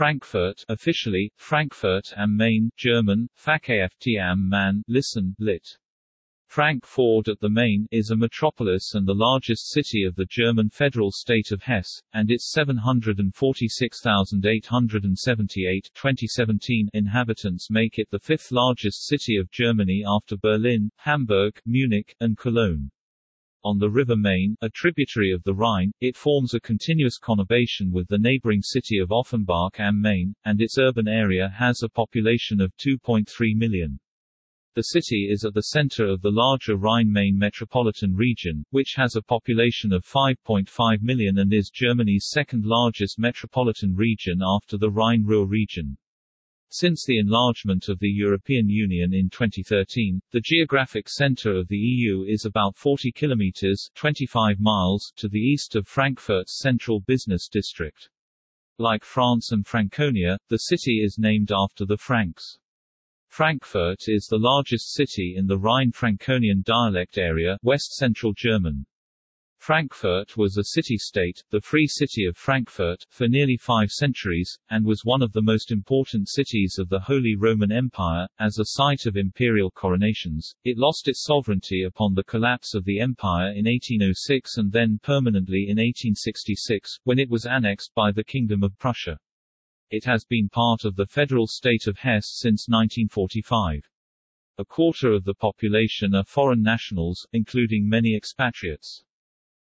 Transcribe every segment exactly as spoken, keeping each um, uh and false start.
Frankfurt, officially Frankfurt am Main, German Fakft am Main, listen, lit. Frankfurt at the Main, is a metropolis and the largest city of the German federal state of Hesse, and its seven hundred forty-six thousand eight hundred seventy-eight (twenty seventeen) inhabitants make it the fifth largest city of Germany after Berlin, Hamburg, Munich, and Cologne. On the River Main, a tributary of the Rhine, it forms a continuous conurbation with the neighboring city of Offenbach am Main, and its urban area has a population of two point three million. The city is at the center of the larger Rhine-Main metropolitan region, which has a population of five point five million and is Germany's second largest metropolitan region after the Rhine-Ruhr region. Since the enlargement of the European Union in twenty thirteen, the geographic center of the E U is about forty kilometers (twenty-five miles) to the east of Frankfurt's central business district. Like France and Franconia, the city is named after the Franks. Frankfurt is the largest city in the Rhine-Franconian dialect area, West Central German. Frankfurt was a city-state, the Free City of Frankfurt, for nearly five centuries, and was one of the most important cities of the Holy Roman Empire. As a site of imperial coronations, it lost its sovereignty upon the collapse of the empire in eighteen oh six and then permanently in eighteen sixty-six, when it was annexed by the Kingdom of Prussia. It has been part of the federal state of Hesse since nineteen forty-five. A quarter of the population are foreign nationals, including many expatriates.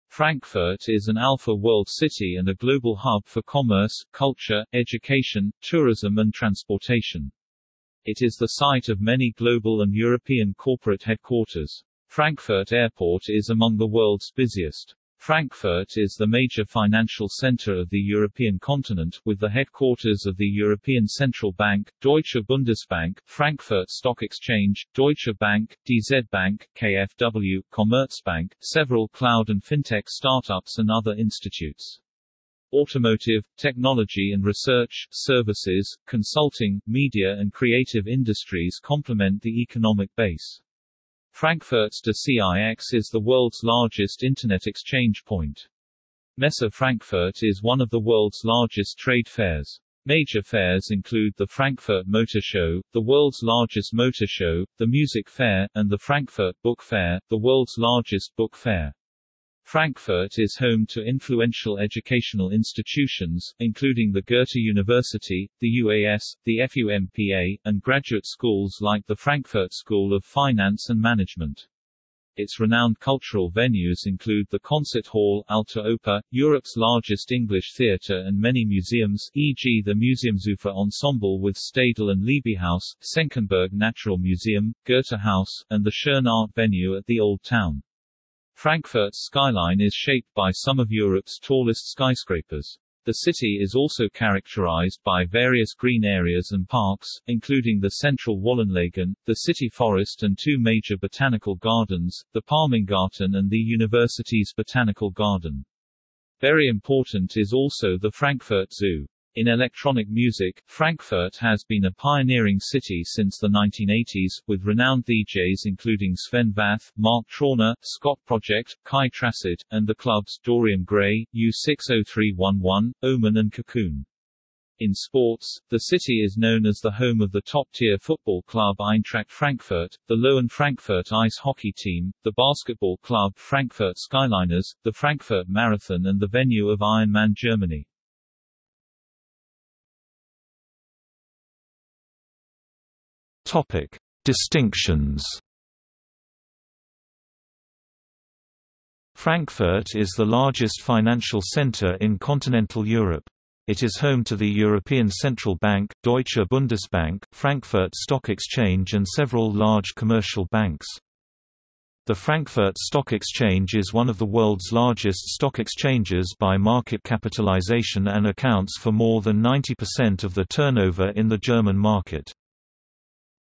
Frankfurt is an alpha world city and a global hub for commerce, culture, education, tourism and transportation. It is the site of many global and European corporate headquarters. Frankfurt Airport is among the world's busiest. Frankfurt is the major financial center of the European continent, with the headquarters of the European Central Bank, Deutsche Bundesbank, Frankfurt Stock Exchange, Deutsche Bank, D Z Bank, K F W, Commerzbank, several cloud and fintech startups and other institutes. Automotive, technology and research, services, consulting, media and creative industries complement the economic base. Frankfurt's D C I X is the world's largest internet exchange point. Messe Frankfurt is one of the world's largest trade fairs. Major fairs include the Frankfurt Motor Show, the world's largest motor show, the Music Fair, and the Frankfurt Book Fair, the world's largest book fair. Frankfurt is home to influential educational institutions, including the Goethe University, the U A S, the FUMPA, and graduate schools like the Frankfurt School of Finance and Management. Its renowned cultural venues include the Concert Hall, Alte Oper, Europe's largest English theatre, and many museums, for example the Museumsufer Ensemble with Stadel and Liebhaus, Senckenberg Natural Museum, Goethe House, and the Schön Art venue at the Old Town. Frankfurt's skyline is shaped by some of Europe's tallest skyscrapers. The city is also characterized by various green areas and parks, including the central Wallenlagen, the city forest and two major botanical gardens, the Palmengarten and the university's botanical garden. Very important is also the Frankfurt Zoo. In electronic music, Frankfurt has been a pioneering city since the nineteen eighties, with renowned D Js including Sven Vath, Mark Trauner, Scott Project, Kai Tracid, and the clubs Dorian Gray, U six oh three one one, Omen and Cocoon. In sports, the city is known as the home of the top-tier football club Eintracht Frankfurt, the Löwen Frankfurt ice hockey team, the basketball club Frankfurt Skyliners, the Frankfurt Marathon and the venue of Ironman Germany. Topic: Distinctions. Frankfurt is the largest financial center in continental Europe. It is home to the European Central Bank, Deutsche Bundesbank, Frankfurt Stock Exchange and several large commercial banks. The Frankfurt Stock Exchange is one of the world's largest stock exchanges by market capitalization and accounts for more than ninety percent of the turnover in the German market.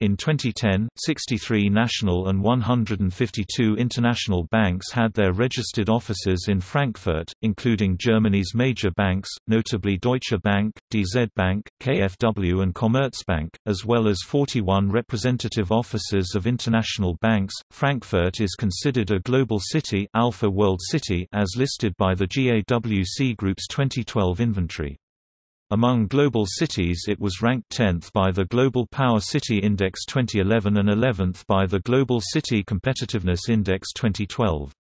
In twenty ten, sixty-three national and one hundred fifty-two international banks had their registered offices in Frankfurt, including Germany's major banks, notably Deutsche Bank, D Z Bank, K F W and Commerzbank, as well as forty-one representative offices of international banks. Frankfurt is considered a global city, Alpha World City, as listed by the G A W C Group's twenty twelve inventory. Among global cities it was ranked tenth by the Global Power City Index twenty eleven and eleventh by the Global City Competitiveness Index twenty twelve.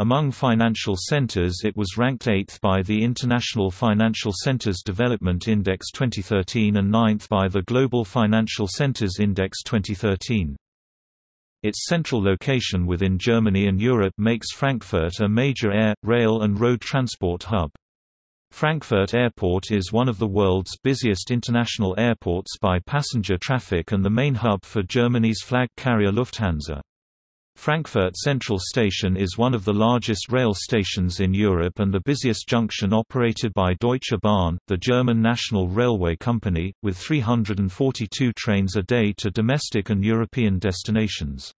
Among financial centers it was ranked eighth by the International Financial Centers Development Index twenty thirteen and ninth by the Global Financial Centers Index twenty thirteen. Its central location within Germany and Europe makes Frankfurt a major air, rail and road transport hub. Frankfurt Airport is one of the world's busiest international airports by passenger traffic and the main hub for Germany's flag carrier Lufthansa. Frankfurt Central Station is one of the largest rail stations in Europe and the busiest junction operated by Deutsche Bahn, the German national railway company, with three hundred forty-two trains a day to domestic and European destinations.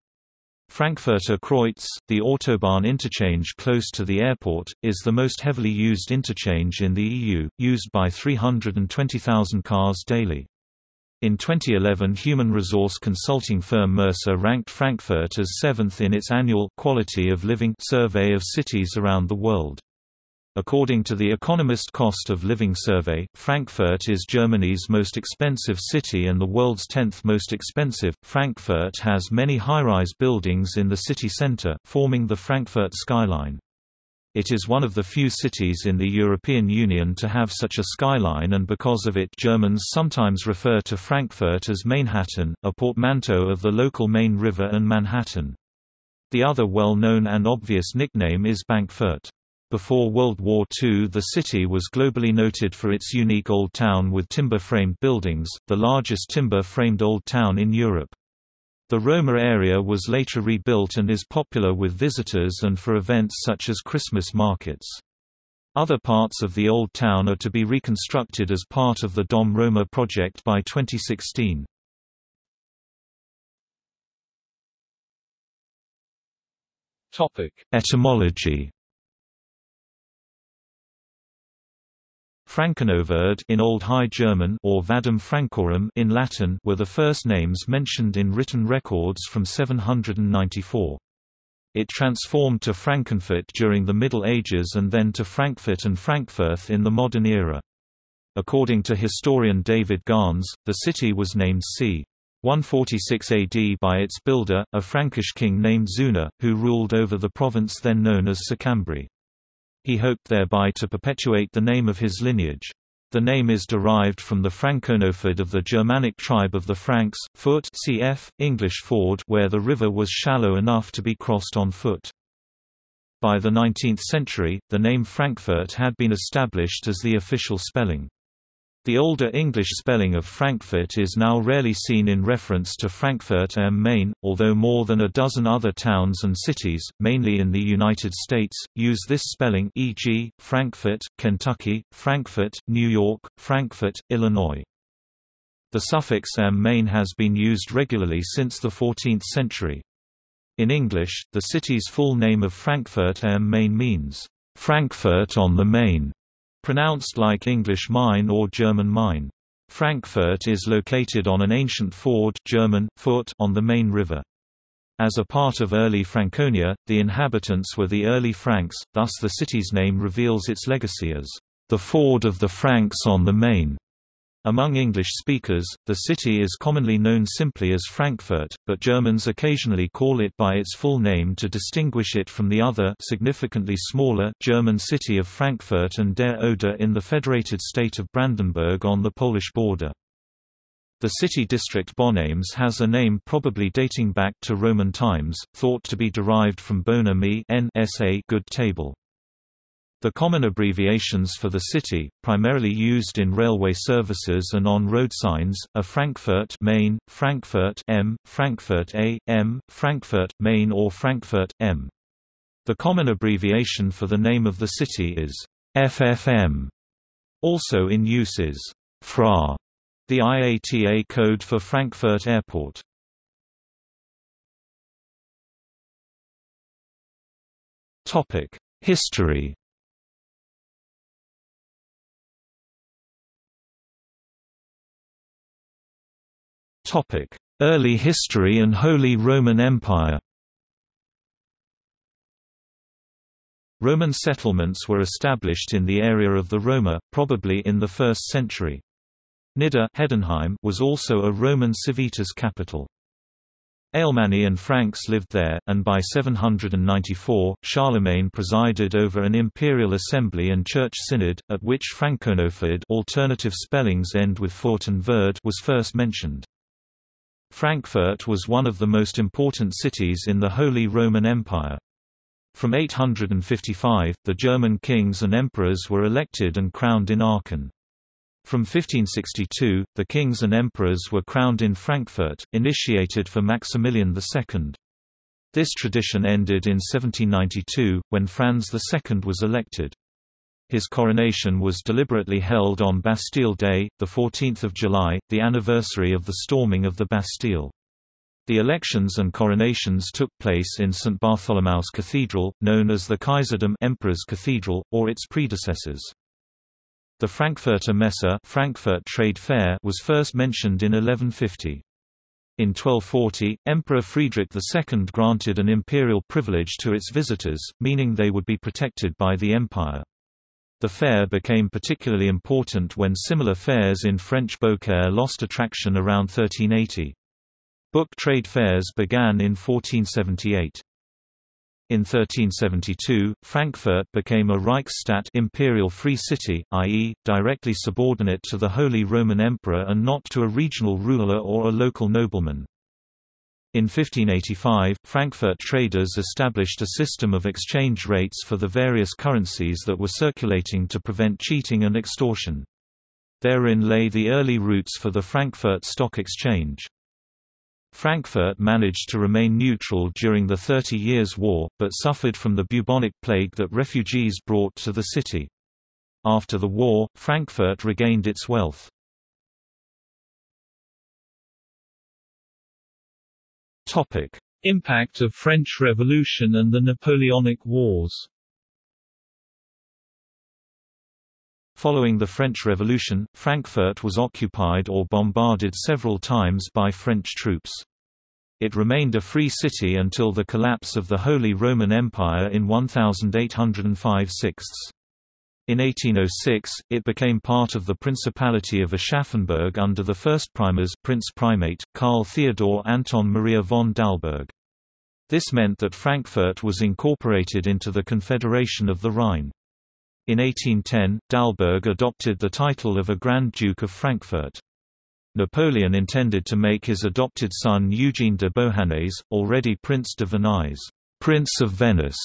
Frankfurter Kreuz, the Autobahn interchange close to the airport, is the most heavily used interchange in the E U, used by three hundred twenty thousand cars daily. In twenty eleven, human resource consulting firm Mercer ranked Frankfurt as seventh in its annual Quality of Living survey of cities around the world. According to the Economist Cost of Living Survey, Frankfurt is Germany's most expensive city and the world's tenth most expensive. Frankfurt has many high-rise buildings in the city center, forming the Frankfurt skyline. It is one of the few cities in the European Union to have such a skyline, and because of it, Germans sometimes refer to Frankfurt as Mainhattan, a portmanteau of the local Main River and Manhattan. The other well-known and obvious nickname is Bankfurt. Before World War Two, the city was globally noted for its unique old town with timber-framed buildings, the largest timber-framed old town in Europe. The Roma area was later rebuilt and is popular with visitors and for events such as Christmas markets. Other parts of the old town are to be reconstructed as part of the Dom Roma project by twenty sixteen. Topic: Etymology. Frankenowerd in Old High German or Vadum Francorum in Latin were the first names mentioned in written records from seven hundred ninety-four. It transformed to Frankenfurt during the Middle Ages and then to Frankfurt and Frankfurth in the modern era. According to historian David Gans, the city was named c. one forty-six A D by its builder, a Frankish king named Zuna, who ruled over the province then known as Sicambri. He hoped thereby to perpetuate the name of his lineage. The name is derived from the Franconoford of the Germanic tribe of the Franks, foot cf. English ford, where the river was shallow enough to be crossed on foot. By the nineteenth century, the name Frankfurt had been established as the official spelling. The older English spelling of Frankfurt is now rarely seen in reference to Frankfurt am Main, although more than a dozen other towns and cities, mainly in the United States, use this spelling, for example, Frankfort, Kentucky, Frankfurt, New York, Frankfort, Illinois. The suffix am Main has been used regularly since the fourteenth century. In English, the city's full name of Frankfurt am Main means, Frankfurt on the Main, pronounced like English Main or German Main. Frankfurt is located on an ancient ford, German, foot, on the Main River. As a part of early Franconia, the inhabitants were the early Franks, thus the city's name reveals its legacy as the ford of the Franks on the Main. Among English speakers, the city is commonly known simply as Frankfurt, but Germans occasionally call it by its full name to distinguish it from the other, significantly smaller, German city of Frankfurt and der Oder in the Federated State of Brandenburg on the Polish border. The city district Bonheims has a name probably dating back to Roman times, thought to be derived from bonum, nsa, good table. The common abbreviations for the city, primarily used in railway services and on road signs, are Frankfurt Main, Frankfurt M, Frankfurt A, M, Frankfurt Main or Frankfurt M. The common abbreviation for the name of the city is F F M. Also in use is F R A, the I A T A code for Frankfurt Airport. Topic: History. Early history and Holy Roman Empire. Roman settlements were established in the area of the Roma, probably in the first century. Nidda Hedenheim was also a Roman civitas capital. Alemanni and Franks lived there, and by seven hundred ninety-four, Charlemagne presided over an imperial assembly and church synod, at which Franconofrid, alternative spellings end with Fortenverde, was first mentioned. Frankfurt was one of the most important cities in the Holy Roman Empire. From eight hundred fifty-five, the German kings and emperors were elected and crowned in Aachen. From fifteen sixty-two, the kings and emperors were crowned in Frankfurt, initiated for Maximilian the Second. This tradition ended in seventeen ninety-two, when Franz the Second was elected. His coronation was deliberately held on Bastille Day, the fourteenth of July, the anniversary of the storming of the Bastille. The elections and coronations took place in Saint Bartholomew's Cathedral, known as the Kaiserdom Emperor's Cathedral, or its predecessors. The Frankfurter Messe, Frankfurt Trade Fair, was first mentioned in eleven fifty. In twelve forty, Emperor Friedrich the Second granted an imperial privilege to its visitors, meaning they would be protected by the empire. The fair became particularly important when similar fairs in French Beaucaire lost attraction around thirteen eighty. Book trade fairs began in fourteen seventy-eight. In thirteen seventy-two, Frankfurt became a Reichsstadt, imperial free city, that is, directly subordinate to the Holy Roman Emperor and not to a regional ruler or a local nobleman. In fifteen eighty-five, Frankfurt traders established a system of exchange rates for the various currencies that were circulating to prevent cheating and extortion. Therein lay the early roots for the Frankfurt Stock Exchange. Frankfurt managed to remain neutral during the Thirty Years' War, but suffered from the bubonic plague that refugees brought to the city. After the war, Frankfurt regained its wealth. Topic: Impact of French Revolution and the Napoleonic Wars. Following the French Revolution, Frankfurt was occupied or bombarded several times by French troops. It remained a free city until the collapse of the Holy Roman Empire in eighteen oh five to oh six. In eighteen oh six, it became part of the Principality of Aschaffenburg under the first primers Prince Primate, Karl Theodor Anton Maria von Dalberg. This meant that Frankfurt was incorporated into the Confederation of the Rhine. In eighteen ten, Dalberg adopted the title of a Grand Duke of Frankfurt. Napoleon intended to make his adopted son Eugene de Beauharnais, already Prince de Venise, Prince of Venice,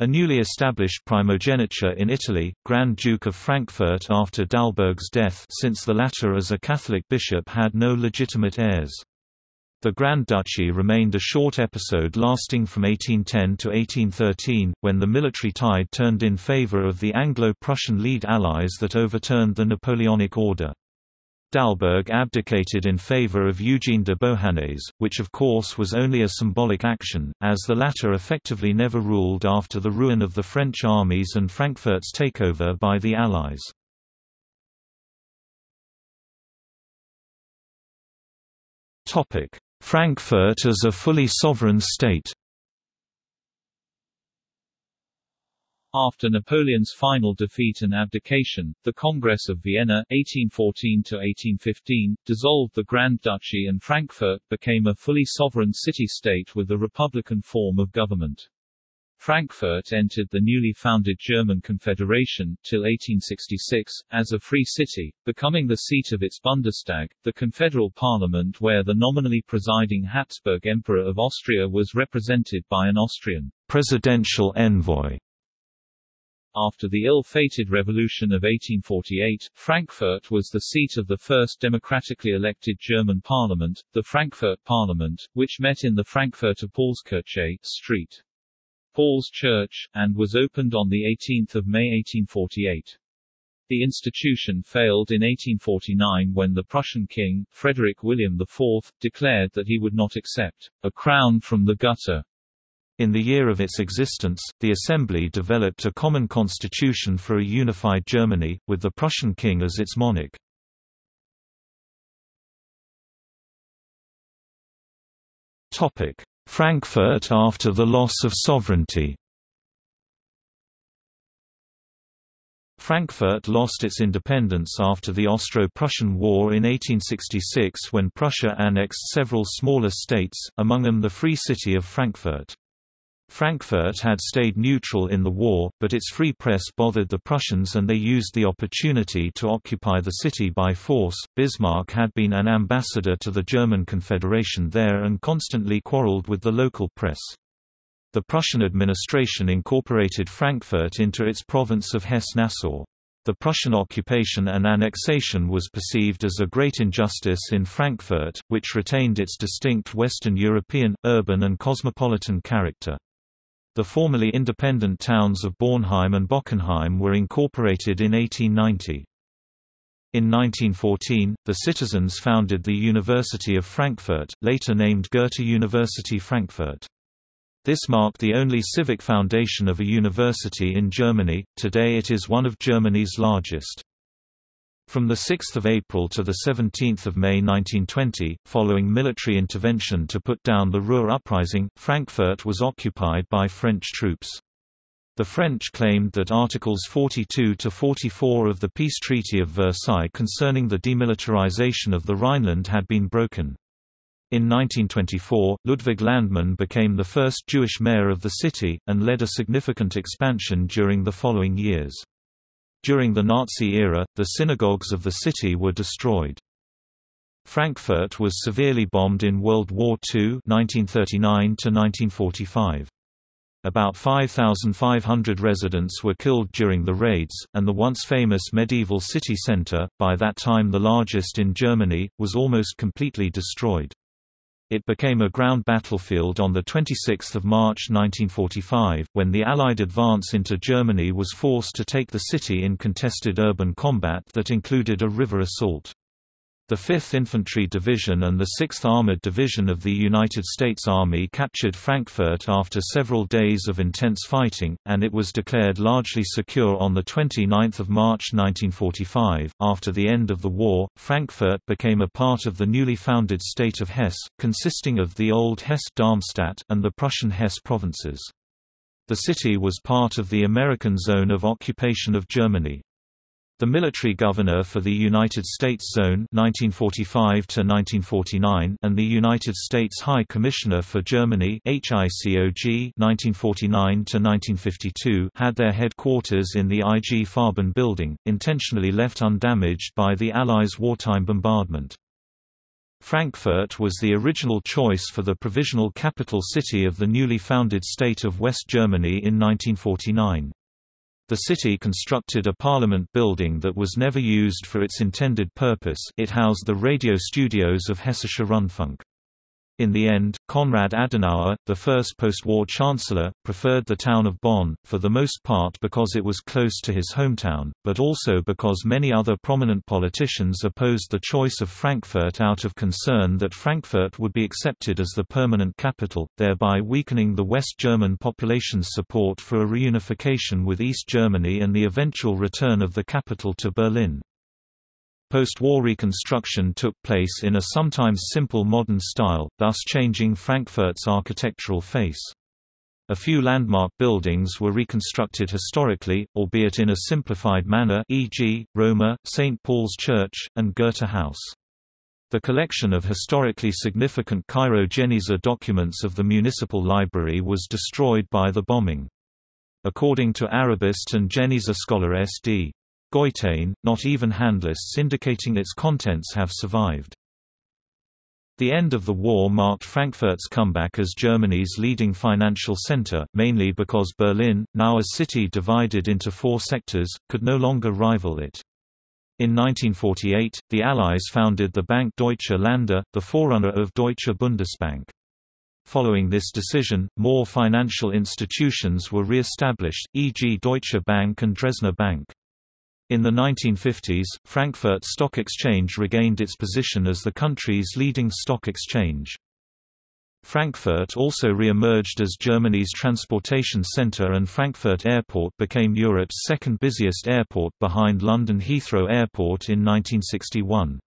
a newly established primogeniture in Italy, Grand Duke of Frankfurt after Dalberg's death, since the latter as a Catholic bishop had no legitimate heirs. The Grand Duchy remained a short episode lasting from eighteen ten to eighteen thirteen, when the military tide turned in favor of the Anglo-Prussian lead allies that overturned the Napoleonic order. Dalberg abdicated in favor of Eugene de Beauharnais, which of course was only a symbolic action, as the latter effectively never ruled after the ruin of the French armies and Frankfurt's takeover by the Allies. Frankfurt as a fully sovereign state. After Napoleon's final defeat and abdication, the Congress of Vienna eighteen fourteen to eighteen fifteen dissolved the Grand Duchy and Frankfurt became a fully sovereign city-state with a republican form of government. Frankfurt entered the newly founded German Confederation, till eighteen sixty-six, as a free city, becoming the seat of its Bundestag, the confederal parliament where the nominally presiding Habsburg Emperor of Austria was represented by an Austrian presidential envoy. After the ill-fated Revolution of eighteen forty-eight, Frankfurt was the seat of the first democratically elected German parliament, the Frankfurt Parliament, which met in the Frankfurter Paulskirche Street. Paul's Church, and was opened on eighteenth of May eighteen forty-eight. The institution failed in eighteen forty-nine when the Prussian king, Frederick William the Fourth, declared that he would not accept a crown from the gutter. In the year of its existence, the assembly developed a common constitution for a unified Germany, with the Prussian king as its monarch. Frankfurt after the loss of sovereignty. Frankfurt lost its independence after the Austro-Prussian War in eighteen sixty-six, when Prussia annexed several smaller states, among them the Free City of Frankfurt. Frankfurt had stayed neutral in the war, but its free press bothered the Prussians and they used the opportunity to occupy the city by force. Bismarck had been an ambassador to the German Confederation there and constantly quarreled with the local press. The Prussian administration incorporated Frankfurt into its province of Hesse-Nassau. The Prussian occupation and annexation was perceived as a great injustice in Frankfurt, which retained its distinct Western European, urban and cosmopolitan character. The formerly independent towns of Bornheim and Bockenheim were incorporated in eighteen ninety. In nineteen fourteen, the citizens founded the University of Frankfurt, later named Goethe University Frankfurt. This marked the only civic foundation of a university in Germany. Today it is one of Germany's largest. From the sixth of April to the seventeenth of May nineteen twenty, following military intervention to put down the Ruhr uprising, Frankfurt was occupied by French troops. The French claimed that Articles forty-two to forty-four of the Peace Treaty of Versailles concerning the demilitarization of the Rhineland had been broken. In nineteen twenty-four, Ludwig Landmann became the first Jewish mayor of the city, and led a significant expansion during the following years. During the Nazi era, the synagogues of the city were destroyed. Frankfurt was severely bombed in World War Two nineteen thirty-nine to nineteen forty-five. About five thousand five hundred residents were killed during the raids, and the once famous medieval city centre, by that time the largest in Germany, was almost completely destroyed. It became a ground battlefield on the twenty-sixth of March nineteen forty-five, when the Allied advance into Germany was forced to take the city in contested urban combat that included a river assault. The fifth Infantry Division and the sixth Armored Division of the United States Army captured Frankfurt after several days of intense fighting, and it was declared largely secure on the twenty-ninth of March nineteen forty-five. After the end of the war, Frankfurt became a part of the newly founded state of Hesse, consisting of the old Hesse-Darmstadt and the Prussian Hesse provinces. The city was part of the American Zone of Occupation of Germany. The military governor for the United States Zone nineteen forty-five to nineteen forty-nine and the United States High Commissioner for Germany (H I C O G) nineteen forty-nine to nineteen fifty-two had their headquarters in the I G Farben building, intentionally left undamaged by the Allies' wartime bombardment. Frankfurt was the original choice for the provisional capital city of the newly founded state of West Germany in nineteen forty-nine. The city constructed a parliament building that was never used for its intended purpose. It housed the radio studios of Hessischer Rundfunk. In the end, Konrad Adenauer, the first post-war chancellor, preferred the town of Bonn, for the most part because it was close to his hometown, but also because many other prominent politicians opposed the choice of Frankfurt out of concern that Frankfurt would be accepted as the permanent capital, thereby weakening the West German population's support for a reunification with East Germany and the eventual return of the capital to Berlin. Post-war reconstruction took place in a sometimes simple modern style, thus changing Frankfurt's architectural face. A few landmark buildings were reconstructed historically, albeit in a simplified manner, for example, Roma, Saint Paul's Church, and Goethe House. The collection of historically significant Cairo Geniza documents of the municipal library was destroyed by the bombing. According to Arabist and Geniza scholar S D Goitain, not even handlists indicating its contents have survived. The end of the war marked Frankfurt's comeback as Germany's leading financial center, mainly because Berlin, now a city divided into four sectors, could no longer rival it. In nineteen forty-eight, the Allies founded the Bank Deutsche Länder, the forerunner of Deutsche Bundesbank. Following this decision, more financial institutions were re-established, for example Deutsche Bank and Dresdner Bank. In the nineteen fifties, Frankfurt Stock Exchange regained its position as the country's leading stock exchange. Frankfurt also re-emerged as Germany's transportation center, and Frankfurt Airport became Europe's second busiest airport behind London Heathrow Airport in nineteen sixty-one.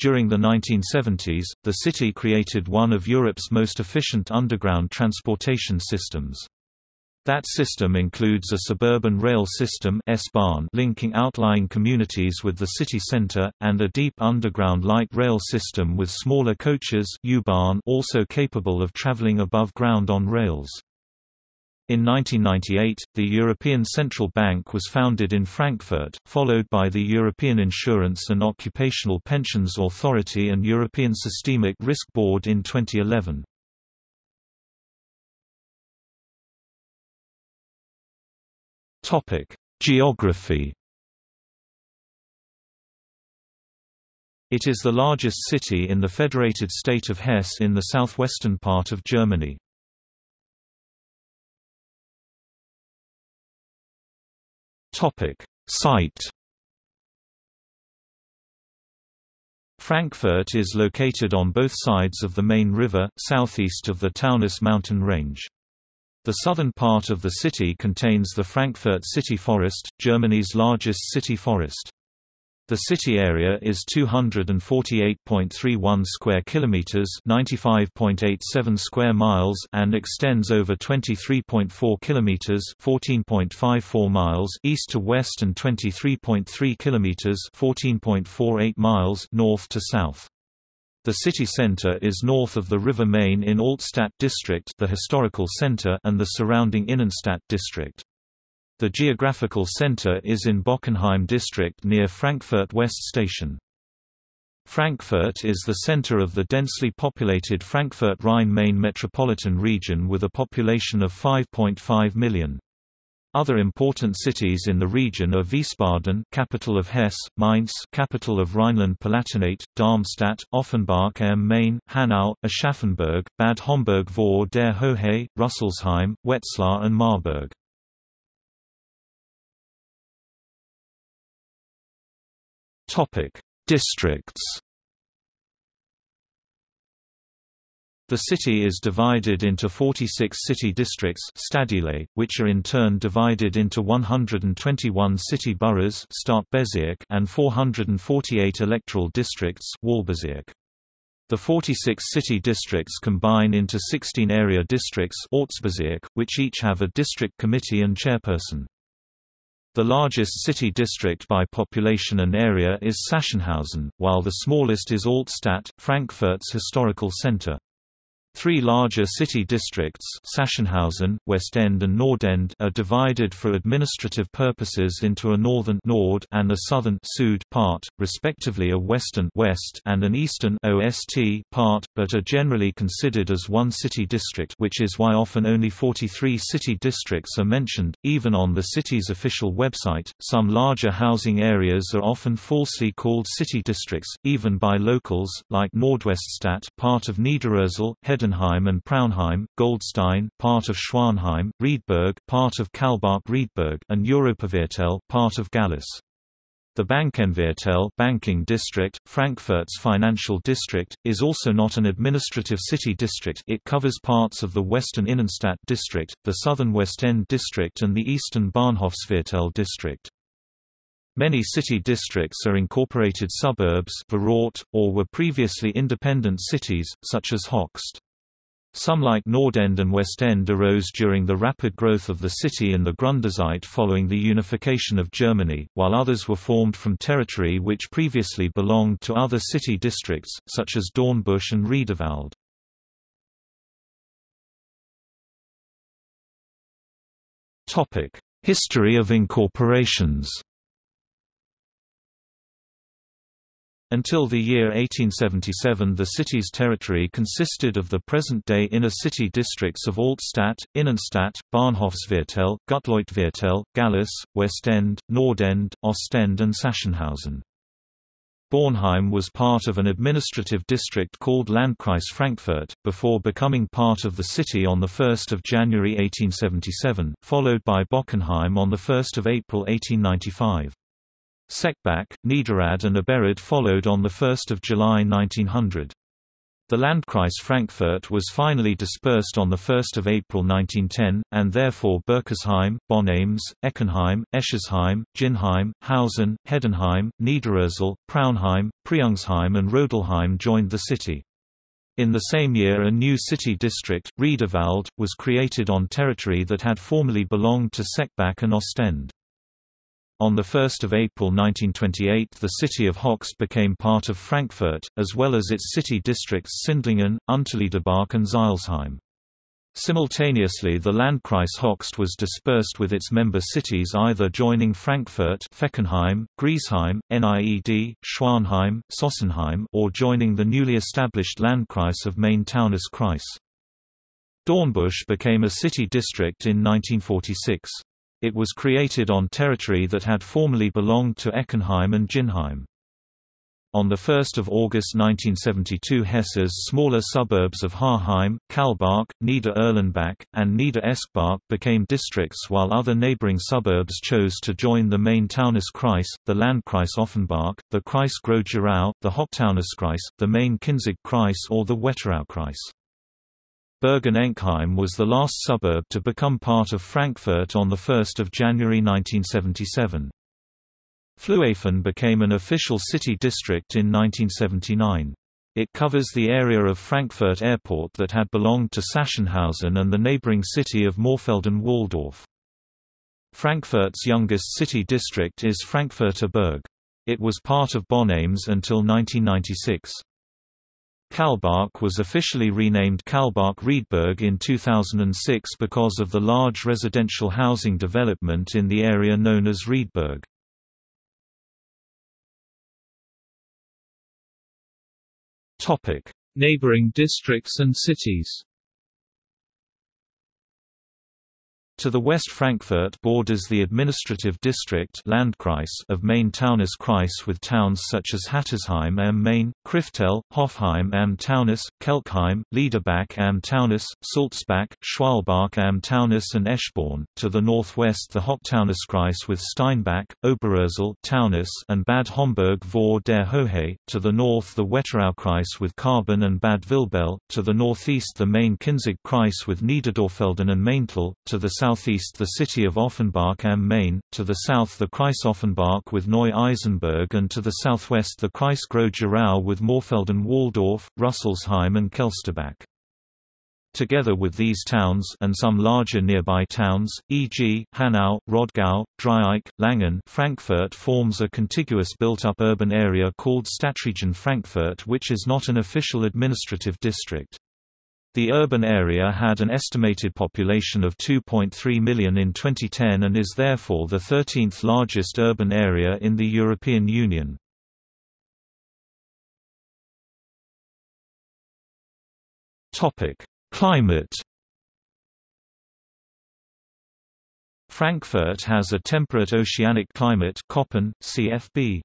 During the nineteen seventies, the city created one of Europe's most efficient underground transportation systems. That system includes a suburban rail system S-Bahn linking outlying communities with the city centre, and a deep underground light rail system with smaller coaches U-Bahn also capable of travelling above ground on rails. In nineteen ninety-eight, the European Central Bank was founded in Frankfurt, followed by the European Insurance and Occupational Pensions Authority and European Systemic Risk Board in twenty eleven. Geography. It is the largest city in the federated state of Hesse in the southwestern part of Germany. Site. Frankfurt is located on both sides of the main river, southeast of the Taunus mountain range. The southern part of the city contains the Frankfurt City Forest, Germany's largest city forest. The city area is two hundred forty-eight point three one square kilometers, ninety-five point eight seven square miles, and extends over twenty-three point four kilometers, fourteen point five four miles east to west and twenty-three point three kilometers, fourteen point four eight miles north to south. The city centre is north of the River Main in Altstadt district, the historical centre, and the surrounding Innenstadt district. The geographical centre is in Bockenheim district near Frankfurt West Station. Frankfurt is the centre of the densely populated Frankfurt Rhine-Main metropolitan region with a population of five point five million. Other important cities in the region are Wiesbaden, capital of Hesse, Mainz, capital of Rhineland-Palatinate, Darmstadt, Offenbach am Main, Hanau, Aschaffenburg, Bad Homburg vor der Hohe, Rüsselsheim, Wetzlar and Marburg. Topic: Districts. The city is divided into forty-six city districts, Stadile, which are in turn divided into one hundred twenty-one city boroughs, Stadtbezirk, and four hundred forty-eight electoral districts, Wahlbezirk. The forty-six city districts combine into sixteen area districts, Ortsbezirk, which each have a district committee and chairperson. The largest city district by population and area is Sachsenhausen, while the smallest is Altstadt, Frankfurt's historical center. Three larger city districts, Sachsenhausen, West End and Nordend, are divided for administrative purposes into a northern Nord and a southern Sud part, respectively a western West and an eastern Ost part, but are generally considered as one city district, which is why often only forty-three city districts are mentioned, even on the city's official website. Some larger housing areas are often falsely called city districts, even by locals, like Nordweststadt, part of Niederösel, Heidenheim and Praunheim, Goldstein, part of Schwanheim, Riedberg, part of Kalbach-Riedberg, and Europaviertel, part of Gallus. The Bankenviertel banking district, Frankfurt's financial district, is also not an administrative city district. It covers parts of the western Innenstadt district, the southern West End district, and the eastern Bahnhofsviertel district. Many city districts are incorporated suburbs or were previously independent cities, such as Hoxt. Some like Nordend and West End arose during the rapid growth of the city in the Grundesite following the unification of Germany, while others were formed from territory which previously belonged to other city districts, such as Dornbusch and Riederwald. History of incorporations. Until the year eighteen seventy-seven, the city's territory consisted of the present-day inner city districts of Altstadt, Innenstadt, Bahnhofsviertel, Gutleutviertel, Gallus, West End, Nordend, Ostend and Sachsenhausen. Bornheim was part of an administrative district called Landkreis Frankfurt, before becoming part of the city on the first of January eighteen seventy-seven, followed by Bockenheim on the first of April eighteen ninety-five. Seckbach, Niederrad and Eberrad followed on the first of July nineteen hundred. The Landkreis Frankfurt was finally dispersed on the first of April nineteen ten, and therefore Berkesheim, Bonheims, Eckenheim, Eschesheim, Ginheim, Hausen, Heidenheim, Niederösel, Praunheim, Preungsheim and Rodelheim joined the city. In the same year, a new city district, Riederwald, was created on territory that had formerly belonged to Seckbach and Ostend. On the first of April nineteen twenty-eight, the city of Hox became part of Frankfurt, as well as its city districts Sindlingen, Unterliederbach and Zeilsheim. Simultaneously, the Landkreis Hox was dispersed with its member cities either joining Frankfurt, Feckenheim, Griesheim, Nied, Schwanheim, Sossenheim, or joining the newly established Landkreis of Main-Taunus-Kreis. Dornbusch became a city district in nineteen forty-six. It was created on territory that had formerly belonged to Eckenheim and Jinheim. On the first of August nineteen seventy-two, Hesse's smaller suburbs of Haarheim, Kalbach, Nieder-Erlenbach, and Nieder-Eschbach became districts, while other neighboring suburbs chose to join the Main-Taunus-Kreis, the Landkreis Offenbach, the Kreis Groß-Gerau, the Haupttaunus-Kreis, the Main-Kinzig-Kreis or the Wetterau-Kreis. Bergen-Enkheim was the last suburb to become part of Frankfurt on the first of January nineteen seventy-seven. Fluhafen became an official city district in nineteen seventy-nine. It covers the area of Frankfurt Airport that had belonged to Sachsenhausen and the neighboring city of Moorfelden-Waldorf. Frankfurt's youngest city district is Frankfurter Berg. It was part of Bonn-Ems until nineteen ninety-six. Kalbach was officially renamed Kalbach-Riedberg in two thousand six because of the large residential housing development in the area known as Riedberg. Topic: Neighboring districts and cities. To the west, Frankfurt borders the administrative district Landkreis of Main-Taunus-Kreis with towns such as Hattersheim am Main, Kriftel, Hofheim am Taunus, Kelkheim, Liederbach am Taunus, Sulzbach, Schwalbach am Taunus and Eschborn. To the northwest, the Haupttaunus-Kreis with Steinbach, Oberursel, Taunus and Bad Homburg vor der Hohe. To the north, the Wetterau-Kreis with Karben and Bad Vilbel. To the northeast, the Main-Kinzig-Kreis with Niederdorfelden and Maintal. To the south southeast, the city of Offenbach am Main, to the south the Kreis Offenbach with Neu-Isenburg, and to the southwest the Kreis Groß-Gerau with Moorfelden-Waldorf, Rüsselsheim and Kelsterbach. Together with these towns and some larger nearby towns, for example Hanau, Rodgau, Dreieich, Langen, Frankfurt forms a contiguous built-up urban area called Stadtregion Frankfurt, which is not an official administrative district. The urban area had an estimated population of two point three million in twenty ten and is therefore the thirteenth largest urban area in the European Union. Topic: Climate. Frankfurt has a temperate oceanic climate, Köppen, C F B.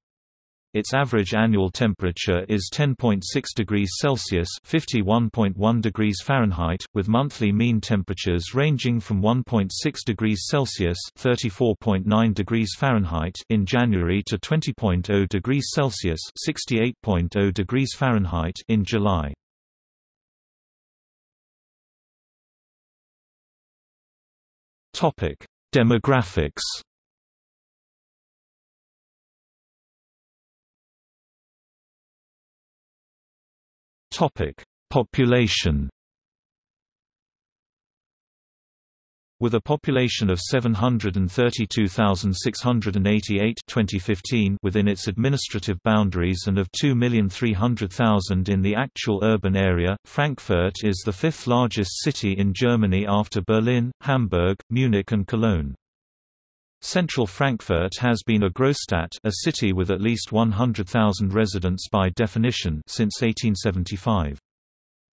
Its average annual temperature is ten point six degrees Celsius (fifty-one point one degrees Fahrenheit), with monthly mean temperatures ranging from one point six degrees Celsius (thirty-four point nine degrees Fahrenheit) in January to twenty point zero degrees Celsius (sixty-eight point zero degrees Fahrenheit) in July. Topic: Demographics. Topic: Population. With a population of seven hundred thirty-two thousand six hundred eighty-eight (twenty fifteen) within its administrative boundaries and of two million three hundred thousand in the actual urban area, Frankfurt is the fifth largest city in Germany after Berlin, Hamburg, Munich and Cologne. Central Frankfurt has been a Großstadt, a city with at least one hundred thousand residents by definition, since eighteen seventy-five.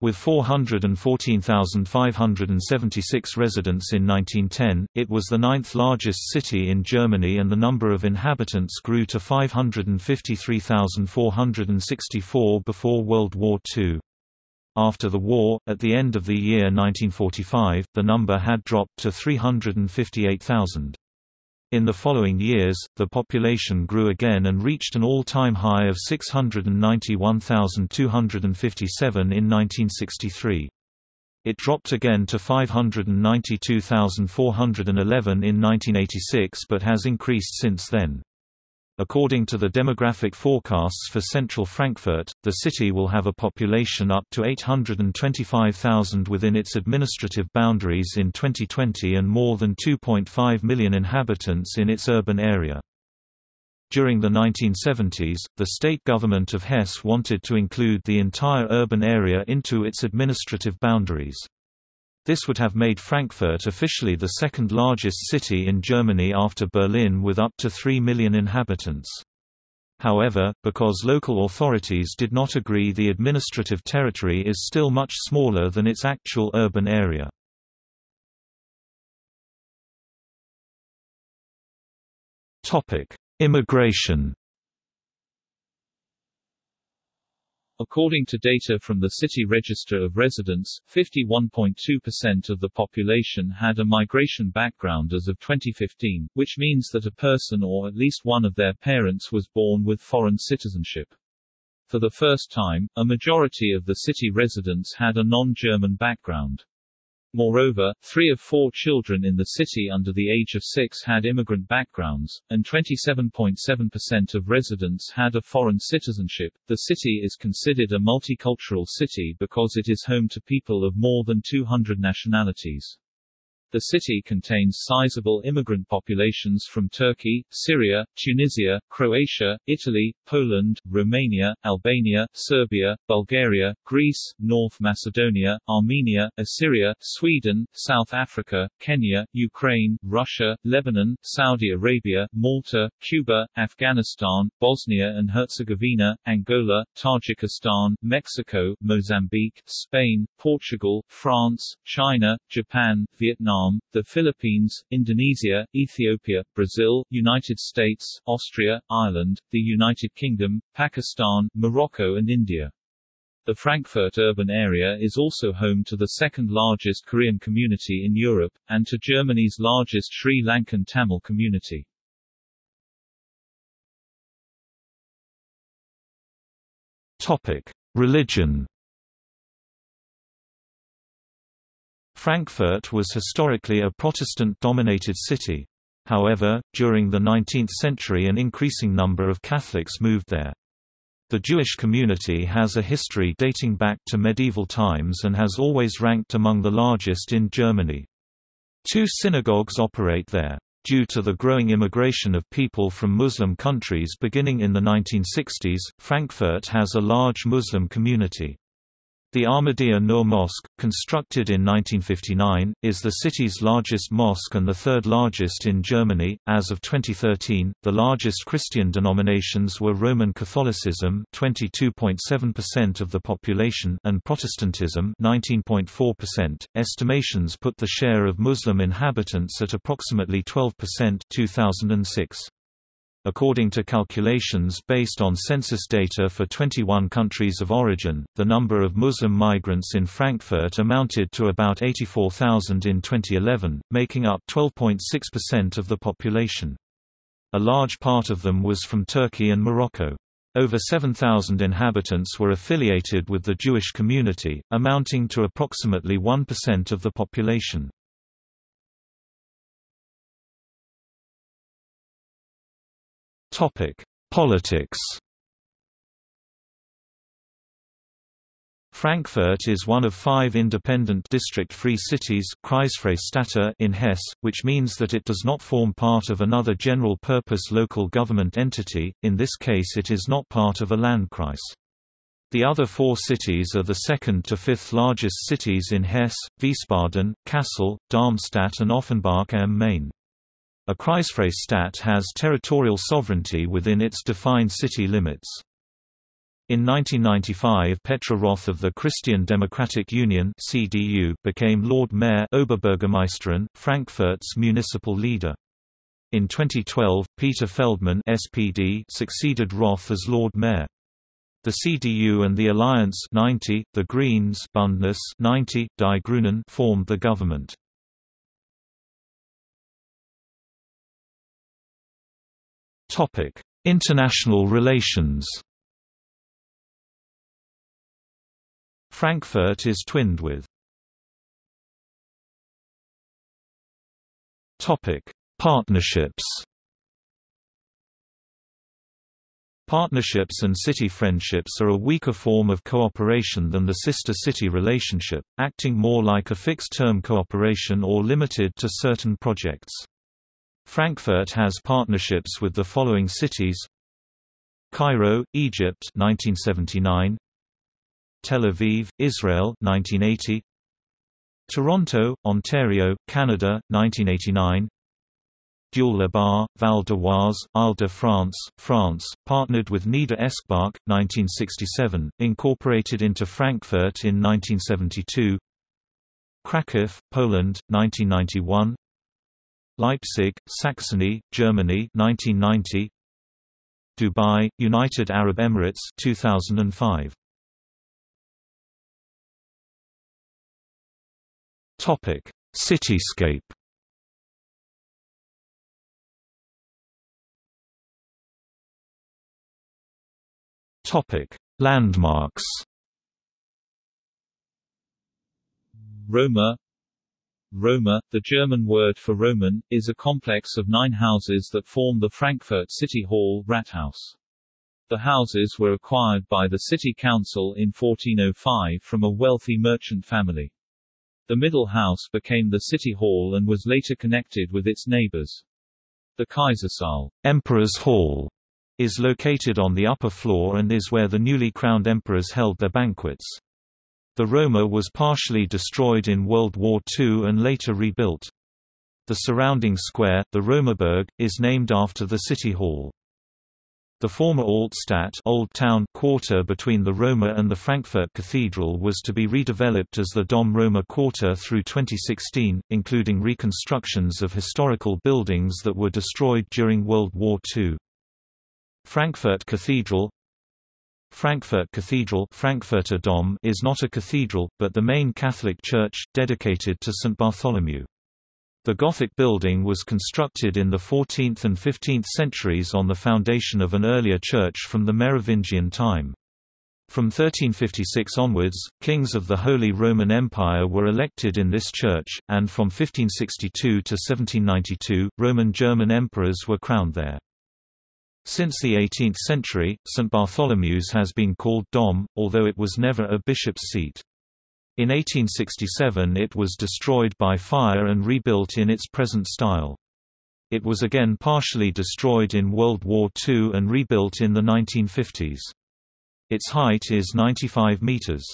With four hundred fourteen thousand five hundred seventy-six residents in nineteen ten, it was the ninth largest city in Germany and the number of inhabitants grew to five hundred fifty-three thousand four hundred sixty-four before World War Two. After the war, at the end of the year nineteen forty-five, the number had dropped to three hundred fifty-eight thousand. In the following years, the population grew again and reached an all-time high of six hundred ninety-one thousand two hundred fifty-seven in nineteen sixty-three. It dropped again to five hundred ninety-two thousand four hundred eleven in nineteen eighty-six but has increased since then. According to the demographic forecasts for central Frankfurt, the city will have a population up to eight hundred twenty-five thousand within its administrative boundaries in twenty twenty and more than two point five million inhabitants in its urban area. During the nineteen seventies, the state government of Hesse wanted to include the entire urban area into its administrative boundaries. This would have made Frankfurt officially the second largest city in Germany after Berlin, with up to three million inhabitants. However, because local authorities did not agree, the administrative territory is still much smaller than its actual urban area. Immigration. According to data from the City Register of Residents, fifty-one point two percent of the population had a migration background as of twenty fifteen, which means that a person or at least one of their parents was born with foreign citizenship. For the first time, a majority of the city residents had a non-German background. Moreover, three of four children in the city under the age of six had immigrant backgrounds, and twenty-seven point seven percent of residents had a foreign citizenship. The city is considered a multicultural city because it is home to people of more than two hundred nationalities. The city contains sizable immigrant populations from Turkey, Syria, Tunisia, Croatia, Italy, Poland, Romania, Albania, Serbia, Bulgaria, Greece, North Macedonia, Armenia, Assyria, Sweden, South Africa, Kenya, Ukraine, Russia, Lebanon, Saudi Arabia, Malta, Cuba, Afghanistan, Bosnia and Herzegovina, Angola, Tajikistan, Mexico, Mozambique, Spain, Portugal, France, China, Japan, Vietnam, the Philippines, Indonesia, Ethiopia, Brazil, United States, Austria, Ireland, the United Kingdom, Pakistan, Morocco and India. The Frankfurt urban area is also home to the second largest Korean community in Europe, and to Germany's largest Sri Lankan Tamil community. Topic: Religion. Frankfurt was historically a Protestant-dominated city. However, during the nineteenth century an increasing number of Catholics moved there. The Jewish community has a history dating back to medieval times and has always ranked among the largest in Germany. Two synagogues operate there. Due to the growing immigration of people from Muslim countries beginning in the nineteen sixties, Frankfurt has a large Muslim community. The Ahmadiyya Nur Mosque, constructed in nineteen fifty-nine, is the city's largest mosque and the third largest in Germany. As of twenty thirteen, the largest Christian denominations were Roman Catholicism (twenty-two point seven percent of the population) and Protestantism (nineteen point four percent). Estimations put the share of Muslim inhabitants at approximately twelve percent (two thousand six). According to calculations based on census data for twenty-one countries of origin, the number of Muslim migrants in Frankfurt amounted to about eighty-four thousand in twenty eleven, making up twelve point six percent of the population. A large part of them was from Turkey and Morocco. Over seven thousand inhabitants were affiliated with the Jewish community, amounting to approximately one percent of the population. Politics. Frankfurt is one of five independent district-free cities in Hesse, which means that it does not form part of another general-purpose local government entity, in this case it is not part of a Landkreis. The other four cities are the second to fifth largest cities in Hesse: Wiesbaden, Kassel, Darmstadt and Offenbach am Main. A Kreisfreistadt has territorial sovereignty within its defined city limits. In nineteen ninety-five, Petra Roth of the Christian Democratic Union (C D U) became Lord Mayor Oberbürgermeisterin, Frankfurt's municipal leader. In twenty twelve, Peter Feldmann (S P D) succeeded Roth as Lord Mayor. The C D U and the Alliance ninety, the Greens (Bündnis ninety, Die Grünen) formed the government. Topic: International relations. Frankfurt is twinned with. Topic: Partnerships. Partnerships and city friendships are a weaker form of cooperation than the sister-city relationship, acting more like a fixed-term cooperation or limited to certain projects. Frankfurt has partnerships with the following cities: Cairo, Egypt nineteen seventy-nine, Tel Aviv, Israel nineteen eighty, Toronto, Ontario, Canada nineteen eighty-nine, Dieule-le-Bar, Val d'Oise, Île-de-France, France, partnered with Nieder-Esbach, nineteen sixty-seven, incorporated into Frankfurt in nineteen seventy-two, Kraków, Poland, nineteen ninety-one, Leipzig, Saxony, Germany, nineteen ninety, Dubai, United Arab Emirates, two thousand five. Topic: Cityscape. Topic: Landmarks. Roma. Roma, the German word for Roman, is a complex of nine houses that form the Frankfurt City Hall Rathaus. The houses were acquired by the city council in fourteen oh five from a wealthy merchant family. The middle house became the city hall and was later connected with its neighbors. The Kaisersaal, Emperor's Hall, is located on the upper floor and is where the newly crowned emperors held their banquets. The Roma was partially destroyed in World War Two and later rebuilt. The surrounding square, the Romaberg, is named after the city hall. The former Altstadt Old Town quarter between the Roma and the Frankfurt Cathedral was to be redeveloped as the Dom Roma Quarter through twenty sixteen, including reconstructions of historical buildings that were destroyed during World War Two. Frankfurt Cathedral. Frankfurt Cathedral Frankfurter Dom is not a cathedral, but the main Catholic church, dedicated to Saint Bartholomew. The Gothic building was constructed in the fourteenth and fifteenth centuries on the foundation of an earlier church from the Merovingian time. From thirteen fifty-six onwards, kings of the Holy Roman Empire were elected in this church, and from fifteen sixty-two to seventeen ninety-two, Roman German emperors were crowned there. Since the eighteenth century, Saint Bartholomew's has been called Dom, although it was never a bishop's seat. In eighteen sixty-seven it was destroyed by fire and rebuilt in its present style. It was again partially destroyed in World War Two and rebuilt in the nineteen fifties. Its height is ninety-five meters.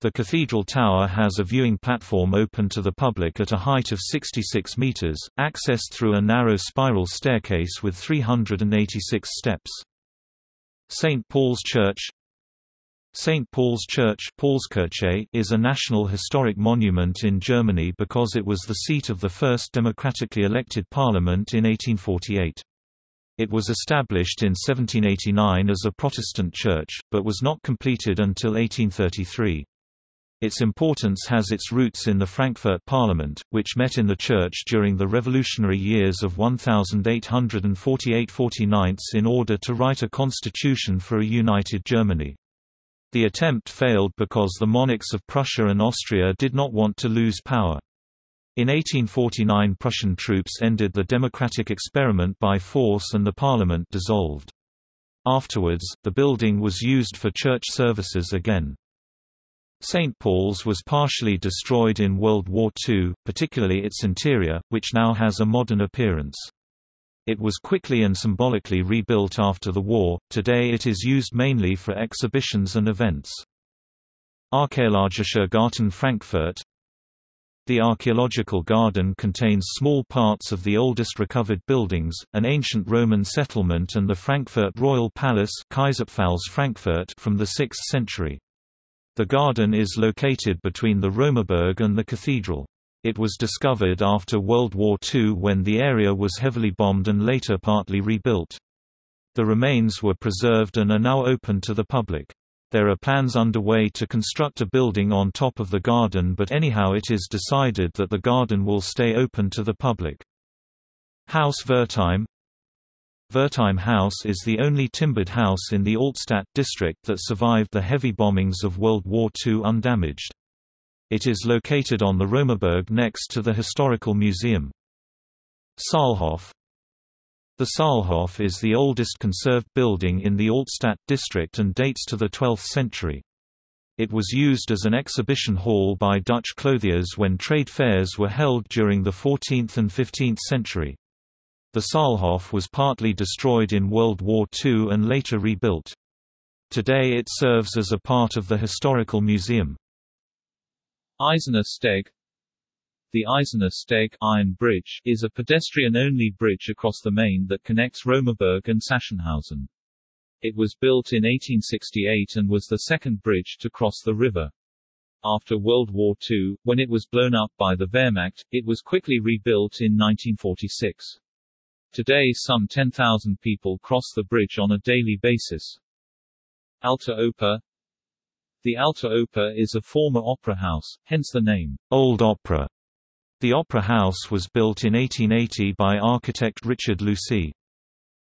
The cathedral tower has a viewing platform open to the public at a height of sixty-six meters, accessed through a narrow spiral staircase with three hundred eighty-six steps. Saint Paul's Church. Saint Paul's Church Paulskirche is a national historic monument in Germany because it was the seat of the first democratically elected parliament in eighteen forty-eight. It was established in seventeen eighty-nine as a Protestant church, but was not completed until eighteen thirty-three. Its importance has its roots in the Frankfurt Parliament, which met in the church during the revolutionary years of eighteen forty-eight to forty-nine in order to write a constitution for a united Germany. The attempt failed because the monarchs of Prussia and Austria did not want to lose power. In eighteen forty-nine, Prussian troops ended the democratic experiment by force and the parliament dissolved. Afterwards, the building was used for church services again. Saint Paul's was partially destroyed in World War Two, particularly its interior, which now has a modern appearance. It was quickly and symbolically rebuilt after the war. Today it is used mainly for exhibitions and events. Archäologischer Garten Frankfurt. The archaeological garden contains small parts of the oldest recovered buildings, an ancient Roman settlement and the Frankfurt Royal Palace Kaiserpfalz-Frankfurt from the sixth century. The garden is located between the Romaberg and the cathedral. It was discovered after World War Two when the area was heavily bombed and later partly rebuilt. The remains were preserved and are now open to the public. There are plans underway to construct a building on top of the garden, but anyhow it is decided that the garden will stay open to the public. Haus Wertheim. Wertheim House is the only timbered house in the Altstadt district that survived the heavy bombings of World War Two undamaged. It is located on the Romaberg next to the Historical Museum. Saalhof. The Saalhof is the oldest conserved building in the Altstadt district and dates to the twelfth century. It was used as an exhibition hall by Dutch clothiers when trade fairs were held during the fourteenth and fifteenth century. The Saalhof was partly destroyed in World War Two and later rebuilt. Today it serves as a part of the historical museum. Eisenersteg. The Eisenersteg Iron Bridge is a pedestrian-only bridge across the Main that connects Romersberg and Sachsenhausen. It was built in eighteen sixty-eight and was the second bridge to cross the river. After World War Two, when it was blown up by the Wehrmacht, it was quickly rebuilt in nineteen forty-six. Today some ten thousand people cross the bridge on a daily basis. Alte Oper. The Alte Oper is a former opera house, hence the name, Old Opera. The opera house was built in eighteen eighty by architect Richard Lucy.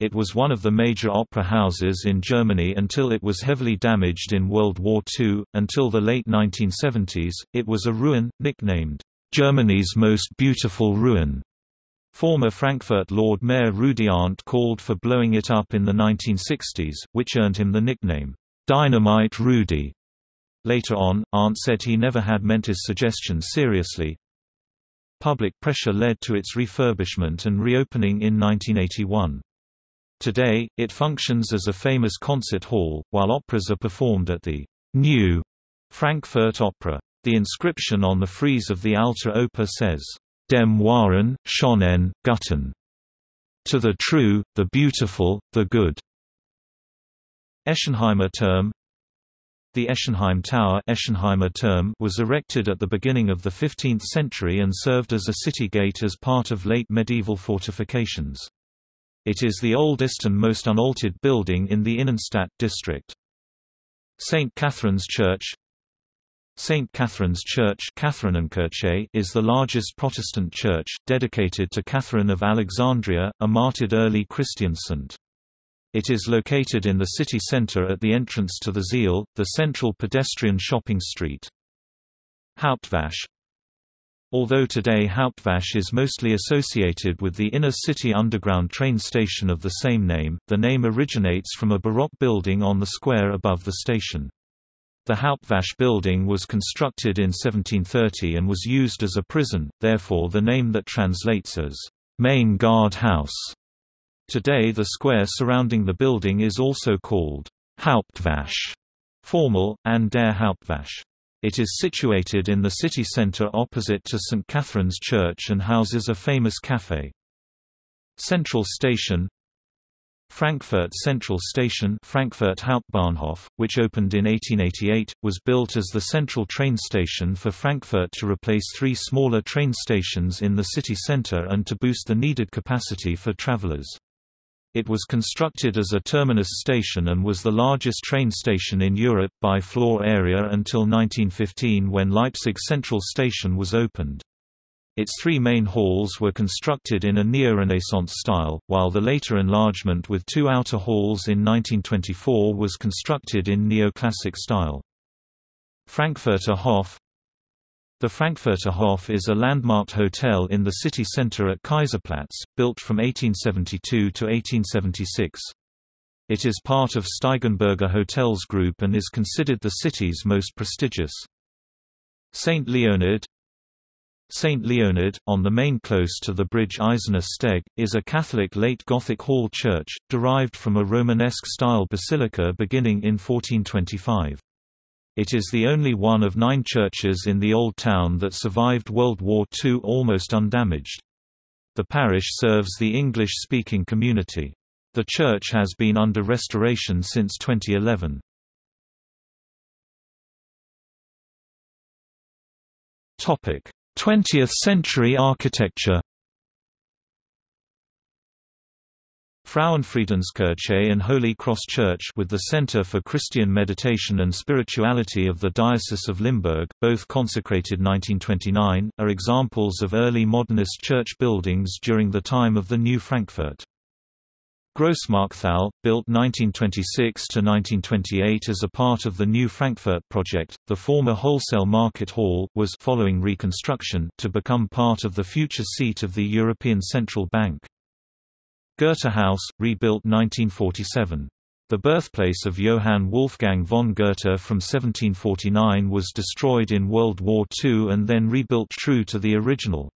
It was one of the major opera houses in Germany until it was heavily damaged in World War Two. Until the late nineteen seventies, it was a ruin, nicknamed, Germany's Most Beautiful Ruin. Former Frankfurt Lord Mayor Rudi Arndt called for blowing it up in the nineteen sixties, which earned him the nickname, Dynamite Rudi. Later on, Arndt said he never had meant his suggestion seriously. Public pressure led to its refurbishment and reopening in nineteen eighty-one. Today, it functions as a famous concert hall, while operas are performed at the New Frankfurt Opera. The inscription on the frieze of the Alte Oper says, Dem Wahren, Schönen, Guten. To the true, the beautiful, the good. Eschenheimer Turm. The Eschenheim Tower Eschenheimer Turm was erected at the beginning of the fifteenth century and served as a city gate as part of late medieval fortifications. It is the oldest and most unaltered building in the Innenstadt district. Saint Catherine's Church. Saint Catherine's Church is the largest Protestant church, dedicated to Catherine of Alexandria, a martyred early Christian saint. It is located in the city centre at the entrance to the Zeil, the central pedestrian shopping street. Hauptwache. Although today Hauptwache is mostly associated with the inner-city underground train station of the same name, the name originates from a Baroque building on the square above the station. The Hauptwache building was constructed in seventeen thirty and was used as a prison, therefore the name that translates as Main Guard House. Today the square surrounding the building is also called Hauptwache, formal, and der Hauptwache. It is situated in the city centre opposite to Saint Catherine's Church and houses a famous café. Central Station. Frankfurt Central Station Frankfurt Hauptbahnhof, which opened in eighteen eighty-eight, was built as the central train station for Frankfurt to replace three smaller train stations in the city centre and to boost the needed capacity for travellers. It was constructed as a terminus station and was the largest train station in Europe by floor area until nineteen fifteen, when Leipzig Central Station was opened. Its three main halls were constructed in a neo-Renaissance style, while the later enlargement with two outer halls in nineteen twenty-four was constructed in neoclassic style. Frankfurter Hof. The Frankfurter Hof is a landmarked hotel in the city centre at Kaiserplatz, built from eighteen seventy-two to eighteen seventy-six. It is part of Steigenberger Hotels Group and is considered the city's most prestigious. Saint Leonhard. Saint Leonhard, on the Main close to the bridge Eisenersteg, is a Catholic late Gothic hall church, derived from a Romanesque-style basilica beginning in fourteen twenty-five. It is the only one of nine churches in the Old Town that survived World War Two almost undamaged. The parish serves the English-speaking community. The church has been under restoration since twenty eleven. Topic: twentieth century architecture. Frauenfriedenskirche and Holy Cross Church, with the Center for Christian Meditation and Spirituality of the Diocese of Limburg, both consecrated nineteen twenty-nine, are examples of early modernist church buildings during the time of the New Frankfurt. Großmarkthal, built nineteen twenty-six to nineteen twenty-eight as a part of the New Frankfurt project, the former wholesale market hall, was, following reconstruction, to become part of the future seat of the European Central Bank. Goethe House, rebuilt nineteen forty-seven. The birthplace of Johann Wolfgang von Goethe from seventeen forty-nine was destroyed in World War Two and then rebuilt true to the original.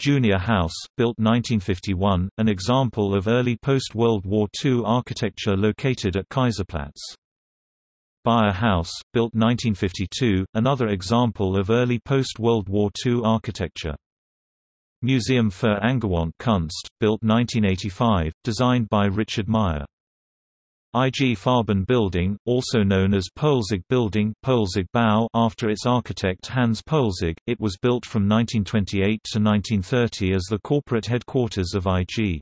Junior House, built nineteen fifty-one, an example of early post-World War Two architecture located at Kaiserplatz. Bayer House, built nineteen fifty-two, another example of early post-World War Two architecture. Museum für Angewandte Kunst, built nineteen eighty-five, designed by Richard Meyer. I G Farben Building, also known as Polzig Building Polzig Bau after its architect Hans Polzig, it was built from nineteen twenty-eight to nineteen thirty as the corporate headquarters of I G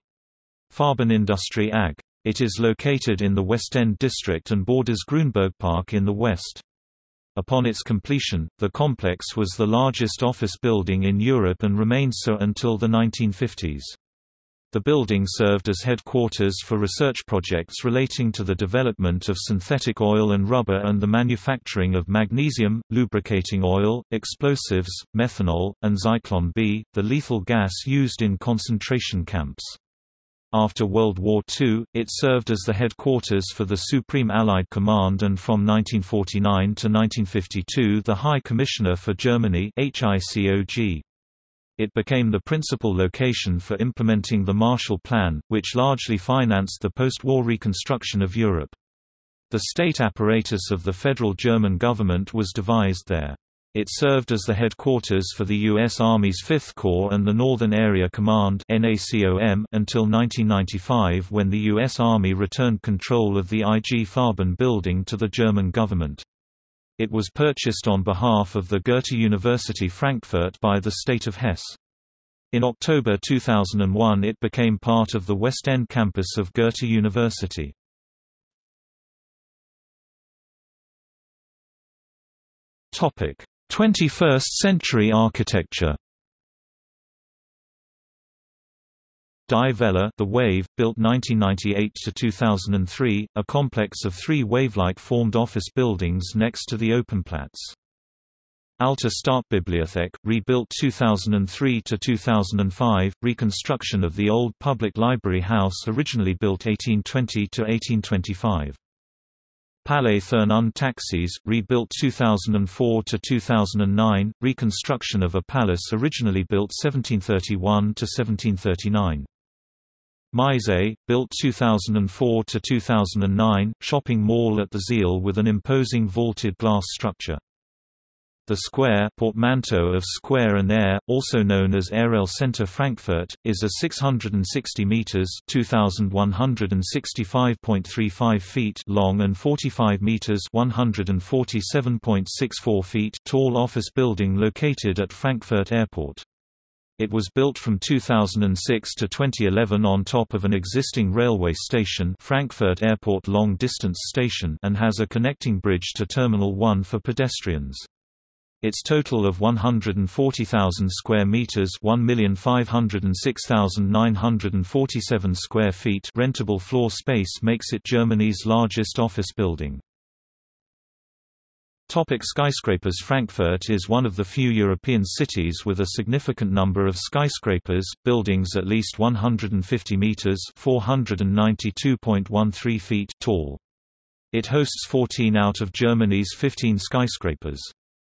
Farbenindustrie A G. It is located in the West End district and borders Grünbergpark in the west. Upon its completion, the complex was the largest office building in Europe and remained so until the nineteen fifties. The building served as headquarters for research projects relating to the development of synthetic oil and rubber and the manufacturing of magnesium, lubricating oil, explosives, methanol, and Zyklon B, the lethal gas used in concentration camps. After World War Two, it served as the headquarters for the Supreme Allied Command and from nineteen forty-nine to nineteen fifty-two the High Commissioner for Germany (H I C O G). It became the principal location for implementing the Marshall Plan, which largely financed the post-war reconstruction of Europe. The state apparatus of the federal German government was devised there. It served as the headquarters for the U S Army's Fifth Corps and the Northern Area Command (N A C O M) until nineteen ninety-five when the U S Army returned control of the I G Farben building to the German government. It was purchased on behalf of the Goethe University Frankfurt by the state of Hesse. In October two thousand one it became part of the West End campus of Goethe University. Topic: twenty-first century architecture. Die Welle, the Wave, built nineteen ninety-eight to two thousand three, a complex of three wave-like formed office buildings next to the Openplatz. Alte Stadtbibliothek, rebuilt two thousand three to two thousand five, reconstruction of the old public library house originally built eighteen twenty to eighteen twenty-five. Palais Thurn-und Taxis, rebuilt two thousand four to two thousand nine, reconstruction of a palace originally built seventeen thirty-one to seventeen thirty-nine. Meise, built two thousand four to two thousand nine, shopping mall at the Zeil with an imposing vaulted glass structure. The Square, portmanteau of Square and Air, also known as Aerial Center Frankfurt, is a six hundred sixty meters (two thousand one hundred sixty-five point three five feet) long and forty-five meters (one hundred forty-seven point six four feet) tall office building located at Frankfurt Airport. It was built from two thousand six to twenty eleven on top of an existing railway station, Frankfurt Airport Long Distance Station, and has a connecting bridge to Terminal one for pedestrians. Its total of one hundred forty thousand square meters, one million five hundred six thousand nine hundred forty-seven square feet rentable floor space makes it Germany's largest office building. Topic: skyscrapers. Frankfurt is one of the few European cities with a significant number of skyscrapers, buildings at least one hundred fifty meters, four hundred ninety-two point one three feet tall. It hosts fourteen out of Germany's fifteen skyscrapers.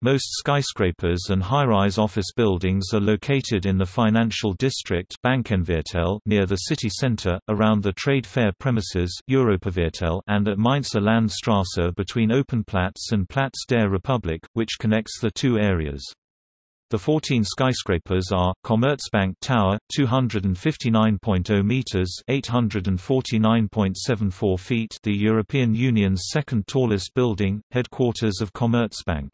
Most skyscrapers and high-rise office buildings are located in the financial district Bankenviertel near the city center, around the trade fair premises Europaviertel, and at Mainzer Landstraße between Openplatz and Platz der Republik, which connects the two areas. The fourteen skyscrapers are: Commerzbank Tower, two hundred fifty-nine point zero meters, eight hundred forty-nine point seven four feet, the European Union's second tallest building, headquarters of Commerzbank.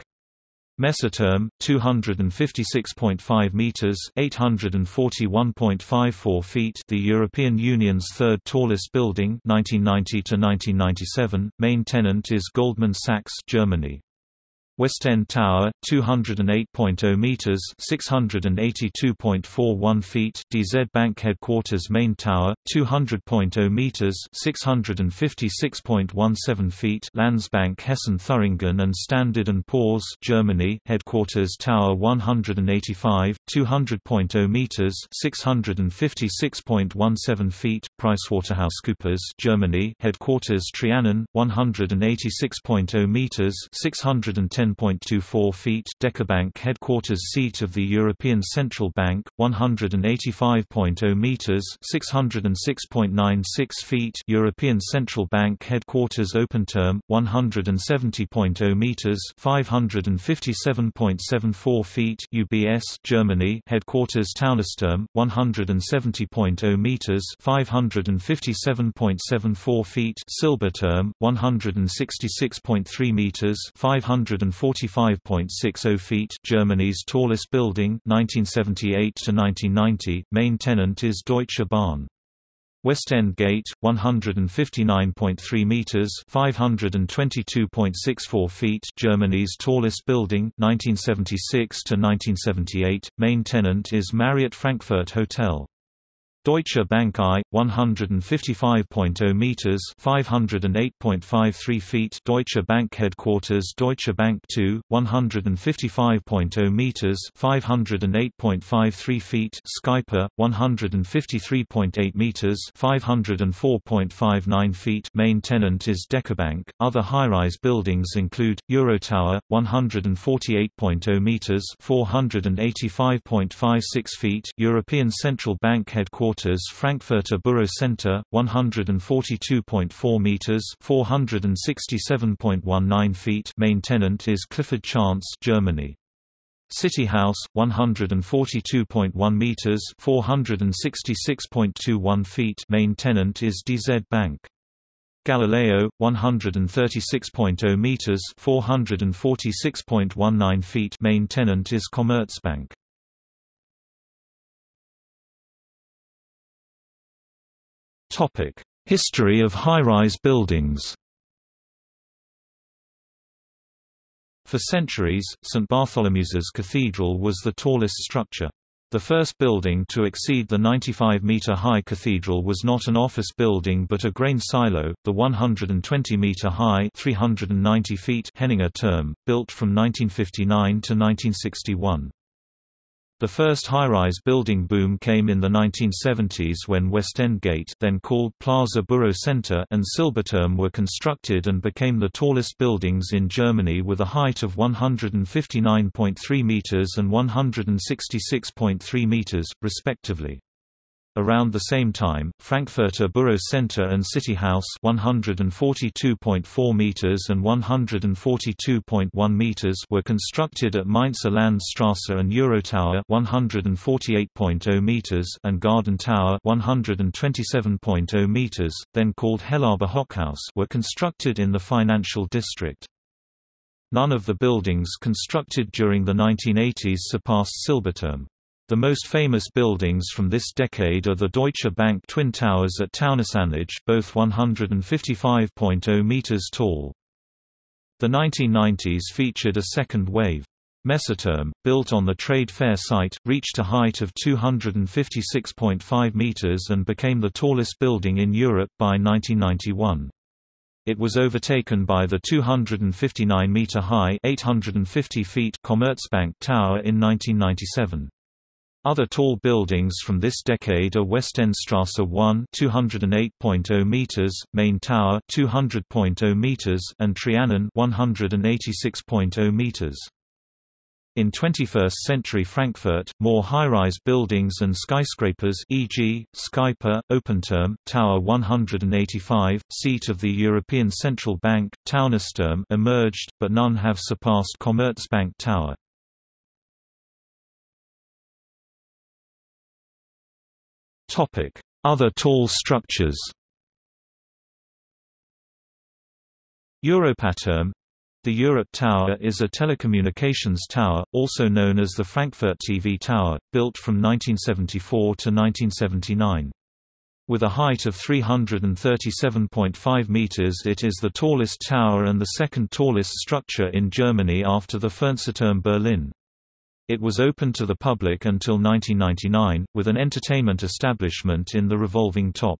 Messeturm, two hundred fifty-six point five meters, eight hundred forty-one point five four feet, the European Union's third tallest building, nineteen ninety to nineteen ninety-seven. Main tenant is Goldman Sachs, Germany. West End Tower, two hundred eight point zero meters, six hundred eighty-two point four one feet. D Z Bank Headquarters Main Tower, two hundred point zero meters, six hundred fifty-six point one seven feet. Landsbank Hessen-Thuringen and Standard and Poor's Germany Headquarters Tower, one hundred eighty-five, two hundred point zero meters, six hundred fifty-six point one seven feet. PricewaterhouseCoopers Germany Headquarters Trianon, one hundred eighty-six point zero meters, six hundred ten point two four feet. DekaBank Headquarters Seat of the European Central Bank, one hundred eighty-five point zero meters, six hundred six point nine six feet. European Central Bank Headquarters Open Term, one hundred seventy point zero meters, five hundred fifty-seven point seven four feet. U B S Germany Headquarters Taunusterm, one hundred seventy point zero meters, five hundred fifty-seven point seven four feet. Silberterm, one hundred sixty-six point three meters, five hundred forty-five point six zero feet. Germany's tallest building, nineteen seventy-eight to nineteen ninety. Main tenant is Deutsche Bahn. West End Gate, one hundred fifty-nine point three meters, five hundred twenty-two point six four feet. Germany's tallest building, nineteen seventy-six to nineteen seventy-eight. Main tenant is Marriott Frankfurt Hotel. Deutsche Bank I, one hundred fifty-five point zero meters, five hundred eight point five three feet. Deutsche Bank Headquarters Deutsche Bank two, one hundred fifty-five point zero meters, five hundred eight point five three feet. Skyper, one hundred fifty-three point eight meters, five hundred four point five nine feet. Main tenant is DekaBank. Other high-rise buildings include Eurotower, one hundred forty-eight point zero meters, four hundred eighty-five point five six feet. European Central Bank Headquarters Frankfurter Bürocenter, one hundred forty-two point four meters, four hundred sixty-seven point one nine feet. Main tenant is Clifford Chance, Germany. City House, one hundred forty-two point one meters, four hundred sixty-six point two one feet. Main tenant is D Z Bank. Galileo, one hundred thirty-six point zero meters, four hundred forty-six point one nine feet. Main tenant is Commerzbank. Topic: History of high-rise buildings. For centuries, Saint Bartholomew's Cathedral was the tallest structure. The first building to exceed the ninety-five-meter-high cathedral was not an office building but a grain silo, the one hundred twenty-meter-high (three hundred ninety feet) Henninger Turm, built from nineteen fifty-nine to nineteen sixty-one. The first high-rise building boom came in the nineteen seventies when West End Gate, then called Plaza Bürocenter, and Silberturm were constructed and became the tallest buildings in Germany with a height of one hundred fifty-nine point three meters and one hundred sixty-six point three meters, respectively. Around the same time, Frankfurter Bürocenter and City House, one hundred forty-two point four meters and one hundred forty-two point one meters, were constructed at Mainzer Landstrasse and Eurotower, one hundred forty-eight point zero meters, and Garden Tower, one hundred twenty-seven point zero meters, then called Hellaber Hochhaus, were constructed in the financial district. None of the buildings constructed during the nineteen eighties surpassed Silberturm. The most famous buildings from this decade are the Deutsche Bank Twin Towers at Taunusanlage, both one hundred fifty-five point zero meters tall. The nineteen nineties featured a second wave. Messeturm, built on the trade fair site, reached a height of two hundred fifty-six point five meters and became the tallest building in Europe by nineteen ninety-one. It was overtaken by the two hundred fifty-nine-meter-high (eight hundred fifty feet) Commerzbank Tower in nineteen ninety-seven. Other tall buildings from this decade are Westendstrasse one, two hundred eight point zero meters, Main Tower, two hundred point zero meters, and Trianon, one hundred eighty-six point zero meters. In twenty-first century Frankfurt, more high-rise buildings and skyscrapers, for example, Skyper, Openturm, Tower one hundred eighty-five, Seat of the European Central Bank, Taunusterm, emerged, but none have surpassed Commerzbank Tower. Other tall structures: Europaturm. The Europe Tower is a telecommunications tower, also known as the Frankfurt T V Tower, built from nineteen seventy-four to nineteen seventy-nine. With a height of three hundred thirty-seven point five meters, it is the tallest tower and the second tallest structure in Germany after the Fernsehturm Berlin. It was open to the public until nineteen ninety-nine, with an entertainment establishment in the revolving top.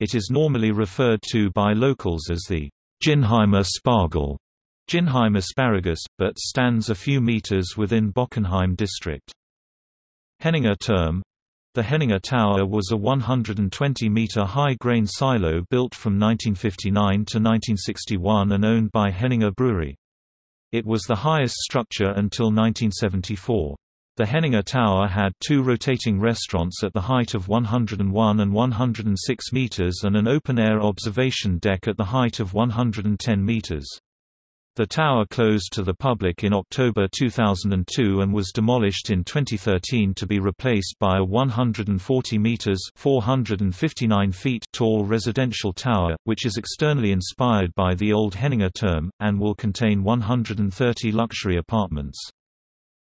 It is normally referred to by locals as the Ginheimer Spargel, Ginheim asparagus, but stands a few meters within Bockenheim district. Henninger Turm. The Henninger Tower was a one hundred twenty meter high grain silo built from nineteen fifty-nine to nineteen sixty-one and owned by Henninger Brewery. It was the highest structure until nineteen seventy-four. The Henninger Tower had two rotating restaurants at the height of one hundred one and one hundred six meters and an open-air observation deck at the height of one hundred ten meters. The tower closed to the public in October two thousand two and was demolished in twenty thirteen to be replaced by a one hundred forty meters (four hundred fifty-nine feet) tall residential tower, which is externally inspired by the old Henninger Turm, and will contain one hundred thirty luxury apartments.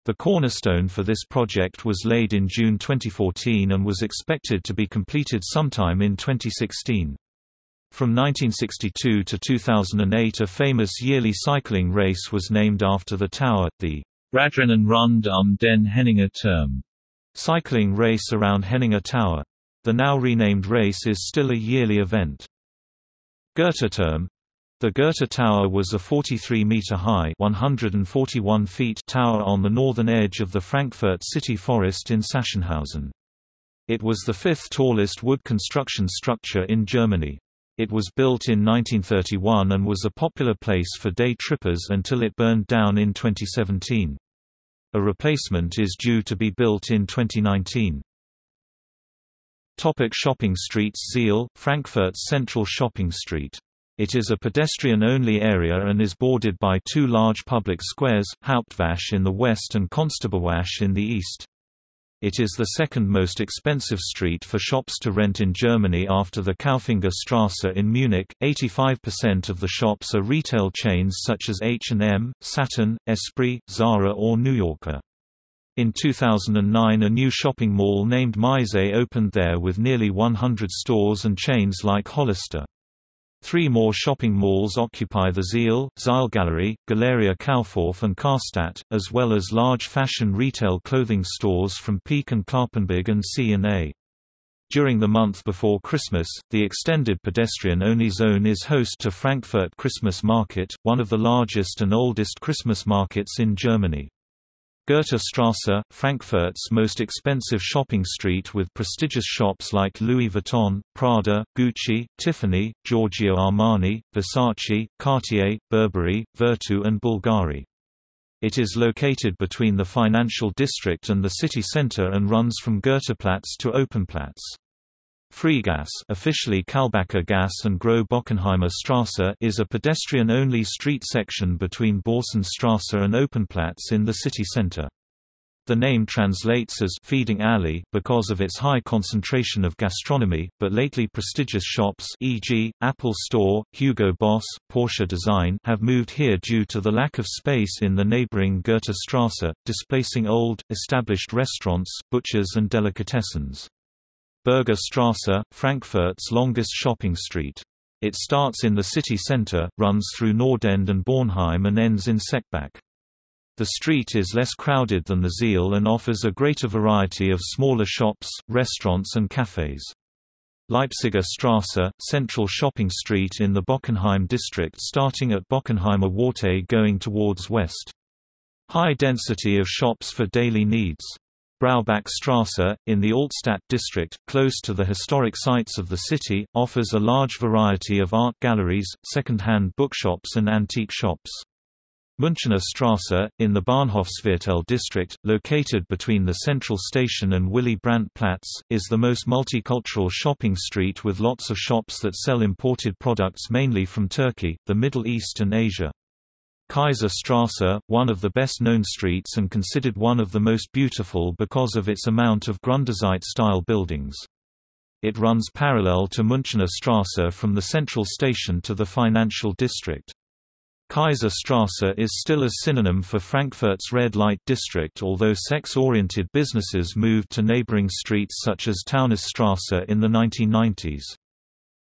The cornerstone for this project was laid in June twenty fourteen and was expected to be completed sometime in twenty sixteen. From nineteen sixty-two to two thousand eight, a famous yearly cycling race was named after the tower, the Radrennen Rund um den Henninger Turm, cycling race around Henninger Tower. The now renamed race is still a yearly event. Goethe Turm. The Goethe Tower was a forty-three meter high (one hundred forty-one feet) tower on the northern edge of the Frankfurt city forest in Sachsenhausen. It was the fifth tallest wood construction structure in Germany. It was built in nineteen thirty-one and was a popular place for day trippers until it burned down in twenty seventeen. A replacement is due to be built in twenty nineteen. Topic: Shopping streets. Zeil, Frankfurt's central shopping street. It is a pedestrian-only area and is bordered by two large public squares, Hauptwache in the west and Konstablwache in the east. It is the second most expensive street for shops to rent in Germany after the Kaufingerstrasse in Munich. eighty-five percent of the shops are retail chains such as H and M, Saturn, Esprit, Zara or New Yorker. In two thousand nine, a new shopping mall named Meise opened there with nearly one hundred stores and chains like Hollister. Three more shopping malls occupy the Zeil, Zeilgalerie, Galeria Kaufhof and Karstadt, as well as large fashion retail clothing stores from Peek and Klappenberg and C and A. During the month before Christmas, the extended pedestrian-only zone is host to Frankfurt Christmas Market, one of the largest and oldest Christmas markets in Germany. Goethestrasse, Frankfurt's most expensive shopping street with prestigious shops like Louis Vuitton, Prada, Gucci, Tiffany, Giorgio Armani, Versace, Cartier, Burberry, Vertu and Bulgari. It is located between the financial district and the city center and runs from Goetheplatz to Openplatz. Freigas, officially Kalbacher Gas and Gro Bockenheimer Strasse, is a pedestrian-only street section between Borsenstrasse and Openplatz in the city center. The name translates as feeding alley because of its high concentration of gastronomy, but lately prestigious shops, for example, Apple Store, Hugo Boss, Porsche Design, have moved here due to the lack of space in the neighboring Goethestrasse, displacing old, established restaurants, butchers and delicatessens. Burgerstrasse, Frankfurt's longest shopping street. It starts in the city center, runs through Nordend and Bornheim and ends in Seckbach. The street is less crowded than the Zeil and offers a greater variety of smaller shops, restaurants and cafes. Leipziger Strasse, central shopping street in the Bockenheim district starting at Bockenheimer Warte going towards west. High density of shops for daily needs. Braubachstrasse, in the Altstadt district, close to the historic sites of the city, offers a large variety of art galleries, second-hand bookshops and antique shops. Münchener Strasse, in the Bahnhofsviertel district, located between the Central Station and Willy-Brandt-Platz, is the most multicultural shopping street with lots of shops that sell imported products mainly from Turkey, the Middle East and Asia. Kaiserstrasse, one of the best-known streets and considered one of the most beautiful because of its amount of Grundrissite-style buildings. It runs parallel to Münchener Strasse from the central station to the financial district. Kaiserstrasse is still a synonym for Frankfurt's red light district, although sex-oriented businesses moved to neighboring streets such as Taunusstrasse in the nineteen nineties.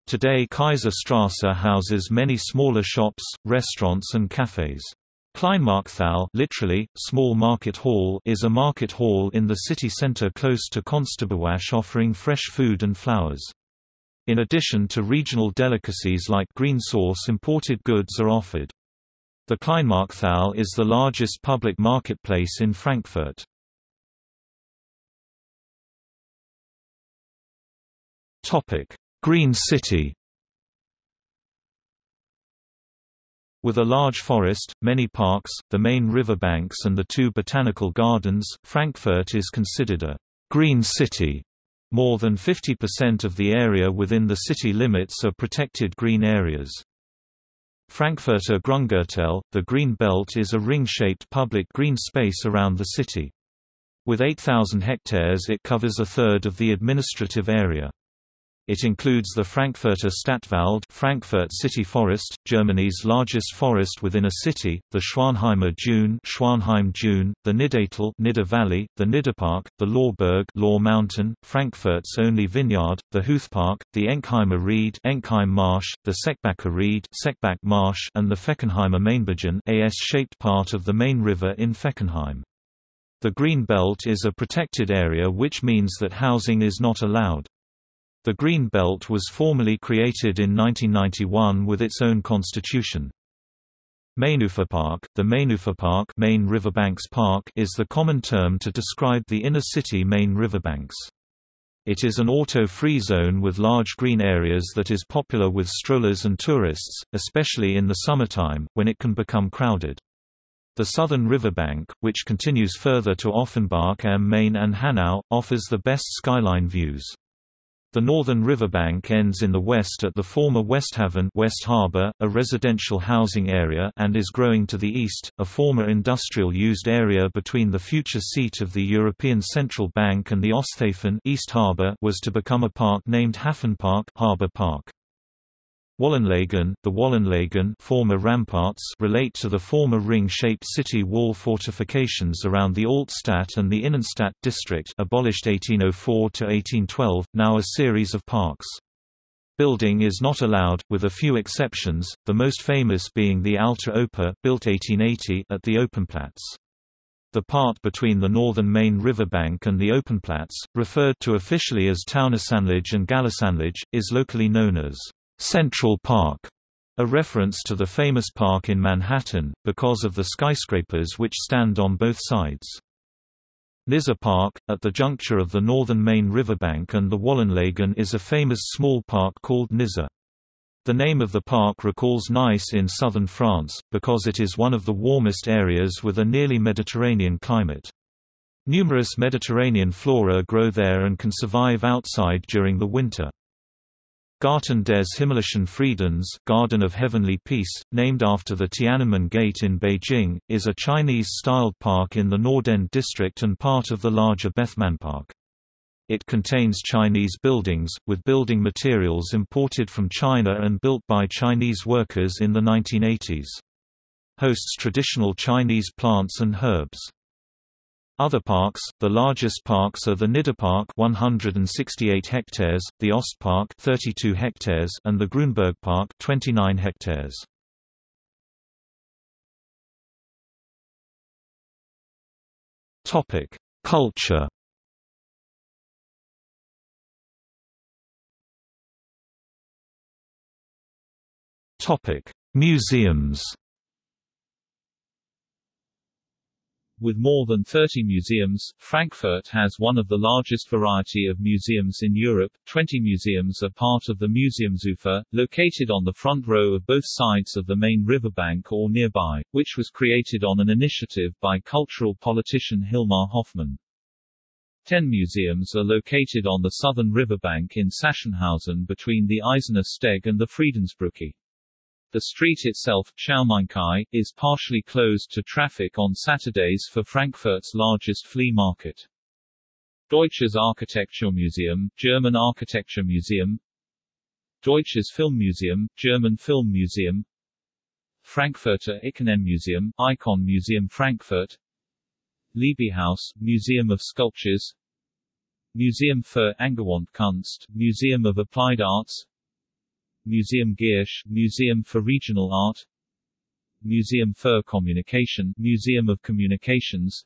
Today Kaiserstrasse houses many smaller shops, restaurants and cafes. Kleinmarkthalle, literally, small market hall, is a market hall in the city centre close to Konstabewasch offering fresh food and flowers. In addition to regional delicacies like green sauce, imported goods are offered. The Kleinmarkthalle is the largest public marketplace in Frankfurt. Topic: Green City. With a large forest, many parks, the main riverbanks and the two botanical gardens, Frankfurt is considered a green city. More than fifty percent of the area within the city limits are protected green areas. Frankfurter Grüngürtel, the Green Belt, is a ring-shaped public green space around the city. With eight thousand hectares it covers a third of the administrative area. It includes the Frankfurter Stadtwald, Frankfurt City Forest, Germany's largest forest within a city, the Schwanheimer Dune, Schwanheim Dune, the Niddatal, Nidda Valley, the Nidderpark, the Lorberg, Lohr Mountain, Frankfurt's only vineyard, the Huthpark, the Enkheimer Reed, Enkheim Marsh, the Seckbacher Reed, Seckbach Marsh, and the Feckenheimer Mainbergen, A S-shaped part of the main river in Feckenheim. The Green Belt is a protected area, which means that housing is not allowed. The Green Belt was formally created in nineteen ninety-one with its own constitution. Mainuferpark, the Mainuferpark, Main Riverbanks Park, is the common term to describe the inner city main riverbanks. It is an auto-free zone with large green areas that is popular with strollers and tourists, especially in the summertime, when it can become crowded. The southern riverbank, which continues further to Offenbach am Main and Hanau, offers the best skyline views. The northern riverbank ends in the west at the former Westhaven West Harbour, a residential housing area, and is growing to the east, a former industrial-used area between the future seat of the European Central Bank and the Osthafen East Harbour was to become a park named Hafenpark Harbour Park. Wallenlagen, the Wallenlagen former ramparts relate to the former ring-shaped city wall fortifications around the Altstadt and the Innenstadt district, abolished eighteen oh four to eighteen twelve, now a series of parks. Building is not allowed, with a few exceptions, the most famous being the Alte Oper, built eighteen eighty, at the Openplatz. The part between the northern main riverbank and the Openplatz, referred to officially as Taunusanlage and Gallisanlage, is locally known as Central Park, a reference to the famous park in Manhattan, because of the skyscrapers which stand on both sides. Nizza Park, at the juncture of the northern main riverbank and the Wallenlagen, is a famous small park called Nizza. The name of the park recalls Nice in southern France, because it is one of the warmest areas with a nearly Mediterranean climate. Numerous Mediterranean flora grow there and can survive outside during the winter. Garten des himmlischen Friedens, Garden of Heavenly Peace, named after the Tiananmen Gate in Beijing, is a Chinese-styled park in the Nordend district and part of the larger Bethmannpark. It contains Chinese buildings, with building materials imported from China and built by Chinese workers in the nineteen eighties. Hosts traditional Chinese plants and herbs. Other parks, the largest parks are the Nidderpark one hundred sixty-eight hectares, the Ostpark thirty-two hectares and the Grünbergpark twenty-nine hectares. Topic: Culture. Topic: Museums. With more than thirty museums, Frankfurt has one of the largest variety of museums in Europe. twenty museums are part of the Museumsufer, located on the front row of both sides of the main riverbank or nearby, which was created on an initiative by cultural politician Hilmar Hoffmann. ten museums are located on the southern riverbank in Sachsenhausen between the Eisener Steg and the Friedensbrücke. The street itself, Schaumainkai, is partially closed to traffic on Saturdays for Frankfurt's largest flea market. Deutsches Architekturmuseum, German Architecture Museum, Deutsches Filmmuseum, German Film Museum, Frankfurter Ikonenmuseum, Icon Museum Frankfurt, Liebighaus, Museum of Sculptures, Museum für Angewandtkunst, Museum of Applied Arts, Museum Giersch, Museum for Regional Art, Museum für Kommunikation, Museum of Communications,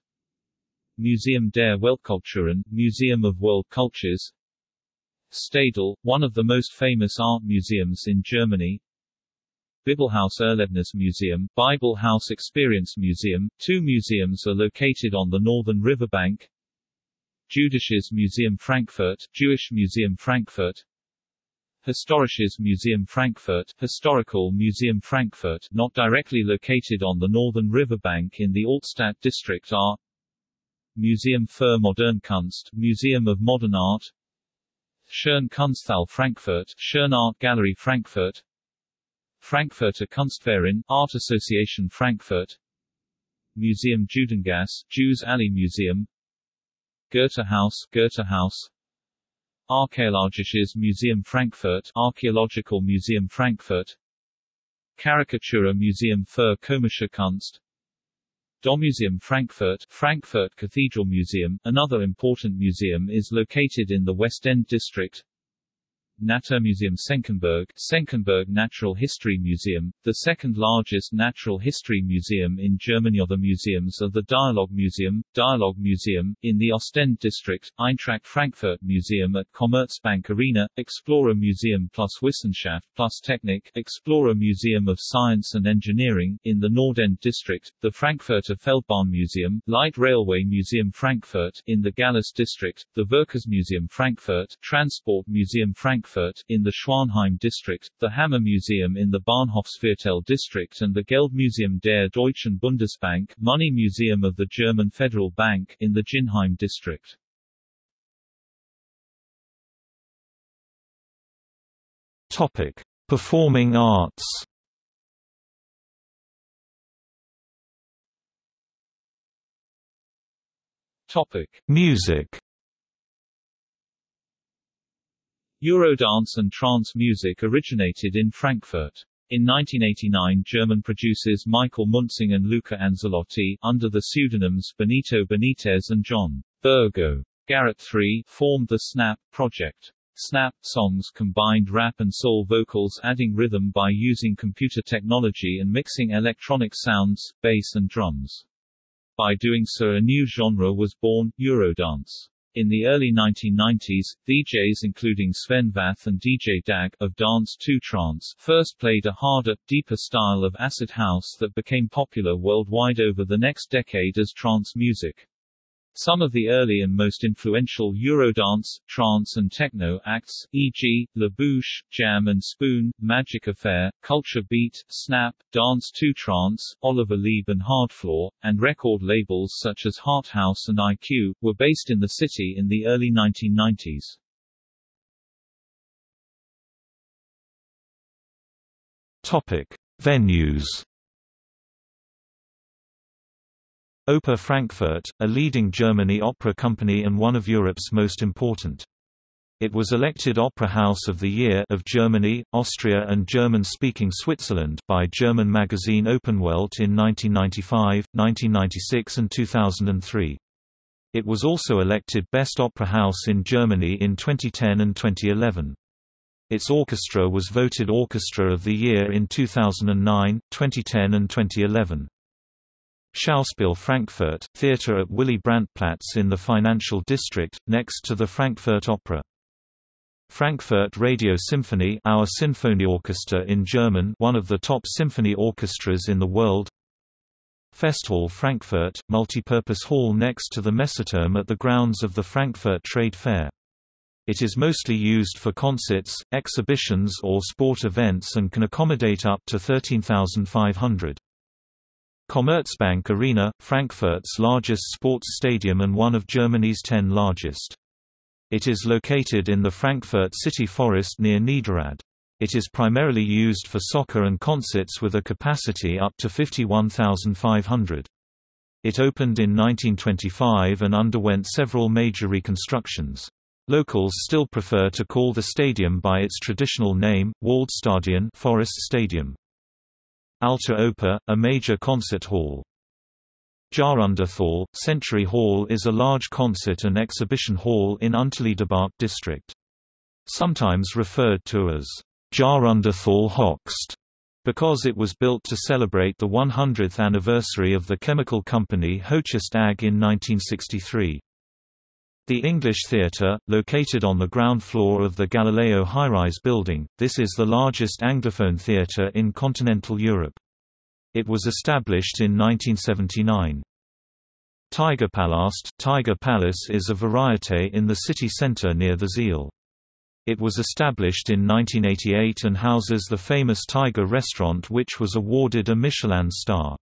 Museum der Weltkulturen, Museum of World Cultures, Stadel, one of the most famous art museums in Germany, Bibelhaus Erlebnis Museum, Bibelhaus Experience Museum. Two museums are located on the northern riverbank: Jüdisches Museum Frankfurt, Jewish Museum Frankfurt, Historisches Museum Frankfurt, Historical Museum Frankfurt, not directly located on the northern riverbank in the Altstadt district, are Museum für Moderne Kunst, Museum of Modern Art, Schöne Kunsthalle Frankfurt, Schöne Art Gallery Frankfurt, Frankfurter Kunstverein, Art Association Frankfurt, Museum Judengasse, Jews Alley Museum, Goethehaus, Goethehaus, Archäologisches Museum Frankfurt, Archaeological Museum Frankfurt, Karikatura Museum für Komische Kunst, Dommuseum Frankfurt, Frankfurt Cathedral Museum. Another important museum is located in the West End district. Naturmuseum Senckenberg, Senckenberg Natural History Museum, the second largest natural history museum in Germany. Other museums are the Dialog Museum, Dialog Museum, in the Ostend district, Eintracht Frankfurt Museum at Commerzbank Arena, Explorer Museum plus Wissenschaft plus Technik, Explorer Museum of Science and Engineering, in the Nordend district, the Frankfurter Feldbahn Museum, Light Railway Museum Frankfurt, in the Galles district, the Verkehrsmuseum Frankfurt, Transport Museum Frankfurt, in the Schwanheim district, the Hammer Museum in the Bahnhofsviertel district and the Geldmuseum der Deutschen Bundesbank, Money Museum of the German Federal Bank, in the Jinheim district. Topic: Performing Arts. Topic: Music. Eurodance and trance music originated in Frankfurt. In nineteen eighty-nine, German producers Michael Munzing and Luca Anzalotti, under the pseudonyms Benito Benitez and John Burgo Garrett the third, formed the Snap Project. Snap songs combined rap and soul vocals, adding rhythm by using computer technology and mixing electronic sounds, bass and drums. By doing so, a new genre was born, Eurodance. In the early nineteen nineties, D Js including Sven Vath and D J Dag of Dance two Trance first played a harder, deeper style of acid house that became popular worldwide over the next decade as trance music. Some of the early and most influential Eurodance, trance and techno acts, for example, La Bouche, Jam and Spoon, Magic Affair, Culture Beat, Snap, Dance two Trance, Oliver Lieb and Hardfloor, and record labels such as Hearthouse and I Q, were based in the city in the early nineteen nineties. Topic: Venues. Oper Frankfurt, a leading Germany opera company and one of Europe's most important. It was elected Opera House of the Year of Germany, Austria and German-speaking Switzerland by German magazine Openwelt in nineteen ninety-five, nineteen ninety-six and two thousand three. It was also elected Best Opera House in Germany in twenty ten and twenty eleven. Its orchestra was voted Orchestra of the Year in two thousand nine, twenty ten and twenty eleven. Schauspiel Frankfurt, theatre at Willy-Brandt-Platz in the financial district, next to the Frankfurt Opera. Frankfurt Radio Symphony, Our Sinfonieorchester in German, one of the top symphony orchestras in the world. Festhall Frankfurt, multipurpose hall next to the Messeturm at the grounds of the Frankfurt Trade Fair. It is mostly used for concerts, exhibitions or sport events and can accommodate up to thirteen thousand five hundred. Commerzbank Arena, Frankfurt's largest sports stadium and one of Germany's ten largest. It is located in the Frankfurt City Forest near Niederrad. It is primarily used for soccer and concerts with a capacity up to fifty-one thousand five hundred. It opened in nineteen twenty-five and underwent several major reconstructions. Locals still prefer to call the stadium by its traditional name, Waldstadion, Forest Stadium. Alta Oper, a major concert hall. Jarunderthal, Century Hall is a large concert and exhibition hall in Unterliederbach district. Sometimes referred to as Jarunderthal Hoxt, because it was built to celebrate the one hundredth anniversary of the chemical company Hochst A G in nineteen sixty-three. The English Theatre, located on the ground floor of the Galileo high-rise building, this is the largest Anglophone theatre in continental Europe. It was established in nineteen seventy-nine. Tigerpalast, Tiger Palace is a variété in the city centre near the Zeil. It was established in nineteen eighty-eight and houses the famous Tiger restaurant, which was awarded a Michelin star.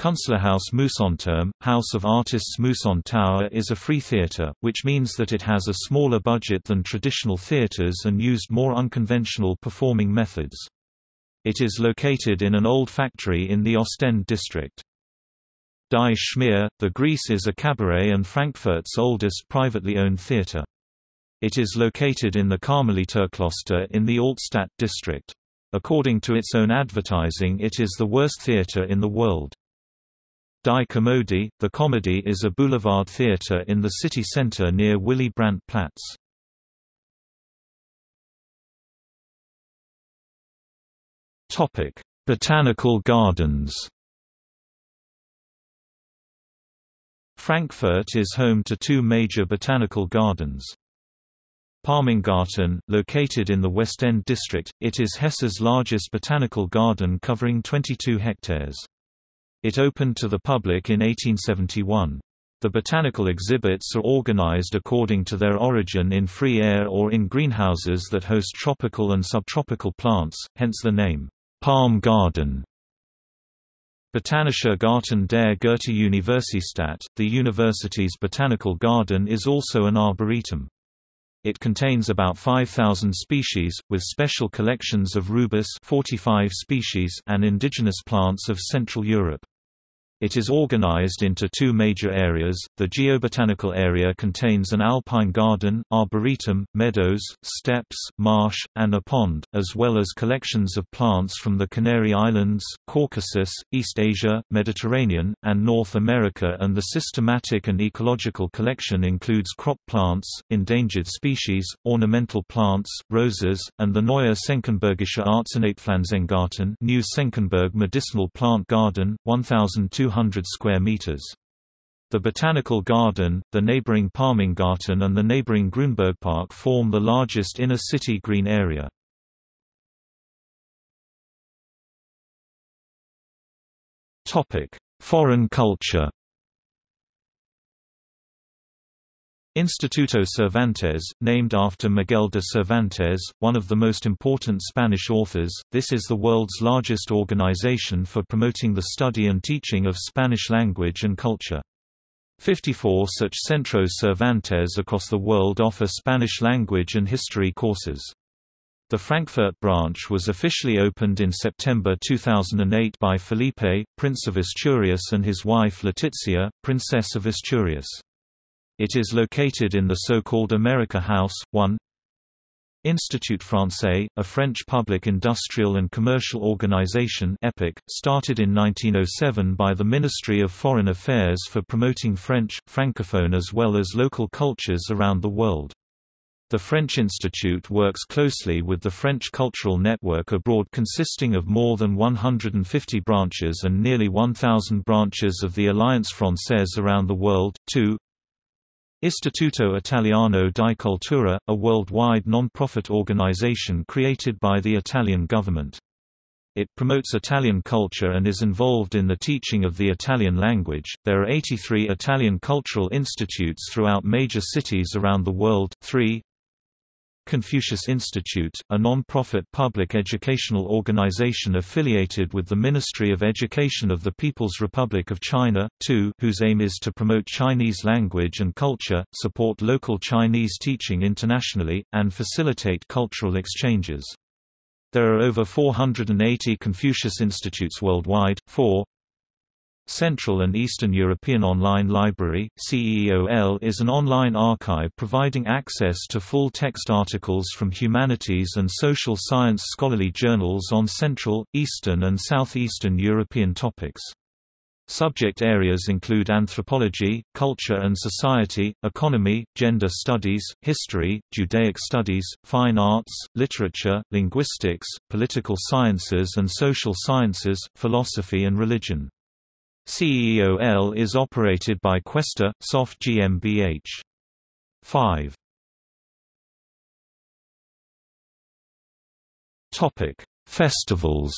Kunstlerhaus Moussanturm, House of Artists Moussan Tower is a free theatre, which means that it has a smaller budget than traditional theatres and used more unconventional performing methods. It is located in an old factory in the Ostend district. Die Schmier, the Grease is a cabaret and Frankfurt's oldest privately owned theatre. It is located in the Karmeliterkloster in the Altstadt district. According to its own advertising, it is the worst theatre in the world. Die Komödie, the Comedy is a boulevard theatre in the city centre near Willy Brandt-Platz. Topic: Botanical Gardens. Frankfurt is home to two major botanical gardens. Palmengarten, located in the West End district, it is Hesse's largest botanical garden covering twenty-two hectares. It opened to the public in eighteen seventy-one. The botanical exhibits are organized according to their origin in free air or in greenhouses that host tropical and subtropical plants, hence the name, Palm Garden. Botanischer Garten der Goethe-Universität, the university's botanical garden, is also an arboretum. It contains about five thousand species, with special collections of rubus forty-five species and indigenous plants of Central Europe. It is organized into two major areas. The geobotanical area contains an alpine garden, arboretum, meadows, steppes, marsh, and a pond, as well as collections of plants from the Canary Islands, Caucasus, East Asia, Mediterranean, and North America, and the systematic and ecological collection includes crop plants, endangered species, ornamental plants, roses, and the Neue Senckenbergische Arzneiepflanzengarten, New Senckenberg Medicinal Plant Garden, one thousand two hundred square meters. The Botanical Garden, the neighboring Palmengarten and the neighboring Grünbergpark form the largest inner-city green area. Topic: Foreign culture. Instituto Cervantes, named after Miguel de Cervantes, one of the most important Spanish authors, this is the world's largest organization for promoting the study and teaching of Spanish language and culture. fifty-four such Centros Cervantes across the world offer Spanish language and history courses. The Frankfurt branch was officially opened in September two thousand eight by Felipe, Prince of Asturias, and his wife Letizia, Princess of Asturias. It is located in the so-called America House. one Institut Français, a French public industrial and commercial organization (E P I C), started in nineteen oh seven by the Ministry of Foreign Affairs for promoting French, Francophone as well as local cultures around the world. The French Institute works closely with the French Cultural Network abroad, consisting of more than one hundred fifty branches and nearly one thousand branches of the Alliance Française around the world. two Istituto Italiano di Cultura, a worldwide non-profit organization created by the Italian government. It promotes Italian culture and is involved in the teaching of the Italian language. There are eighty-three Italian cultural institutes throughout major cities around the world. three Confucius Institute, a non-profit public educational organization affiliated with the Ministry of Education of the People's Republic of China, two, whose aim is to promote Chinese language and culture, support local Chinese teaching internationally, and facilitate cultural exchanges. There are over four hundred eighty Confucius Institutes worldwide. four Central and Eastern European Online Library (C E O L) is an online archive providing access to full-text articles from humanities and social science scholarly journals on Central, Eastern and Southeastern European topics. Subject areas include anthropology, culture and society, economy, gender studies, history, Judaic studies, fine arts, literature, linguistics, political sciences and social sciences, philosophy and religion. C E O L is operated by Questa Soft GmbH. five. Topic: Festivals.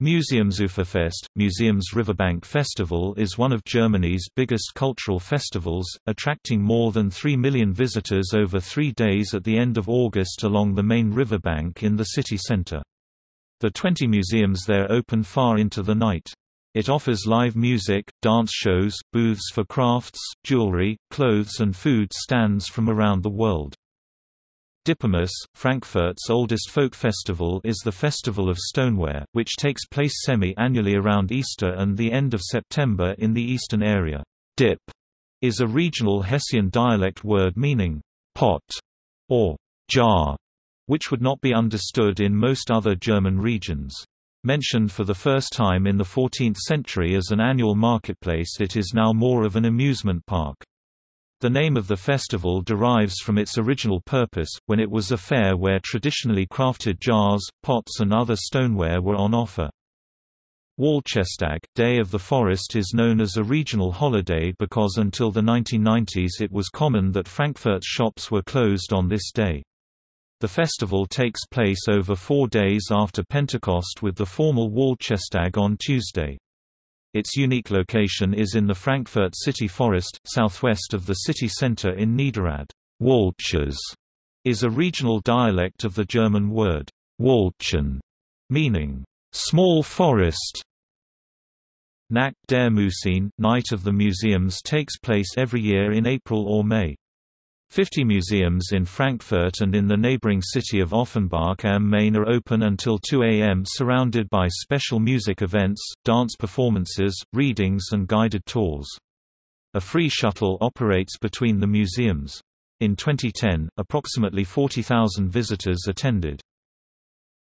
Museums Uferfest, Museums Riverbank Festival is one of Germany's biggest cultural festivals, attracting more than three million visitors over three days at the end of August along the main riverbank in the city centre. The twenty museums there open far into the night. It offers live music, dance shows, booths for crafts, jewelry, clothes and food stands from around the world. Dippomus, Frankfurt's oldest folk festival, is the Festival of Stoneware, which takes place semi-annually around Easter and the end of September in the eastern area. Dip is a regional Hessian dialect word meaning pot or jar, which would not be understood in most other German regions. Mentioned for the first time in the fourteenth century as an annual marketplace, it is now more of an amusement park. The name of the festival derives from its original purpose, when it was a fair where traditionally crafted jars, pots and other stoneware were on offer. Walchestag, Day of the Forest, is known as a regional holiday because until the nineteen nineties it was common that Frankfurt's shops were closed on this day. The festival takes place over four days after Pentecost with the formal Walchestag on Tuesday. Its unique location is in the Frankfurt City Forest, southwest of the city center in Niederrad. Walchers is a regional dialect of the German word Waldchen, meaning small forest. Nacht der Museen, Night of the Museums, takes place every year in April or May. Fifty museums in Frankfurt and in the neighboring city of Offenbach am Main are open until two A M surrounded by special music events, dance performances, readings and guided tours. A free shuttle operates between the museums. In twenty ten, approximately forty thousand visitors attended.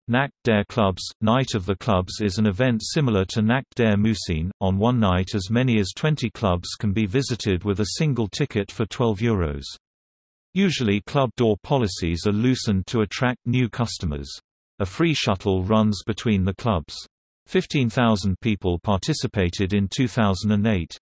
Nacht der Clubs, Night of the Clubs, is an event similar to Nacht der Museen. On one night as many as twenty clubs can be visited with a single ticket for twelve euros. Usually club door policies are loosened to attract new customers. A free shuttle runs between the clubs. fifteen thousand people participated in two thousand eight.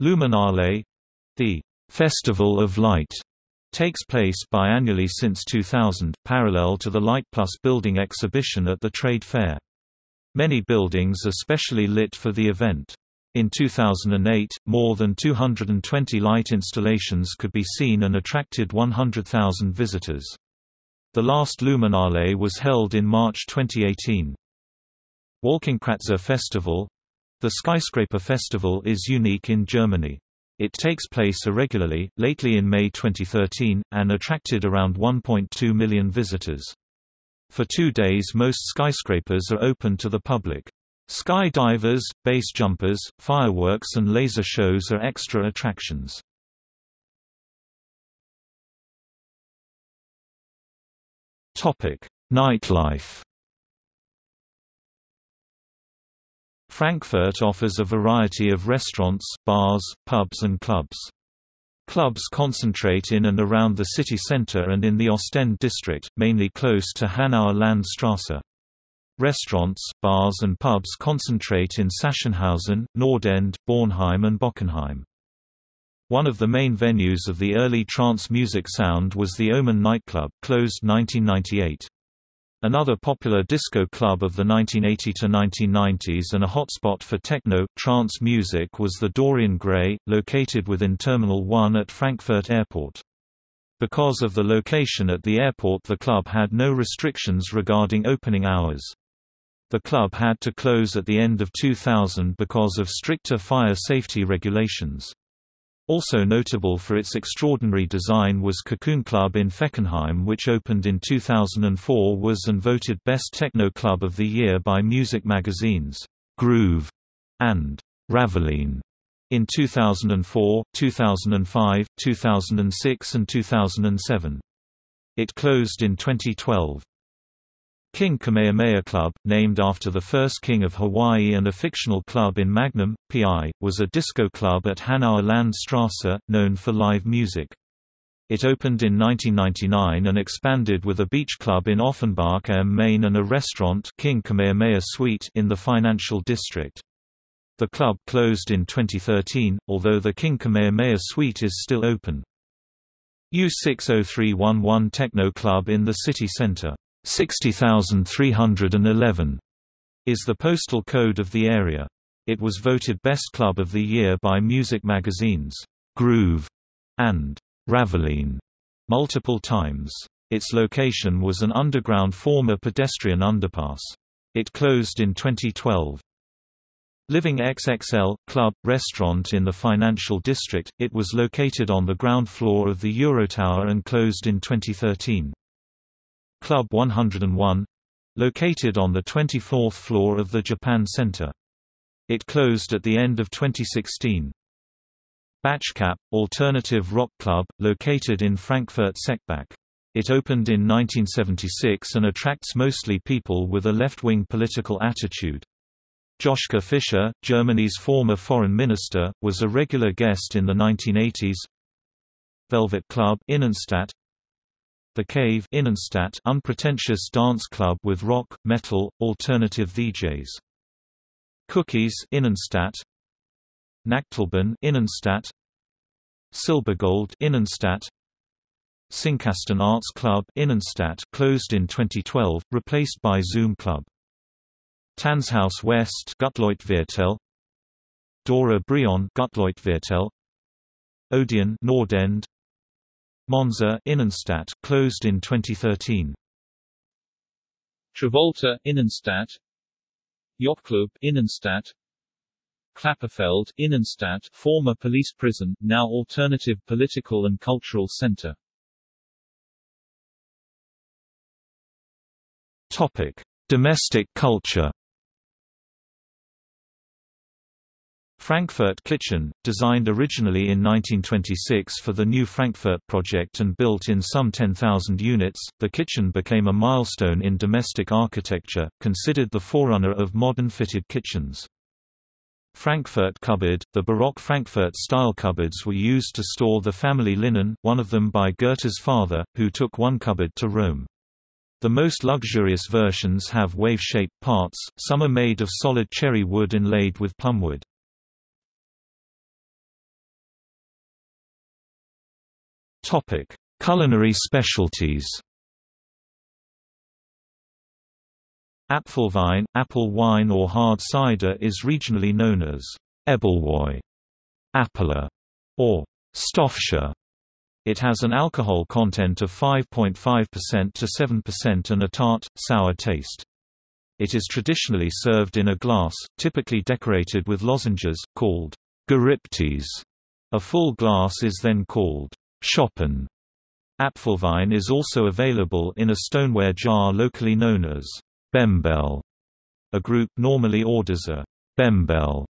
Luminale — the Festival of Light — takes place biannually since two thousand, parallel to the Light Plus building exhibition at the trade fair. Many buildings are specially lit for the event. In two thousand eight, more than two hundred twenty light installations could be seen and attracted one hundred thousand visitors. The last Luminale was held in March twenty eighteen. Wolkenkratzer Festival — the Skyscraper Festival is unique in Germany. It takes place irregularly, lately in May twenty thirteen, and attracted around one point two million visitors. For two days most skyscrapers are open to the public. Skydivers, base jumpers, fireworks and laser shows are extra attractions. Nightlife. Frankfurt offers a variety of restaurants, bars, pubs and clubs. Clubs concentrate in and around the city centre and in the Ostend district, mainly close to Hanauer Landstrasse. Restaurants, bars and pubs concentrate in Sachsenhausen, Nordend, Bornheim and Bockenheim. One of the main venues of the early trance music sound was the Omen nightclub, closed nineteen ninety-eight. Another popular disco club of the nineteen eighties to nineteen nineties and a hotspot for techno, trance music was the Dorian Gray, located within Terminal one at Frankfurt Airport. Because of the location at the airport, the club had no restrictions regarding opening hours. The club had to close at the end of two thousand because of stricter fire safety regulations. Also notable for its extraordinary design was Cocoon Club in Feckenheim, which opened in two thousand four, was and voted Best Techno Club of the Year by music magazines Groove and Raveline. In two thousand four, two thousand five, two thousand six and two thousand seven. It closed in twenty twelve. King Kamehameha Club, named after the first king of Hawaii and a fictional club in Magnum, P I, was a disco club at Hanauer Landstrasse, known for live music. It opened in nineteen ninety-nine and expanded with a beach club in Offenbach am Main and a restaurant, King Kamehameha Suite, in the financial district. The club closed in twenty thirteen, although the King Kamehameha Suite is still open. U six oh three one one Techno Club in the city center. sixty thousand three hundred eleven is the postal code of the area. It was voted Best Club of the Year by music magazines Groove and Raveline multiple times. Its location was an underground former pedestrian underpass. It closed in twenty twelve. Living X X L Club restaurant in the financial district. It was located on the ground floor of the Eurotower and closed in twenty thirteen. Club one oh one — located on the twenty-fourth floor of the Japan Center. It closed at the end of twenty sixteen. Batchcap — alternative rock club, located in Frankfurt-Seckbach. It opened in nineteen seventy-six and attracts mostly people with a left-wing political attitude. Joschka Fischer, Germany's former foreign minister, was a regular guest in the nineteen eighties. Velvet Club Innenstadt. The Cave Innenstadt, unpretentious dance club with rock, metal, alternative D Js. Cookies Innenstadt. Nachtalban Innenstadt. Silbergold Innenstadt. Sinkasten Arts Club Innenstadt, closed in twenty twelve, replaced by Zoom Club. Tanzhaus West Gutleutviertel. Dora Brion Gutleutviertel. Odeon Nordend. Monza Innenstadt, closed in twenty thirteen. Travolta Innenstadt. Yachtclub Innenstadt. Klapperfeld Innenstadt, former police prison, now alternative political and cultural center. Topic: Domestic culture. Frankfurt Kitchen, designed originally in nineteen twenty-six for the New Frankfurt project and built in some ten thousand units, the kitchen became a milestone in domestic architecture, considered the forerunner of modern fitted kitchens. Frankfurt cupboard, the Baroque Frankfurt-style cupboards were used to store the family linen, one of them by Goethe's father, who took one cupboard to Rome. The most luxurious versions have wave-shaped parts, some are made of solid cherry wood inlaid with plumwood. Topic: Culinary specialties. Apfelwein, apple wine or hard cider, is regionally known as Ebbelwoi, Appeler, or Stoffsche. It has an alcohol content of five point five percent to seven percent and a tart, sour taste. It is traditionally served in a glass, typically decorated with lozenges, called Geriptes. A full glass is then called Schoppen. Apfelwein is also available in a stoneware jar locally known as Bembel. A group normally orders a Bembel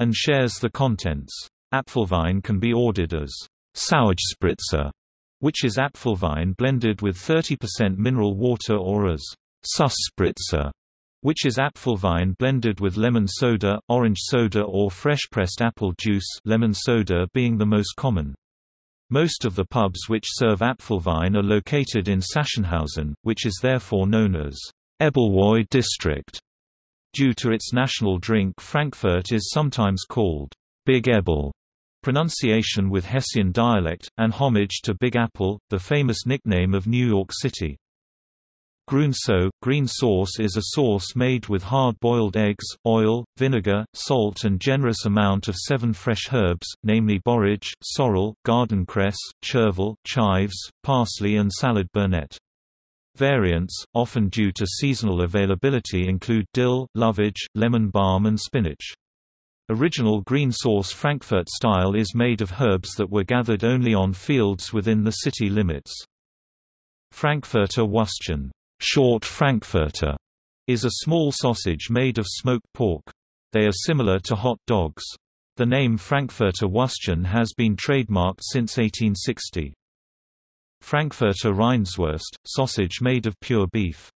and shares the contents. Apfelwein can be ordered as Sauerspritzer, which is Apfelwein blended with thirty percent mineral water, or as Süßspritzer, which is Apfelwein blended with lemon soda, orange soda or fresh-pressed apple juice, lemon soda being the most common. Most of the pubs which serve Apfelwein are located in Sachsenhausen, which is therefore known as Ebbelwoi district. Due to its national drink, Frankfurt is sometimes called Big Ebbel, pronunciation with Hessian dialect, and homage to Big Apple, the famous nickname of New York City. Grünsoße, green sauce, is a sauce made with hard-boiled eggs, oil, vinegar, salt and generous amount of seven fresh herbs, namely borage, sorrel, garden cress, chervil, chives, parsley and salad burnet. Variants, often due to seasonal availability, include dill, lovage, lemon balm and spinach. Original green sauce Frankfurt style is made of herbs that were gathered only on fields within the city limits. Frankfurter Würstchen, short Frankfurter, is a small sausage made of smoked pork. They are similar to hot dogs. The name Frankfurter Würstchen has been trademarked since eighteen sixty. Frankfurter Rindswurst, sausage made of pure beef.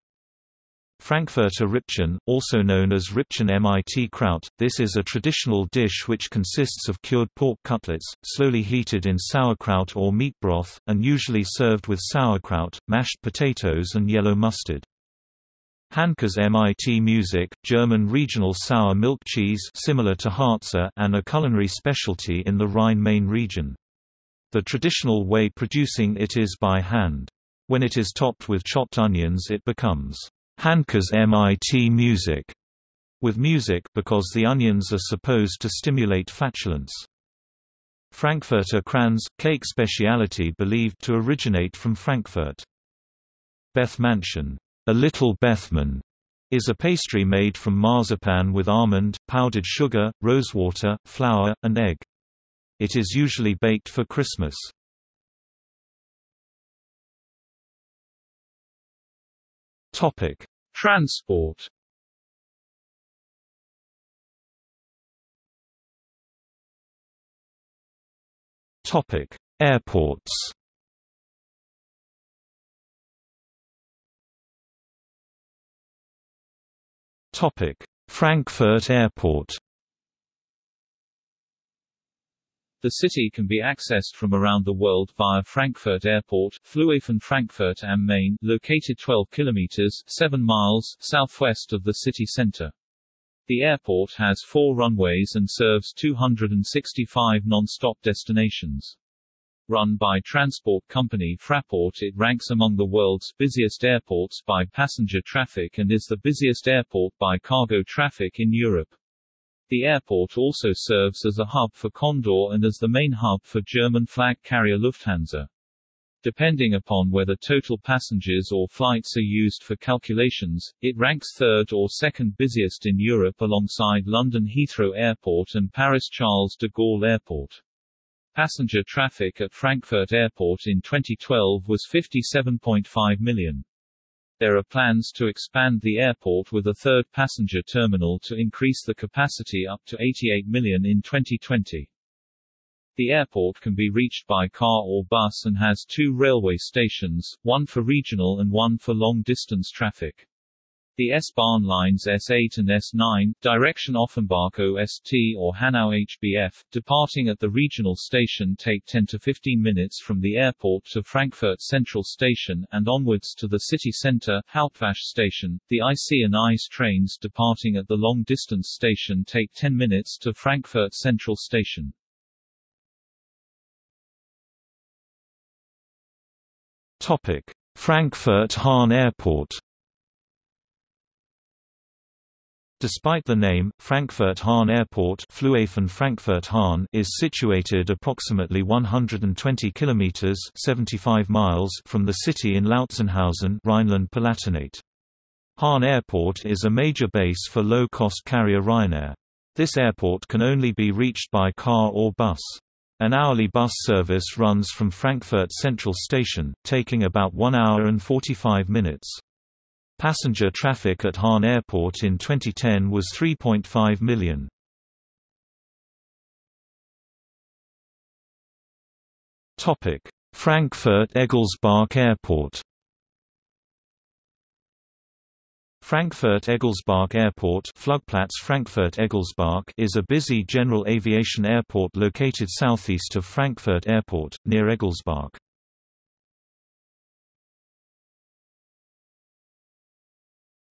Frankfurter Rippchen, also known as Rippchen mit Kraut, this is a traditional dish which consists of cured pork cutlets, slowly heated in sauerkraut or meat broth, and usually served with sauerkraut, mashed potatoes and yellow mustard. Hankers mit Musik, German regional sour milk cheese similar to Harzer and a culinary specialty in the Rhine-Main region. The traditional way producing it is by hand. When it is topped with chopped onions it becomes Hankers mit Musik with music because the onions are supposed to stimulate flatulence. Frankfurter Kranz, cake speciality believed to originate from Frankfurt. Bethmannchen, a little Bethmann, is a pastry made from marzipan with almond, powdered sugar, rosewater, flour, and egg. It is usually baked for Christmas. Transport. Airports. Frankfurt Airport. The city can be accessed from around the world via Frankfurt Airport, Flughafen Frankfurt am Main, located twelve kilometers (seven miles) southwest of the city center. The airport has four runways and serves two hundred sixty-five non-stop destinations. Run by transport company Fraport, it ranks among the world's busiest airports by passenger traffic and is the busiest airport by cargo traffic in Europe. The airport also serves as a hub for Condor and as the main hub for German flag carrier Lufthansa. Depending upon whether total passengers or flights are used for calculations, it ranks third or second busiest in Europe alongside London Heathrow Airport and Paris Charles de Gaulle Airport. Passenger traffic at Frankfurt Airport in twenty twelve was fifty-seven point five million. There are plans to expand the airport with a third passenger terminal to increase the capacity up to eighty-eight million in twenty twenty. The airport can be reached by car or bus and has two railway stations, one for regional and one for long-distance traffic. The S-Bahn lines S eight and S nine, direction Offenbach O S T or Hanau H B F, departing at the regional station take ten to fifteen minutes from the airport to Frankfurt Central Station, and onwards to the city centre, Hauptbahnhof Station. The I C and I C E trains departing at the long-distance station take ten minutes to Frankfurt Central Station. Frankfurt-Hahn Airport. Despite the name, Frankfurt Hahn Airport Flughafen Frankfurt Hahn is situated approximately one hundred twenty kilometers (seventy-five miles) from the city in Lautzenhausen, Rhineland-Palatinate. Hahn Airport is a major base for low-cost carrier Ryanair. This airport can only be reached by car or bus. An hourly bus service runs from Frankfurt Central Station, taking about one hour and forty-five minutes. Passenger traffic at Hahn Airport in twenty ten was three point five million. Topic: Frankfurt-Egelsbach Airport. Frankfurt-Egelsbach Airport Flugplatz Frankfurt-Egelsbach is a busy general aviation airport located southeast of Frankfurt Airport, near Egelsbach.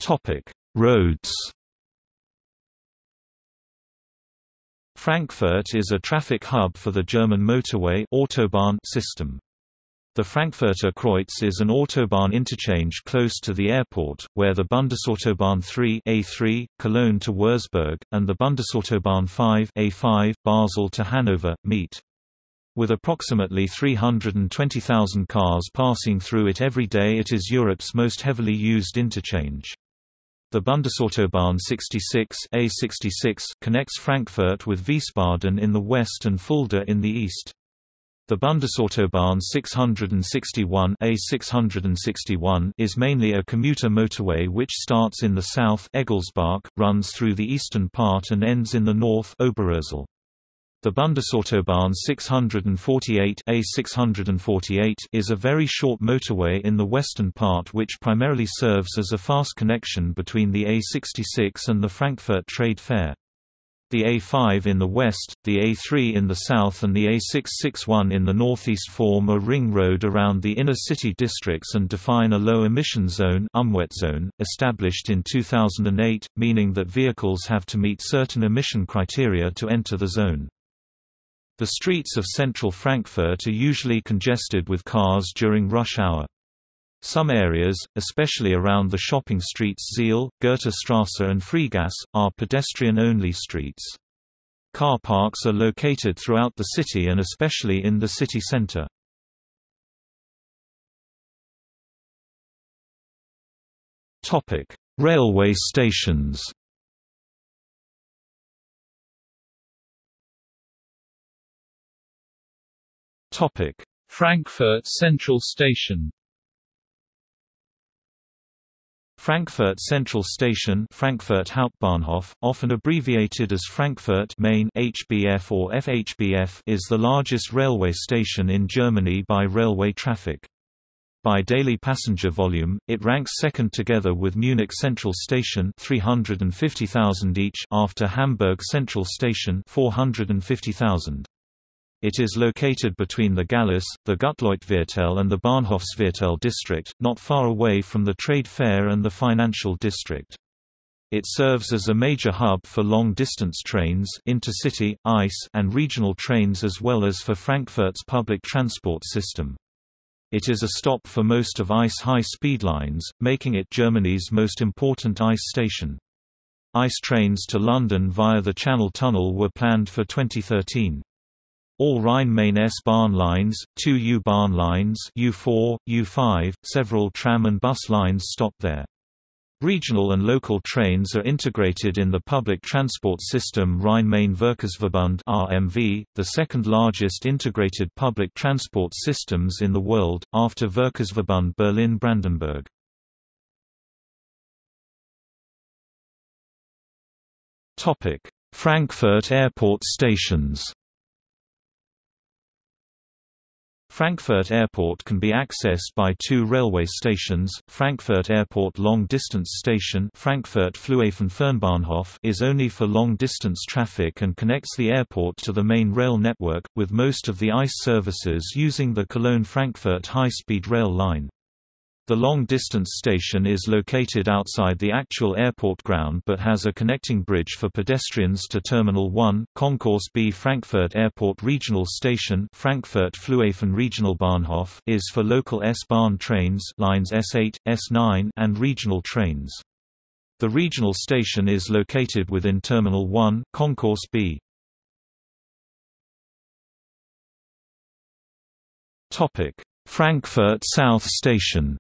Topic: Roads. Frankfurt is a traffic hub for the German motorway Autobahn system. The Frankfurter Kreuz is an Autobahn interchange close to the airport, where the Bundesautobahn three A three, Cologne to Würzburg, and the Bundesautobahn five A five, Basel to Hanover, meet. With approximately three hundred twenty thousand cars passing through it every day, it is Europe's most heavily used interchange. The Bundesautobahn sixty-six A sixty-six connects Frankfurt with Wiesbaden in the west and Fulda in the east. The Bundesautobahn six hundred sixty-one A six hundred sixty-one is mainly a commuter motorway which starts in the south Eggelsbach, runs through the eastern part and ends in the north Oberösel. The Bundesautobahn six hundred forty-eight A six hundred forty-eight is a very short motorway in the western part which primarily serves as a fast connection between the A sixty-six and the Frankfurt Trade Fair. The A five in the west, the A three in the south and the A six sixty-one in the northeast form a ring road around the inner city districts and define a low-emission zone Umweltzone, established in two thousand eight, meaning that vehicles have to meet certain emission criteria to enter the zone. The streets of central Frankfurt are usually congested with cars during rush hour. Some areas, especially around the shopping streets Zeil, Goethestrasse and Freegasse, are pedestrian-only streets. Car parks are located throughout the city and especially in the city center. Topic: Railway stations. Topic: Frankfurt Central Station. Frankfurt Central Station, Frankfurt Hauptbahnhof, often abbreviated as Frankfurt Main (H B F or F H B F), is the largest railway station in Germany by railway traffic. By daily passenger volume, it ranks second together with Munich Central Station (three hundred fifty thousand each) after Hamburg Central Station (four hundred fifty thousand). It is located between the Gallus, the Gutleutviertel and the Bahnhofsviertel district, not far away from the trade fair and the financial district. It serves as a major hub for long-distance trains, intercity, I C E, and regional trains as well as for Frankfurt's public transport system. It is a stop for most of I C E high-speed lines, making it Germany's most important I C E station. I C E trains to London via the Channel Tunnel were planned for twenty thirteen. All Rhein-Main-S-Bahn lines, two U-Bahn lines U four, U five, several tram and bus lines stop there. Regional and local trains are integrated in the public transport system Rhein-Main-Verkehrsverbund (R M V), the second largest integrated public transport systems in the world, after Verkehrsverbund Berlin-Brandenburg. Frankfurt Airport stations. Frankfurt Airport can be accessed by two railway stations. Frankfurt Airport Long Distance Station Frankfurt Flughafen Fernbahnhof is only for long-distance traffic and connects the airport to the main rail network, with most of the I C E services using the Cologne-Frankfurt high-speed rail line. The long-distance station is located outside the actual airport ground but has a connecting bridge for pedestrians to Terminal one, Concourse B. Frankfurt Airport Regional Station Frankfurt Flughafen Regionalbahnhof is for local S-Bahn trains lines S eight, S nine and regional trains. The regional station is located within Terminal one, Concourse B. Topic: Frankfurt South Station.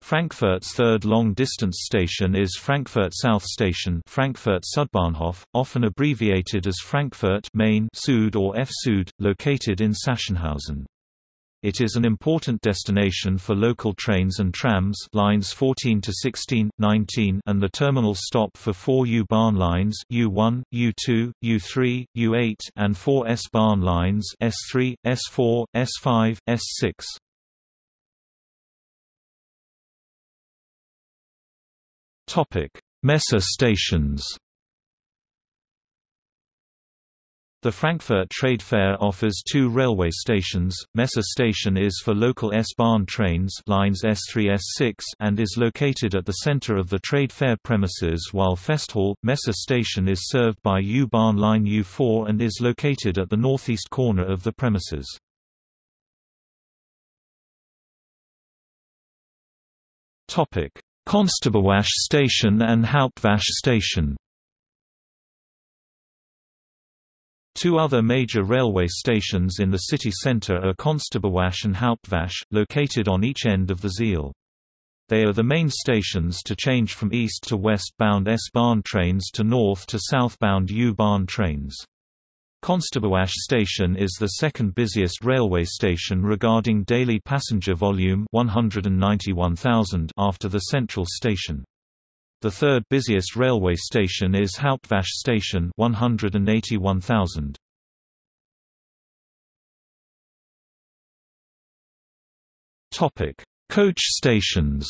Frankfurt's third long-distance station is Frankfurt South Station Frankfurt Südbahnhof, often abbreviated as Frankfurt Main Süd or F-Süd, located in Sachsenhausen. It is an important destination for local trains and trams lines fourteen to sixteen, nineteen and the terminal stop for four U-Bahn lines U one, U two, U three, U eight and four S-Bahn lines S three, S four, S five, S six. Topic: Messe stations. The Frankfurt Trade Fair offers two railway stations. Messe station is for local S-Bahn trains lines S three, S six and is located at the center of the trade fair premises, while Festhall, Messe station is served by U-Bahn line U four and is located at the northeast corner of the premises. Topic: Konstabewasch Station and Hauptwasch Station. Two other major railway stations in the city centre are Konstabewasch and Hauptwasch, located on each end of the Zeil. They are the main stations to change from east to west-bound S-Bahn trains to north to south-bound U-Bahn trains. Konstabewash station is the second busiest railway station regarding daily passenger volume one hundred ninety-one thousand after the central station. The third busiest railway station is Hauptwache station one hundred eighty-one thousand. Topic: Coach stations.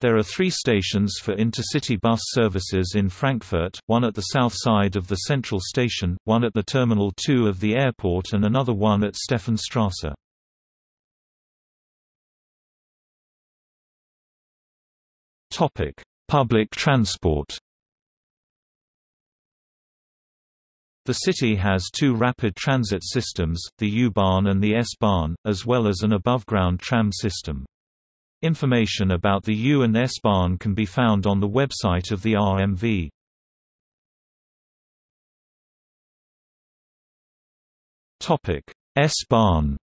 There are three stations for intercity bus services in Frankfurt, one at the south side of the central station, one at the Terminal two of the airport and another one at Steffenstrasse. Public transport. The city has two rapid transit systems, the U-Bahn and the S-Bahn, as well as an above-ground tram system. Information about the U and S-Bahn can be found on the website of the R M V. Topic: S-Bahn.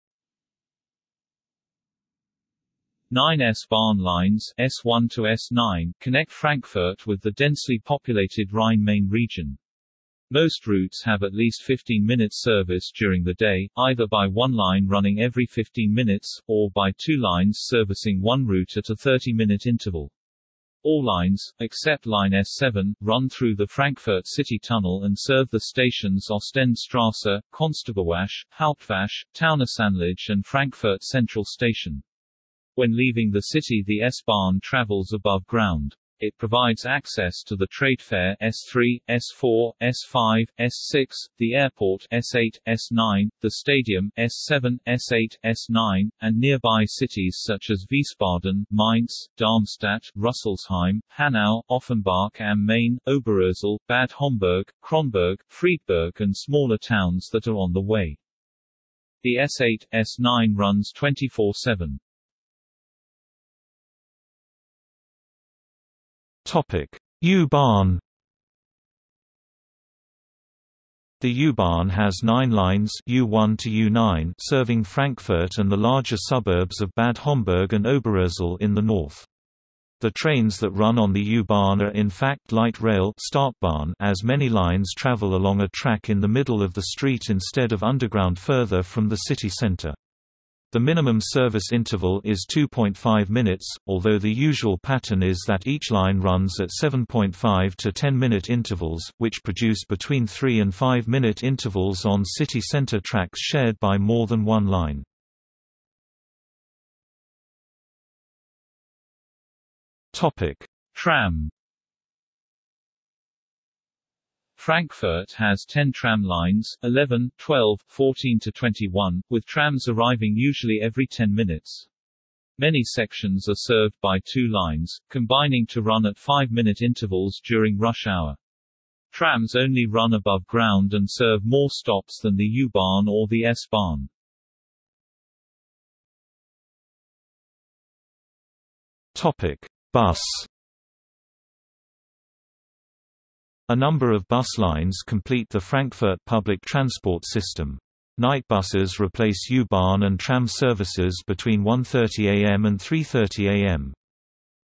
Nine S-Bahn lines S one to S nine connect Frankfurt with the densely populated Rhine-Main region. Most routes have at least fifteen minute service during the day, either by one line running every fifteen minutes, or by two lines servicing one route at a thirty minute interval. All lines, except line S seven, run through the Frankfurt City Tunnel and serve the stations Ostendstrasse, Konstabewash, Hauptwache, Taunusanlage and Frankfurt Central Station. When leaving the city, the S-Bahn travels above ground. It provides access to the trade fair S three, S four, S five, S six, the airport S eight, S nine, the stadium S seven, S eight, S nine, and nearby cities such as Wiesbaden, Mainz, Darmstadt, Rüsselsheim, Hanau, Offenbach am Main, Oberösel, Bad Homburg, Kronberg, Friedberg and smaller towns that are on the way. The S eight, S nine runs twenty-four seven. Topic: U-Bahn. The U-Bahn has nine lines U one to U nine serving Frankfurt and the larger suburbs of Bad Homburg and Oberösel in the north. The trains that run on the U-Bahn are in fact light rail Starkbahn, as many lines travel along a track in the middle of the street instead of underground further from the city centre. The minimum service interval is two point five minutes, although the usual pattern is that each line runs at seven point five to ten minute intervals, which produce between three and five minute intervals on city center tracks shared by more than one line. Topic: Tram. Frankfurt has ten tram lines, eleven, twelve, fourteen to twenty-one, with trams arriving usually every ten minutes. Many sections are served by two lines, combining to run at five minute intervals during rush hour. Trams only run above ground and serve more stops than the U-Bahn or the S-Bahn. Topic: Bus. A number of bus lines complete the Frankfurt public transport system. Night buses replace U-Bahn and tram services between one thirty a m and three thirty a m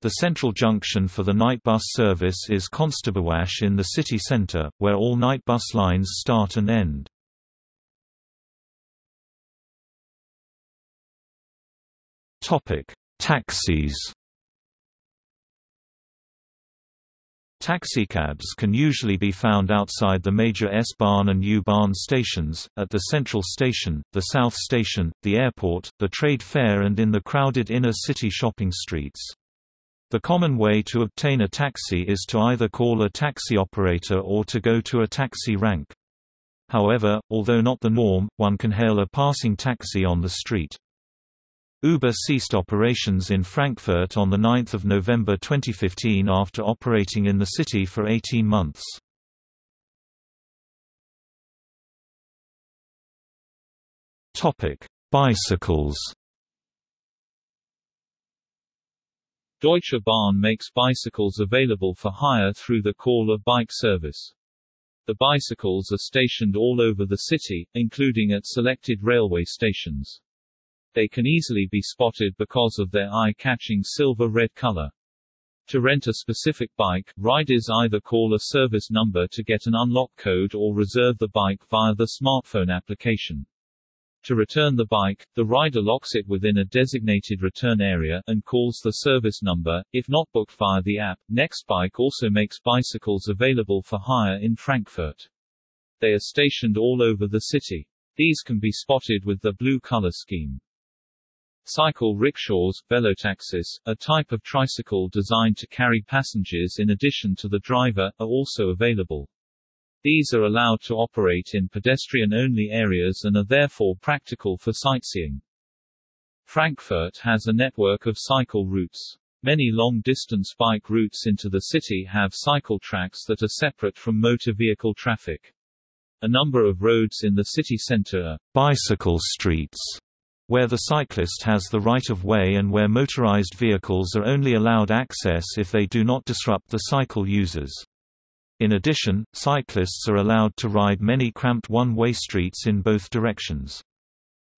The central junction for the night bus service is Konstabewash in the city centre, where all night bus lines start and end. Topic: Taxis. Taxicabs can usually be found outside the major S-Bahn and U-Bahn stations, at the Central Station, the South Station, the airport, the trade fair and in the crowded inner city shopping streets. The common way to obtain a taxi is to either call a taxi operator or to go to a taxi rank. However, although not the norm, one can hail a passing taxi on the street. Uber ceased operations in Frankfurt on the ninth of November twenty fifteen after operating in the city for eighteen months. Topic: Bicycles. Deutsche Bahn makes bicycles available for hire through the Caller Bike service. The bicycles are stationed all over the city, including at selected railway stations. They can easily be spotted because of their eye-catching silver-red color. To rent a specific bike, riders either call a service number to get an unlock code or reserve the bike via the smartphone application. To return the bike, the rider locks it within a designated return area and calls the service number, if not booked via the app. Nextbike also makes bicycles available for hire in Frankfurt. They are stationed all over the city. These can be spotted with the blue color scheme. Cycle rickshaws, velotaxis, a type of tricycle designed to carry passengers in addition to the driver, are also available. These are allowed to operate in pedestrian-only areas and are therefore practical for sightseeing. Frankfurt has a network of cycle routes. Many long-distance bike routes into the city have cycle tracks that are separate from motor vehicle traffic. A number of roads in the city center are bicycle streets, where the cyclist has the right of way and where motorized vehicles are only allowed access if they do not disrupt the cycle users. In addition, cyclists are allowed to ride many cramped one-way streets in both directions.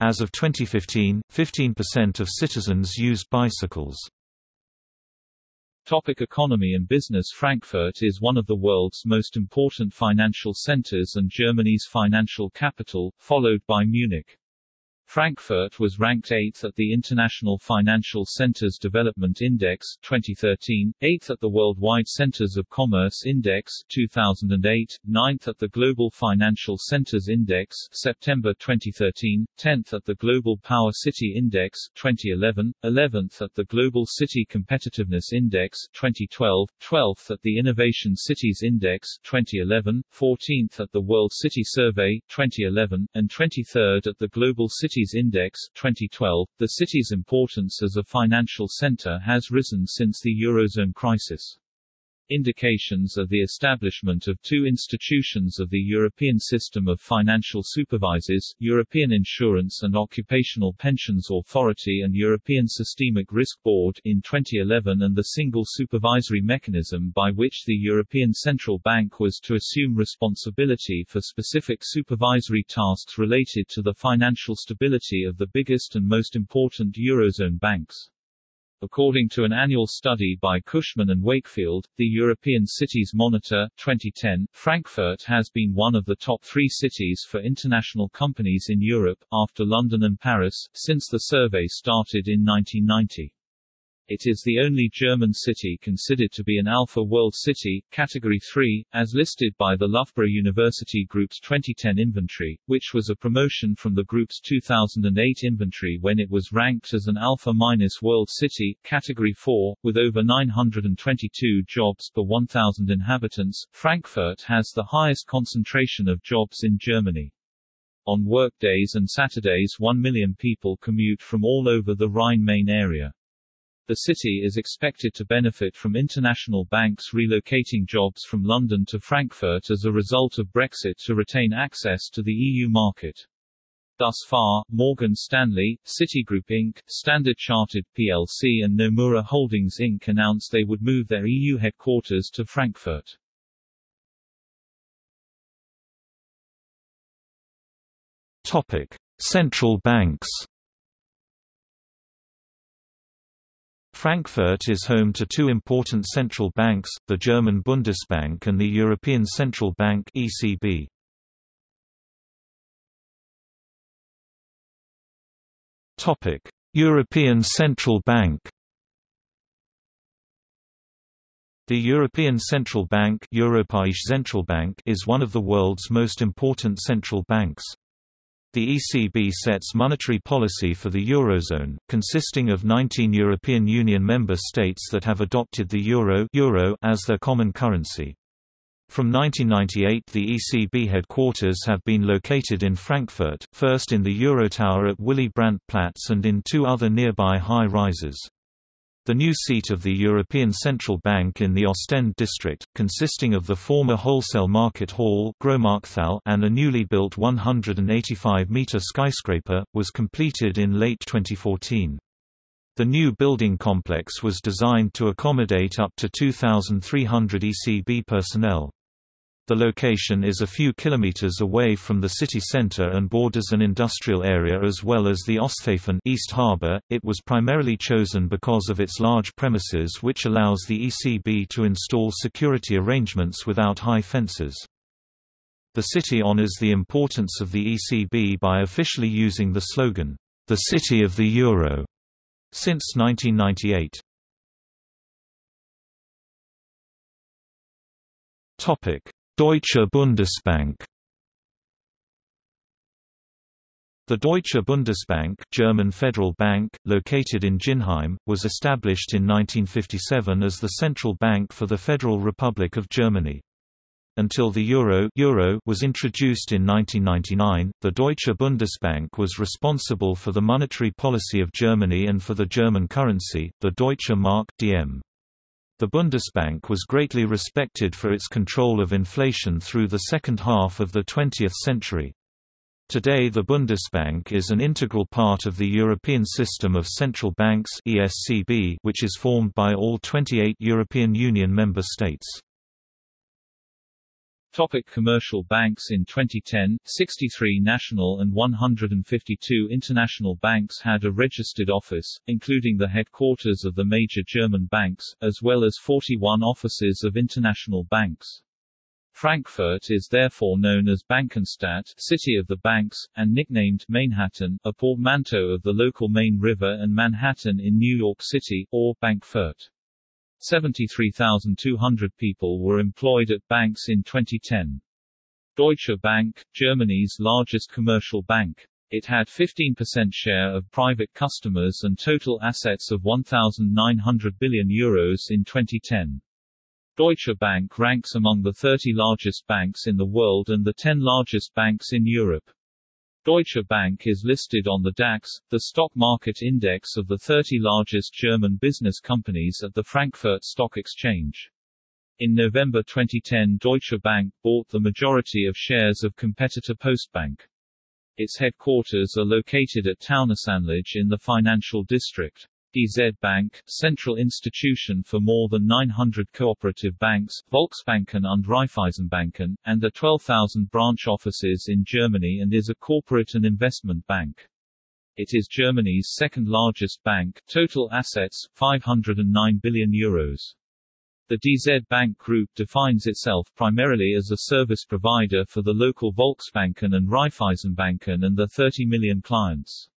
As of twenty fifteen, fifteen percent of citizens use bicycles. Topic: economy and business. Frankfurt is one of the world's most important financial centers and Germany's financial capital, followed by Munich. Frankfurt was ranked eighth at the International Financial Centers Development Index twenty thirteen, eighth at the Worldwide Centers of Commerce Index two thousand eight, ninth at the Global Financial Centers Index September twenty thirteen, tenth at the Global Power City Index twenty eleven, eleventh at the Global City Competitiveness Index twenty twelve, twelfth at the Innovation Cities Index twenty eleven, fourteenth at the World City Survey twenty eleven, and twenty-third at the Global City Index twenty twelve. The city's importance as a financial center has risen since the Eurozone crisis. Indications are the establishment of two institutions of the European System of Financial Supervisors, European Insurance and Occupational Pensions Authority and European Systemic Risk Board in twenty eleven, and the single supervisory mechanism by which the European Central Bank was to assume responsibility for specific supervisory tasks related to the financial stability of the biggest and most important Eurozone banks. According to an annual study by Cushman and Wakefield, the European Cities Monitor twenty ten, Frankfurt has been one of the top three cities for international companies in Europe, after London and Paris, since the survey started in nineteen ninety. It is the only German city considered to be an Alpha World City, Category three, as listed by the Loughborough University Group's twenty ten inventory, which was a promotion from the group's two thousand eight inventory when it was ranked as an Alpha-World City, Category four, with over nine hundred twenty-two jobs per one thousand inhabitants. Frankfurt has the highest concentration of jobs in Germany. On workdays and Saturdays, one million people commute from all over the Rhine-Main area. The city is expected to benefit from international banks relocating jobs from London to Frankfurt as a result of Brexit to retain access to the E U market. Thus far, Morgan Stanley, Citigroup Incorporated, Standard Chartered P L C and Nomura Holdings Incorporated announced they would move their E U headquarters to Frankfurt. Topic: Central banks. Frankfurt is home to two important central banks, the German Bundesbank and the European Central Bank (E C B). Topic: European Central Bank. The European Central Bank (Europäische Zentralbank) is one of the world's most important central banks. The E C B sets monetary policy for the Eurozone, consisting of nineteen European Union member states that have adopted the euro, euro as their common currency. From nineteen ninety-eight, the E C B headquarters have been located in Frankfurt, first in the Eurotower at Willy Brandt-Platz and in two other nearby high-rises. The new seat of the European Central Bank in the Ostend district, consisting of the former Wholesale Market Hall and a newly built one hundred eighty-five metre skyscraper, was completed in late twenty fourteen. The new building complex was designed to accommodate up to two thousand three hundred E C B personnel. The location is a few kilometers away from the city center and borders an industrial area as well as the Osthafen East Harbor. It was primarily chosen because of its large premises, which allows the E C B to install security arrangements without high fences. The city honors the importance of the E C B by officially using the slogan, "The City of the Euro," since nineteen ninety-eight. Topic: Deutsche Bundesbank. The Deutsche Bundesbank, German Federal Bank, located in Jinheim, was established in nineteen fifty-seven as the central bank for the Federal Republic of Germany. Until the euro, euro was introduced in nineteen ninety-nine, the Deutsche Bundesbank was responsible for the monetary policy of Germany and for the German currency, the Deutsche Mark D M. The Bundesbank was greatly respected for its control of inflation through the second half of the twentieth century. Today the Bundesbank is an integral part of the European System of Central Banks (E S C B), which is formed by all twenty-eight European Union member states. Topic: Commercial banks. In twenty ten, sixty-three national and one hundred fifty-two international banks had a registered office, including the headquarters of the major German banks, as well as forty-one offices of international banks. Frankfurt is therefore known as Bankenstadt, City of the Banks, and nicknamed Mainhattan, a portmanteau of the local Main River and Manhattan in New York City, or Bankfurt. seventy-three thousand two hundred people were employed at banks in twenty ten. Deutsche Bank, Germany's largest commercial bank. It had fifteen percent share of private customers and total assets of one thousand nine hundred billion euros in twenty ten. Deutsche Bank ranks among the thirty largest banks in the world and the ten largest banks in Europe. Deutsche Bank is listed on the DAX, the stock market index of the thirty largest German business companies at the Frankfurt Stock Exchange. In November twenty ten, Deutsche Bank bought the majority of shares of competitor Postbank. Its headquarters are located at Taunusanlage in the financial district. D Z Bank, central institution for more than nine hundred cooperative banks, Volksbanken and Raiffeisenbanken, and the twelve thousand branch offices in Germany, and is a corporate and investment bank. It is Germany's second largest bank, total assets, five hundred nine billion euros. The D Z Bank Group defines itself primarily as a service provider for the local Volksbanken and Raiffeisenbanken and their thirty million clients.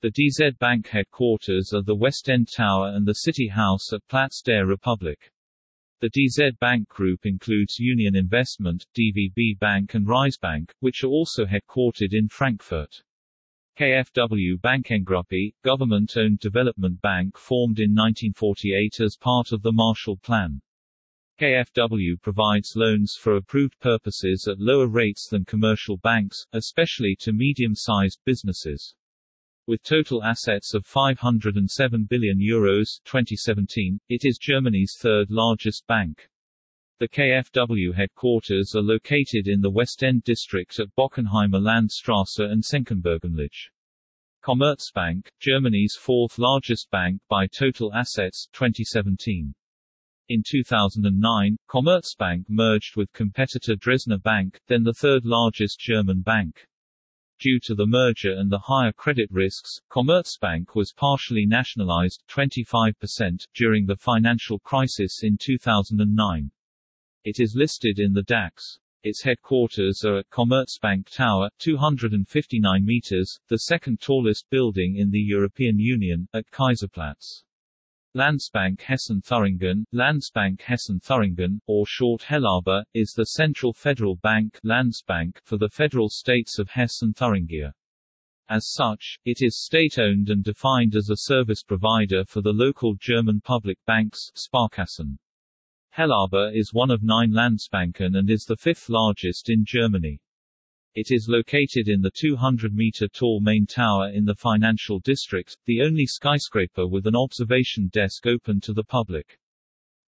The D Z Bank headquarters are the West End Tower and the City House at Platz der Republik. The D Z Bank Group includes Union Investment, D W B Bank and Reichsbank, which are also headquartered in Frankfurt. K F W Bankengruppe, government-owned development bank formed in nineteen forty-eight as part of the Marshall Plan. K F W provides loans for approved purposes at lower rates than commercial banks, especially to medium-sized businesses. With total assets of five hundred seven billion euros twenty seventeen, it is Germany's third largest bank. The K F W headquarters are located in the West End district at Bockenheimer Landstrasse and Senckenbergenlage. Commerzbank, Germany's fourth largest bank by total assets twenty seventeen. In two thousand nine, Commerzbank merged with competitor Dresdner Bank, then the third largest German bank. Due to the merger and the higher credit risks, Commerzbank was partially nationalized (twenty-five percent) during the financial crisis in two thousand nine. It is listed in the DAX. Its headquarters are at Commerzbank Tower, two hundred fifty-nine meters, the second tallest building in the European Union, at Kaiserplatz. Landsbank Hessen-Thüringen, Landsbank Hessen-Thüringen, or short Helaba, is the central federal bank Landsbank for the federal states of Hesse and Thuringia. As such, it is state-owned and defined as a service provider for the local German public banks Sparkassen. Helaba is one of nine Landsbanken and is the fifth largest in Germany. It is located in the two hundred meter tall main tower in the financial district, the only skyscraper with an observation desk open to the public.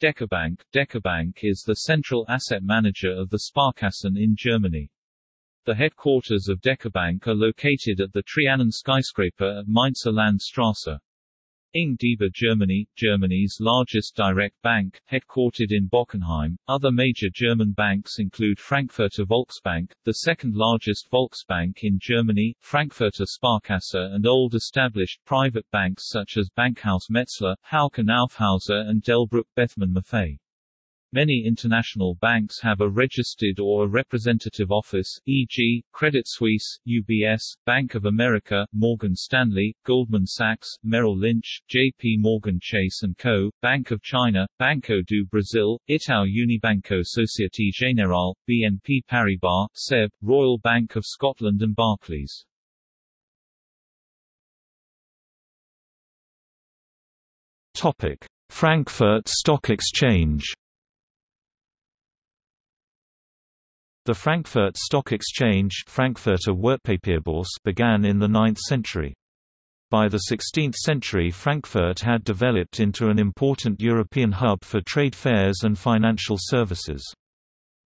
DekaBank. DekaBank is the central asset manager of the Sparkassen in Germany. The headquarters of DekaBank are located at the Trianon skyscraper at Mainzer Landstrasse. Ingdeba Germany, Germany's largest direct bank, headquartered in Bockenheim. Other major German banks include Frankfurter Volksbank, the second largest Volksbank in Germany, Frankfurter Sparkasse, and old established private banks such as Bankhaus Metzler, Hauck and Aufhäuser, and Delbrück Bethmann Maffei. Many international banks have a registered or a representative office, for example, Credit Suisse, U B S, Bank of America, Morgan Stanley, Goldman Sachs, Merrill Lynch, J P Morgan Chase and Co., Bank of China, Banco do Brasil, Itaú Unibanco, Société Générale, B N P Paribas, S E B, Royal Bank of Scotland and Barclays. Topic: Frankfurt Stock Exchange. The Frankfurt Stock Exchange Frankfurter Wertpapierbörse began in the ninth century. By the sixteenth century, Frankfurt had developed into an important European hub for trade fairs and financial services.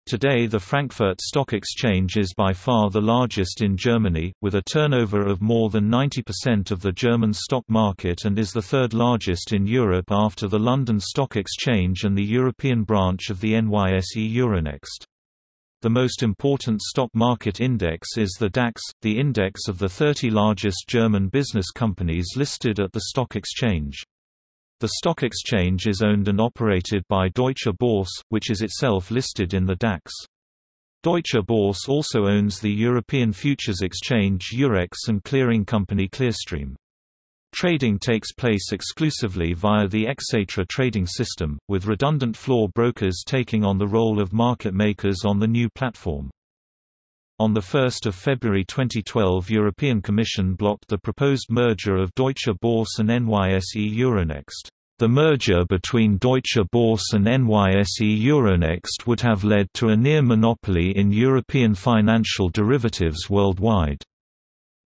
Today the Frankfurt Stock Exchange is by far the largest in Germany, with a turnover of more than ninety percent of the German stock market, and is the third largest in Europe after the London Stock Exchange and the European branch of the N Y S E Euronext. The most important stock market index is the DAX, the index of the thirty largest German business companies listed at the stock exchange. The stock exchange is owned and operated by Deutsche Börse, which is itself listed in the DAX. Deutsche Börse also owns the European Futures Exchange Eurex and clearing company Clearstream. Trading takes place exclusively via the Xetra trading system, with redundant floor brokers taking on the role of market makers on the new platform. On the first of February twenty twelve, European Commission blocked the proposed merger of Deutsche Börse and N Y S E Euronext. The merger between Deutsche Börse and N Y S E Euronext would have led to a near monopoly in European financial derivatives worldwide.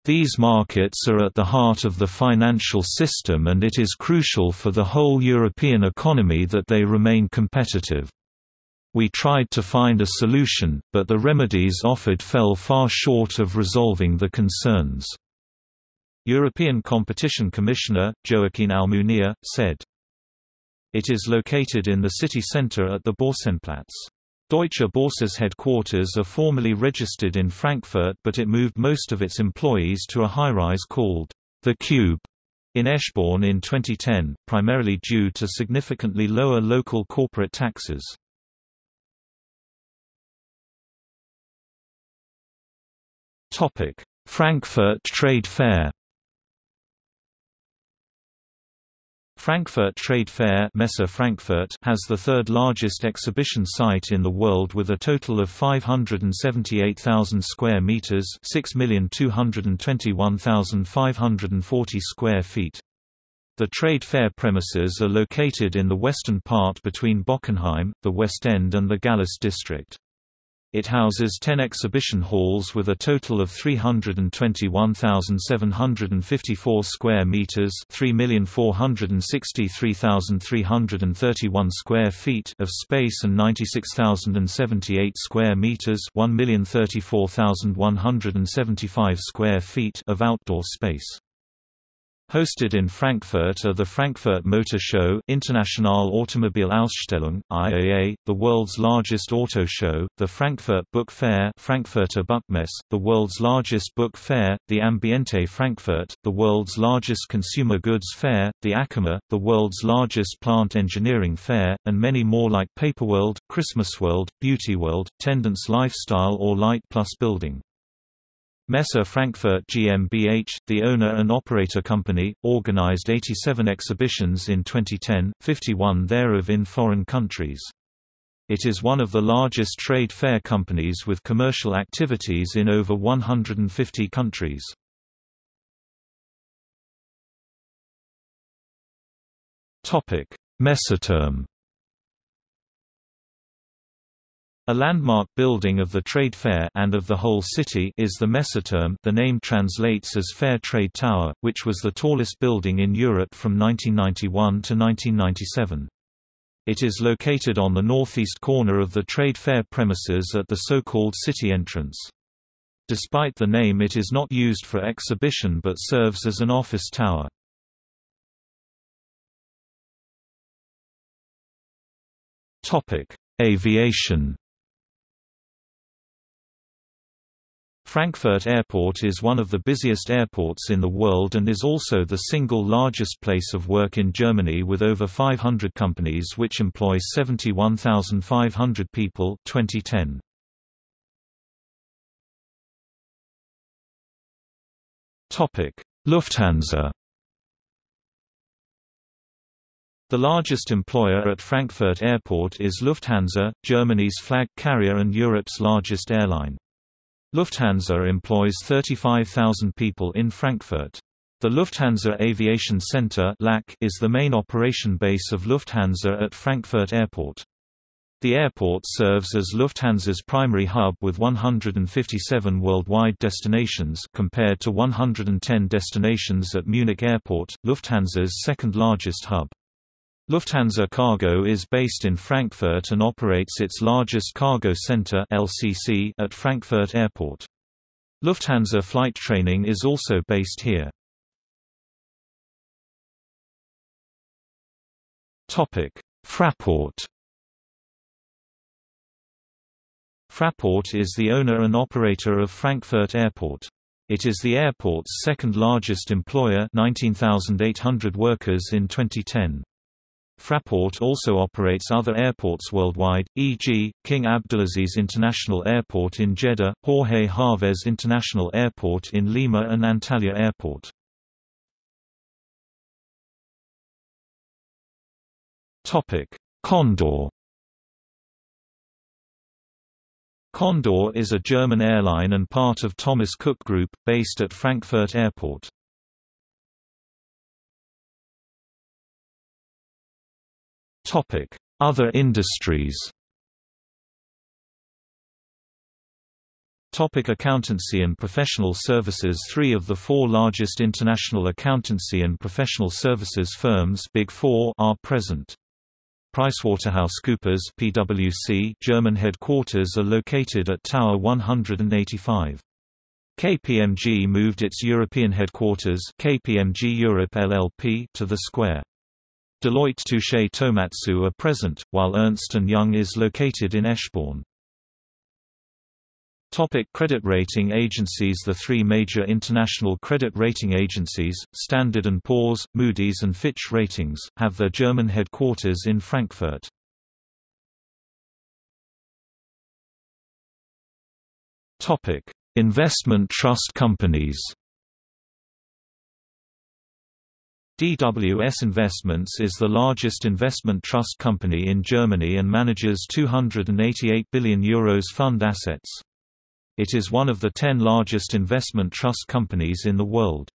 These markets are at the heart of the financial system, and it is crucial for the whole European economy that they remain competitive. We tried to find a solution, but the remedies offered fell far short of resolving the concerns," European Competition Commissioner, Joaquin Almunia, said. It is located in the city centre at the Borsenplatz. Deutsche Börse's headquarters are formally registered in Frankfurt, but it moved most of its employees to a high-rise called The Cube in Eschborn in twenty ten, primarily due to significantly lower local corporate taxes. Topic: Frankfurt Trade Fair. Frankfurt Trade Fair Messe Frankfurt has the third largest exhibition site in the world, with a total of five hundred seventy-eight thousand square meters, six million two hundred twenty-one thousand five hundred forty square feet. The trade fair premises are located in the western part between Bockenheim, the West End and the Galles district. It houses ten exhibition halls with a total of three hundred twenty-one thousand seven hundred fifty-four square meters, three million four hundred sixty-three thousand three hundred thirty-one square feet of space, and ninety-six thousand seventy-eight square meters, one million thirty-four thousand one hundred seventy-five square feet of outdoor space. Hosted in Frankfurt are the Frankfurt Motor Show, Internationale Automobilausstellung I A A, the world's largest auto show, the Frankfurt Book Fair, Frankfurter Buchmesse, the world's largest book fair, the Ambiente Frankfurt, the world's largest consumer goods fair, the ACAMA, the world's largest plant engineering fair, and many more like Paperworld, Christmasworld, Beautyworld, Tendance Lifestyle or Light Plus Building. Messe Frankfurt G m b H, the owner and operator company, organized eighty-seven exhibitions in twenty ten, fifty-one thereof in foreign countries. It is one of the largest trade fair companies with commercial activities in over one hundred fifty countries. Topic: Messeturm. A landmark building of the trade fair and of the whole city is the Messeturm. The name translates as Fair Trade Tower, which was the tallest building in Europe from nineteen ninety-one to nineteen ninety-seven. It is located on the northeast corner of the trade fair premises at the so-called city entrance. Despite the name, it is not used for exhibition but serves as an office tower. Aviation. Frankfurt Airport is one of the busiest airports in the world and is also the single largest place of work in Germany, with over five hundred companies which employ seventy-one thousand five hundred people. twenty ten. Topic: Lufthansa. The largest employer at Frankfurt Airport is Lufthansa, Germany's flag carrier and Europe's largest airline. Lufthansa employs thirty-five thousand people in Frankfurt. The Lufthansa Aviation Center is the main operation base of Lufthansa at Frankfurt Airport. The airport serves as Lufthansa's primary hub with one hundred fifty-seven worldwide destinations compared to one hundred ten destinations at Munich Airport, Lufthansa's second largest hub. Lufthansa Cargo is based in Frankfurt and operates its largest cargo center (L C C) at Frankfurt Airport. Lufthansa Flight Training is also based here. Topic: Fraport. Fraport is the owner and operator of Frankfurt Airport. It is the airport's second largest employer, nineteen thousand eight hundred workers in twenty ten. Fraport also operates other airports worldwide, for example, King Abdulaziz International Airport in Jeddah, Jorge Haves International Airport in Lima and Antalya Airport. Condor. Condor is a German airline and part of Thomas Cook Group, based at Frankfurt Airport. Other industries. Accountancy and professional services. Three of the four largest international accountancy and professional services firms, Big Four, are present. PricewaterhouseCoopers (P W C) German headquarters are located at Tower one hundred eighty-five. K P M G moved its European headquarters (K P M G Europe L L P) to the square. Deloitte Touche Tohmatsu are present, while Ernst and Young is located in Eschborn. Topic: Credit rating agencies. The three major international credit rating agencies, Standard and Poor's, Moody's and Fitch Ratings, have their German headquarters in Frankfurt. Topic: Investment trust companies. D W S Investments is the largest investment trust company in Germany and manages two hundred eighty-eight billion euros fund assets. It is one of the ten largest investment trust companies in the world.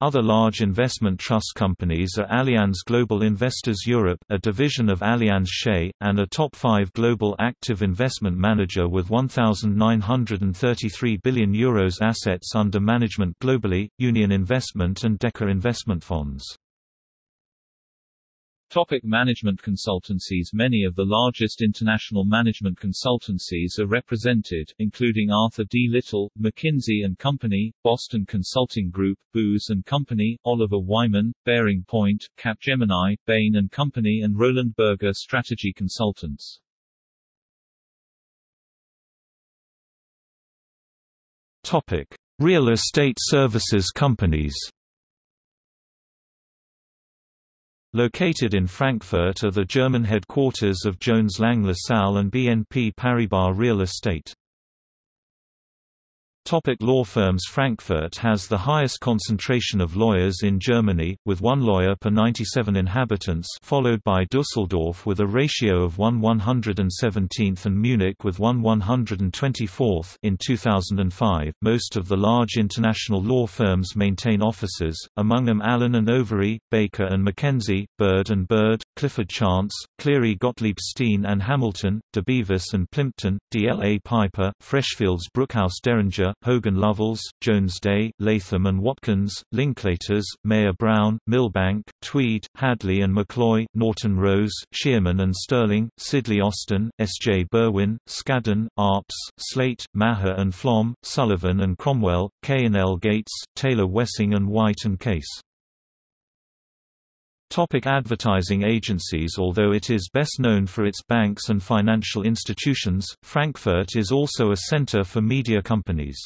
Other large investment trust companies are Allianz Global Investors Europe, a division of Allianz S H E, and a top five global active investment manager with one thousand nine hundred thirty-three billion euros assets under management globally, Union Investment and Deka Investment Funds. Topic: management consultancies. Many of the largest international management consultancies are represented, including Arthur D. Little, McKinsey and Company, Boston Consulting Group, Booz and Company, Oliver Wyman, Bearing Point, Capgemini, Bain and Company and Roland Berger Strategy Consultants. Topic: real estate services companies. Located in Frankfurt are the German headquarters of Jones Lang LaSalle and B N P Paribas Real Estate. Topic: law firms. Frankfurt has the highest concentration of lawyers in Germany, with one lawyer per ninety-seven inhabitants, followed by Düsseldorf with a ratio of one one hundred seventeenth and Munich with one one hundred twenty-fourth. In two thousand five, most of the large international law firms maintain offices, among them Allen and Overy, Baker and McKenzie, Bird and Bird, Clifford Chance, Cleary Gottlieb Steen and Hamilton, De Bevis and Plimpton, D L A Piper, Freshfields Brookhouse Derringer, Hogan Lovells, Jones Day, Latham and Watkins, Linklaters, Mayer Brown, Milbank, Tweed, Hadley and McCloy, Norton Rose, Shearman and Sterling, Sidley Austin, S J Berwin, Skadden, Arps, Slate, Maher and Flom, Sullivan and Cromwell, K and L Gates, Taylor Wessing and White and Case. Topic: advertising agencies. Although it is best known for its banks and financial institutions, Frankfurt is also a center for media companies.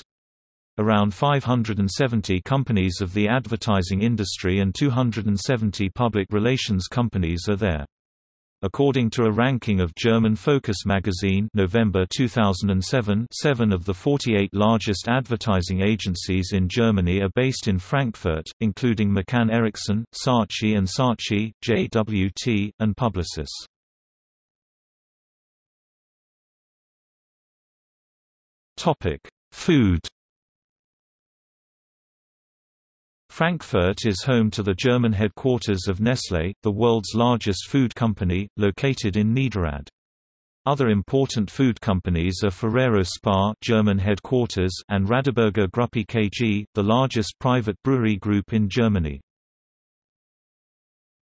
Around five hundred seventy companies of the advertising industry and two hundred seventy public relations companies are there. According to a ranking of German Focus magazine November two thousand seven, seven of the forty-eight largest advertising agencies in Germany are based in Frankfurt, including McCann Erickson, Saatchi and Saatchi, J W T, and Publicis. Food. Frankfurt is home to the German headquarters of Nestlé, the world's largest food company, located in Niederrad. Other important food companies are Ferrero Spa, German headquarters, and Radeberger Gruppe K G, the largest private brewery group in Germany.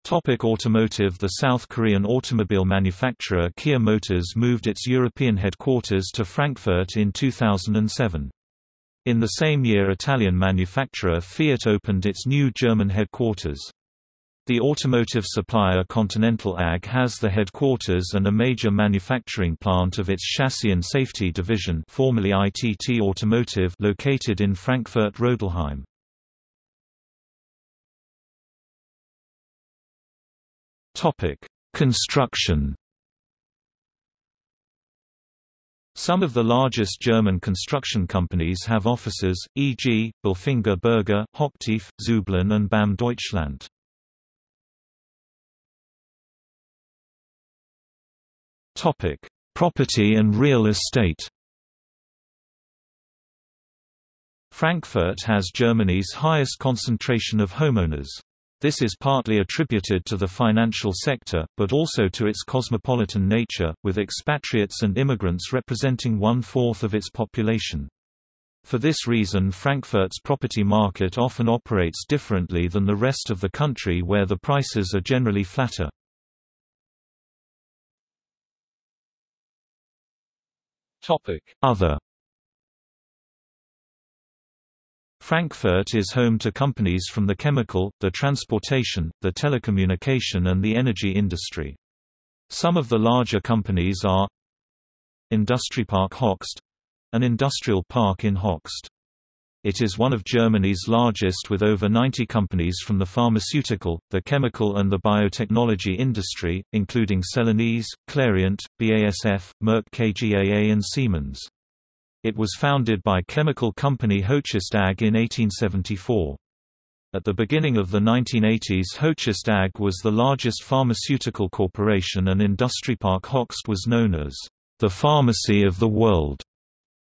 Topic: automotive. The South Korean automobile manufacturer Kia Motors moved its European headquarters to Frankfurt in two thousand seven. In the same year, Italian manufacturer Fiat opened its new German headquarters. The automotive supplier Continental A G has the headquarters and a major manufacturing plant of its chassis and safety division, formerly I T T Automotive, located in Frankfurt-Rodelheim. Topic: construction. Some of the largest German construction companies have offices, for example, Bilfinger Berger, Hochtief, Zublin and B A M Deutschland. Property and real estate. Frankfurt has Germany's highest concentration of homeowners. This is partly attributed to the financial sector, but also to its cosmopolitan nature, with expatriates and immigrants representing one-fourth of its population. For this reason, Frankfurt's property market often operates differently than the rest of the country, where the prices are generally flatter. Other. Frankfurt is home to companies from the chemical, the transportation, the telecommunication and the energy industry. Some of the larger companies are Industriepark Hochst, an industrial park in Hochst. It is one of Germany's largest, with over ninety companies from the pharmaceutical, the chemical and the biotechnology industry, including Celanese, Clariant, B A S F, Merck K GaA and Siemens. It was founded by chemical company Hochst A G in eighteen seventy-four. At the beginning of the nineteen eighties, Hochst A G was the largest pharmaceutical corporation, and Industriepark Hochst was known as the pharmacy of the world.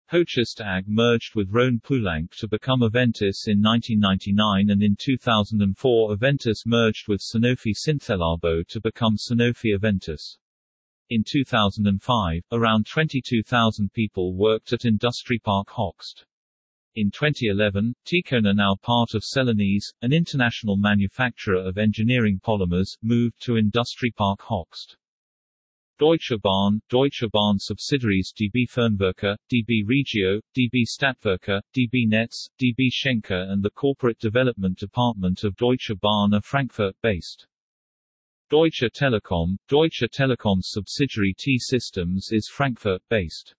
Hochst A G merged with Rhône Poulenc to become Aventis in nineteen ninety-nine, and in two thousand four Aventis merged with Sanofi Synthelabo to become Sanofi Aventis. In two thousand five, around twenty-two thousand people worked at Industriepark Hochst. In twenty eleven, Ticon, are now part of Celanese, an international manufacturer of engineering polymers, moved to Industriepark Hochst. Deutsche Bahn, Deutsche Bahn subsidiaries D B Fernwerke, D B Regio, D B Stadtwerke, D B Netz, D B Schenker and the Corporate Development Department of Deutsche Bahn are Frankfurt-based. Deutsche Telekom, Deutsche Telekom's subsidiary T-Systems is Frankfurt-based.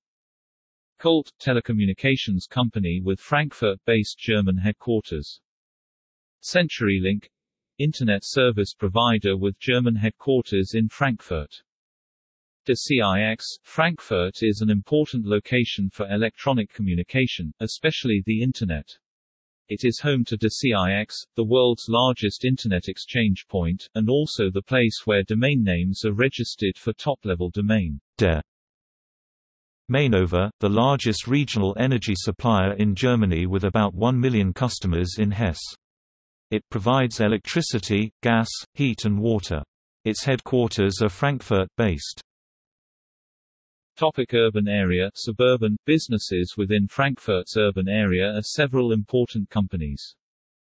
Colt, telecommunications company with Frankfurt-based German headquarters. CenturyLink, internet service provider with German headquarters in Frankfurt. D C I X, Frankfurt is an important location for electronic communication, especially the internet. It is home to D C I X, the world's largest internet exchange point, and also the place where domain names are registered for top-level domain. D E. Mainova, the largest regional energy supplier in Germany with about one million customers in Hesse. It provides electricity, gas, heat and water. Its headquarters are Frankfurt-based. Topic: urban area. Suburban businesses within Frankfurt's urban area are several important companies.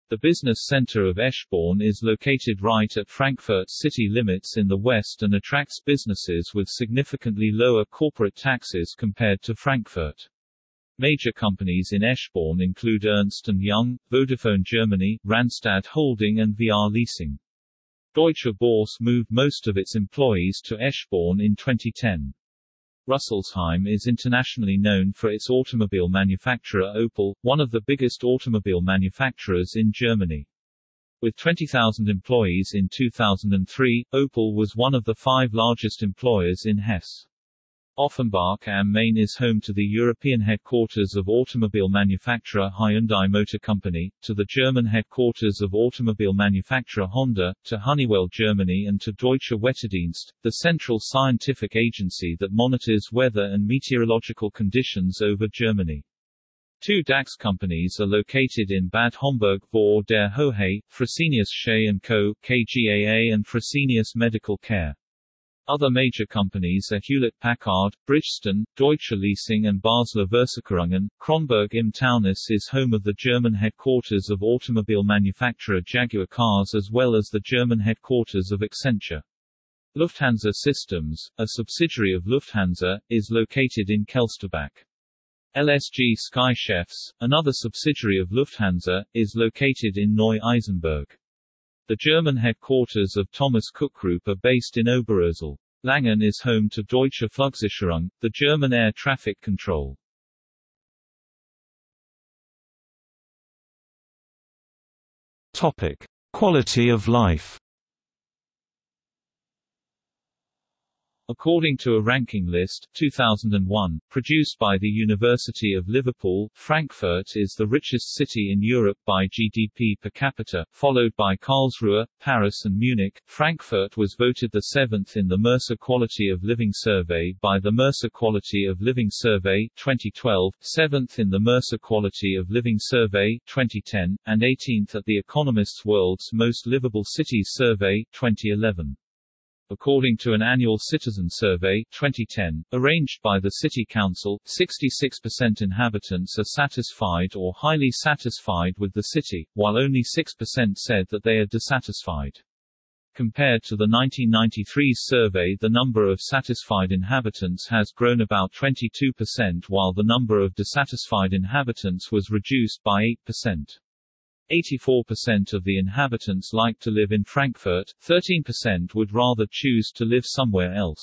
The business center of Eschborn is located right at Frankfurt's city limits in the west and attracts businesses with significantly lower corporate taxes compared to Frankfurt. Major companies in Eschborn include Ernst and Young, Vodafone Germany, Randstad Holding and V R Leasing. Deutsche Börse moved most of its employees to Eschborn in twenty ten. Rüsselsheim is internationally known for its automobile manufacturer Opel, one of the biggest automobile manufacturers in Germany. With twenty thousand employees in two thousand three, Opel was one of the five largest employers in Hesse. Offenbach am Main is home to the European headquarters of automobile manufacturer Hyundai Motor Company, to the German headquarters of automobile manufacturer Honda, to Honeywell Germany and to Deutsche Wetterdienst, the central scientific agency that monitors weather and meteorological conditions over Germany. Two DAX companies are located in Bad Homburg vor der Hohe, Fresenius Shea and Co. K G A A and Fresenius Medical Care. Other major companies are Hewlett-Packard, Bridgestone, Deutsche Leasing and Basler Versicherungen. Kronberg im Taunus is home of the German headquarters of automobile manufacturer Jaguar Cars as well as the German headquarters of Accenture. Lufthansa Systems, a subsidiary of Lufthansa, is located in Kelsterbach. L S G Sky Chefs, another subsidiary of Lufthansa, is located in Neu-Isenburg. The German headquarters of Thomas Cook Group are based in Oberösel. Langen is home to Deutsche Flugsicherung, the German air traffic control. Topic: Quality of life. According to a ranking list, two thousand one, produced by the University of Liverpool, Frankfurt is the richest city in Europe by G D P per capita, followed by Karlsruhe, Paris and Munich. Frankfurt was voted the seventh in the Mercer Quality of Living Survey by the Mercer Quality of Living Survey twenty twelve, seventh in the Mercer Quality of Living Survey twenty ten, and eighteenth at the Economist's World's Most Livable Cities Survey twenty eleven. According to an annual citizen survey twenty ten, arranged by the City Council, sixty-six percent inhabitants are satisfied or highly satisfied with the city, while only six percent said that they are dissatisfied. Compared to the nineteen ninety-three survey, the number of satisfied inhabitants has grown about twenty-two percent, while the number of dissatisfied inhabitants was reduced by eight percent. eighty-four percent of the inhabitants like to live in Frankfurt, thirteen percent would rather choose to live somewhere else.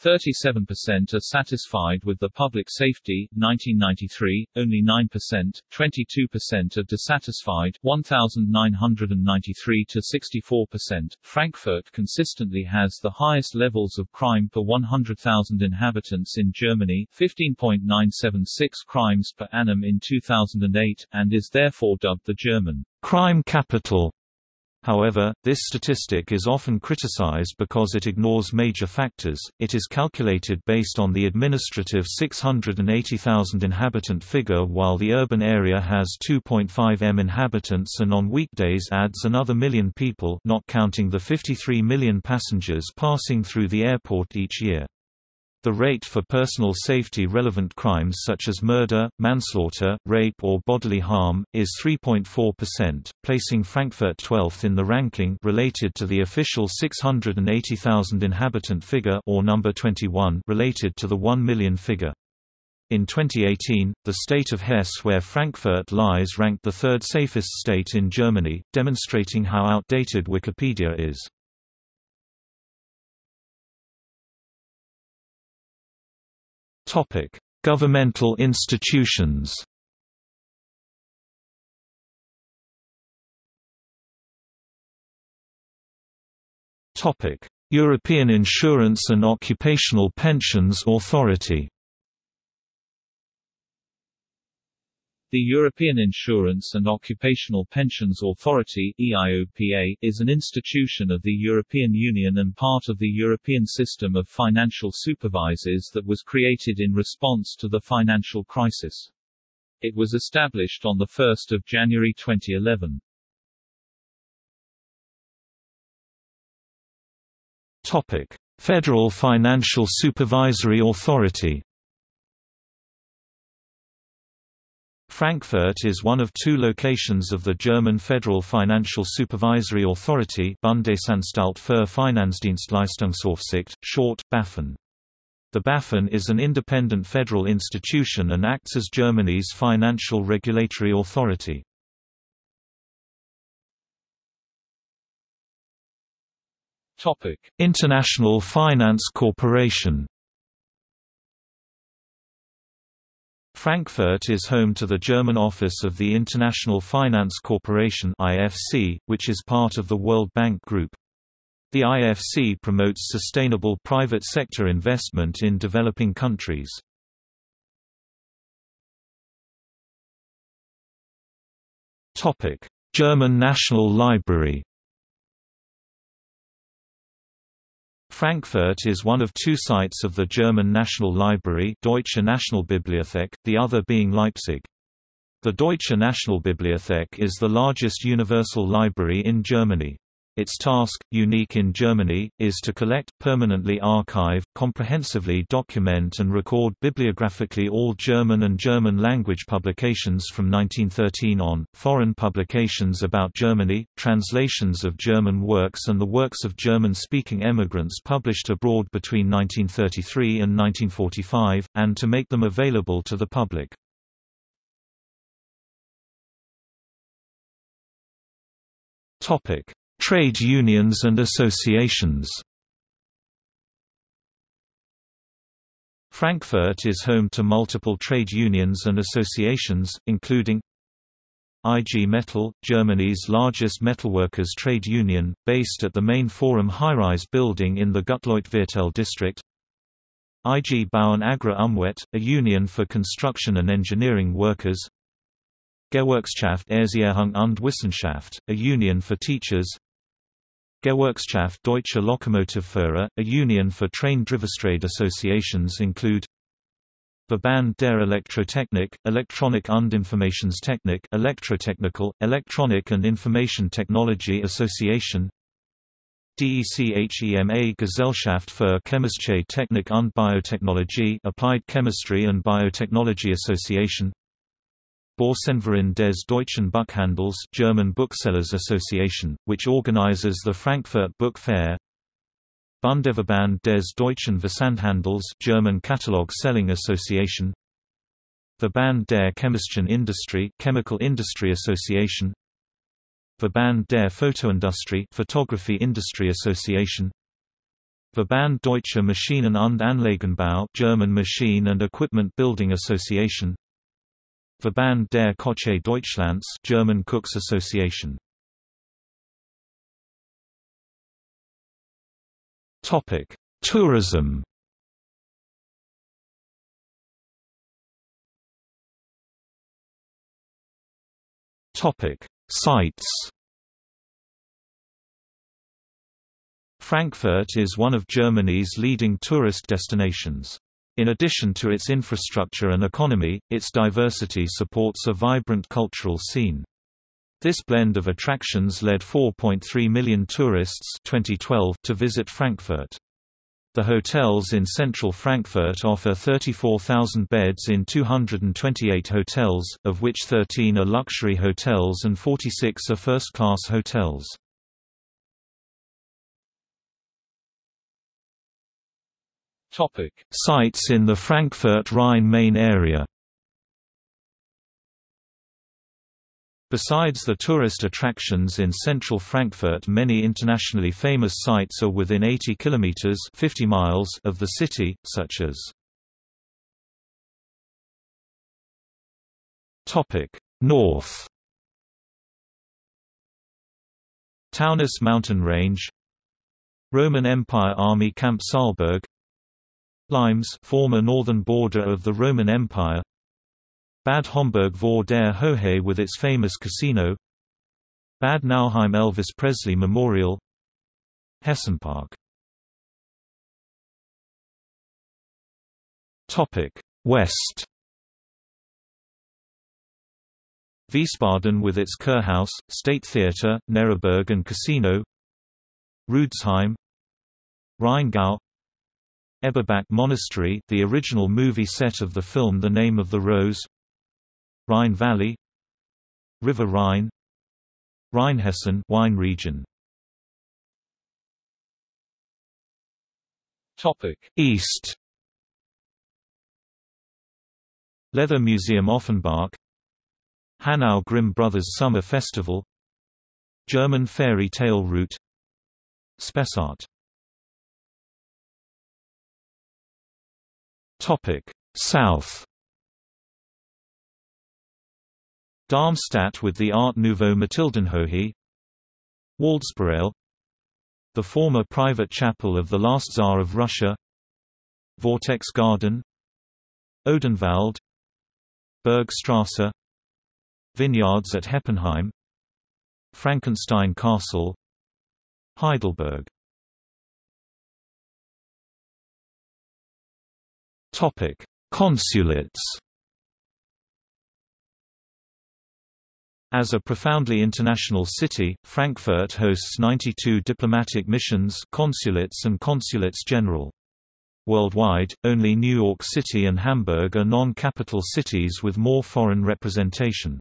thirty-seven percent are satisfied with the public safety, nineteen ninety-three, only nine percent, twenty-two percent are dissatisfied, one thousand nine hundred ninety-three to sixty-four percent. Frankfurt consistently has the highest levels of crime per one hundred thousand inhabitants in Germany, fifteen point nine seven six crimes per annum in two thousand eight, and is therefore dubbed the German crime capital. However, this statistic is often criticized because it ignores major factors. It is calculated based on the administrative six hundred eighty thousand inhabitant figure, while the urban area has two point five million inhabitants and on weekdays adds another million people, not counting the fifty-three million passengers passing through the airport each year. The rate for personal safety-relevant crimes such as murder, manslaughter, rape or bodily harm, is three point four percent, placing Frankfurt twelfth in the ranking related to the official six hundred eighty thousand inhabitant figure or number twenty-one related to the one million figure. In twenty eighteen, the state of Hesse where Frankfurt lies ranked the third safest state in Germany, demonstrating how outdated Wikipedia is. Topic: Governmental institutions. Topic: European Insurance and Occupational Pensions Authority. The European Insurance and Occupational Pensions Authority (E I O P A) is an institution of the European Union and part of the European System of Financial Supervisors that was created in response to the financial crisis. It was established on the first of January twenty eleven. Topic: Federal Financial Supervisory Authority. Frankfurt is one of two locations of the German Federal Financial Supervisory Authority Bundesanstalt für Finanzdienstleistungsaufsicht, short, BaFin. The BaFin is an independent federal institution and acts as Germany's financial regulatory authority. International Finance Corporation. Frankfurt is home to the German office of the International Finance Corporation (I F C), which is part of the World Bank Group. The I F C promotes sustainable private sector investment in developing countries. German National Library. Frankfurt is one of two sites of the German National Library, Deutsche Nationalbibliothek, the other being Leipzig. The Deutsche Nationalbibliothek is the largest universal library in Germany. Its task, unique in Germany, is to collect, permanently archive, comprehensively document and record bibliographically all German and German language publications from nineteen thirteen on, foreign publications about Germany, translations of German works and the works of German-speaking emigrants published abroad between nineteen thirty-three and nineteen forty-five, and to make them available to the public. Trade unions and associations. Frankfurt is home to multiple trade unions and associations, including I G Metall, Germany's largest metalworkers' trade union, based at the main Forum high-rise building in the Gutleutviertel district; I G Bauern Agra Umwelt, a union for construction and engineering workers; Gewerkschaft Erziehung und Wissenschaft, a union for teachers; Gewerkschaft Deutsche Lokomotivführer, a union for train drivers. Trade associations include Verband der Elektrotechnik, Electronic und Informationstechnik, Electrotechnical, Electronic and Information Technology Association; DECHEMA Gesellschaft für Chemische Technik und Biotechnologie, Applied Chemistry and Biotechnology Association; Börsenverein des Deutschen Buchhandels, German Booksellers Association, which organizes the Frankfurt Book Fair; Bundesverband des Deutschen Versandhandels, German Catalog Selling Association; Verband der Chemischen Industrie, Chemical Industry Association; Verband der Fotoindustrie, Photography Industry Association; Verband Deutscher Maschinen- und Anlagenbau, German Machine and Equipment Building Association; Verband der Köche Deutschlands, German Cooks Association. Topic: Tourism. Topic: Sites. Frankfurt is one of Germany's leading tourist destinations. In addition to its infrastructure and economy, its diversity supports a vibrant cultural scene. This blend of attractions led four point three million tourists twenty twelve to visit Frankfurt. The hotels in central Frankfurt offer thirty-four thousand beds in two hundred twenty-eight hotels, of which thirteen are luxury hotels and forty-six are first-class hotels. Topic: Sites in the Frankfurt Rhine-Main area. Besides the tourist attractions in central Frankfurt, many internationally famous sites are within eighty kilometers (fifty miles) of the city, such as. Topic: North. Taunus mountain range, Roman Empire Army Camp Saalberg, Limes, former northern border of the Roman Empire, Bad Homburg vor der Hohe with its famous casino, Bad Nauheim Elvis Presley Memorial, Hessenpark. Topic: West. Wiesbaden with its Kurhaus, State Theater, Nereberg and casino, Rüdesheim, Rheingau, Eberbach Monastery, the original movie set of the film The Name of the Rose, Rhine Valley, River Rhine, Rheinhessen wine region. Topic: East. Leather Museum Offenbach, Hanau Grimm Brothers Summer Festival, German Fairy Tale Route, Spessart. Topic: South. Darmstadt with the Art Nouveau Mathildenhohe, Waldspirail, the former private chapel of the last Tsar of Russia, Vortex Garden, Odenwald, Bergstrasse, vineyards at Heppenheim, Frankenstein Castle, Heidelberg. Topic: Consulates. As a profoundly international city, Frankfurt hosts ninety-two diplomatic missions, consulates and consulates general. Worldwide, only New York City and Hamburg are non-capital cities with more foreign representation.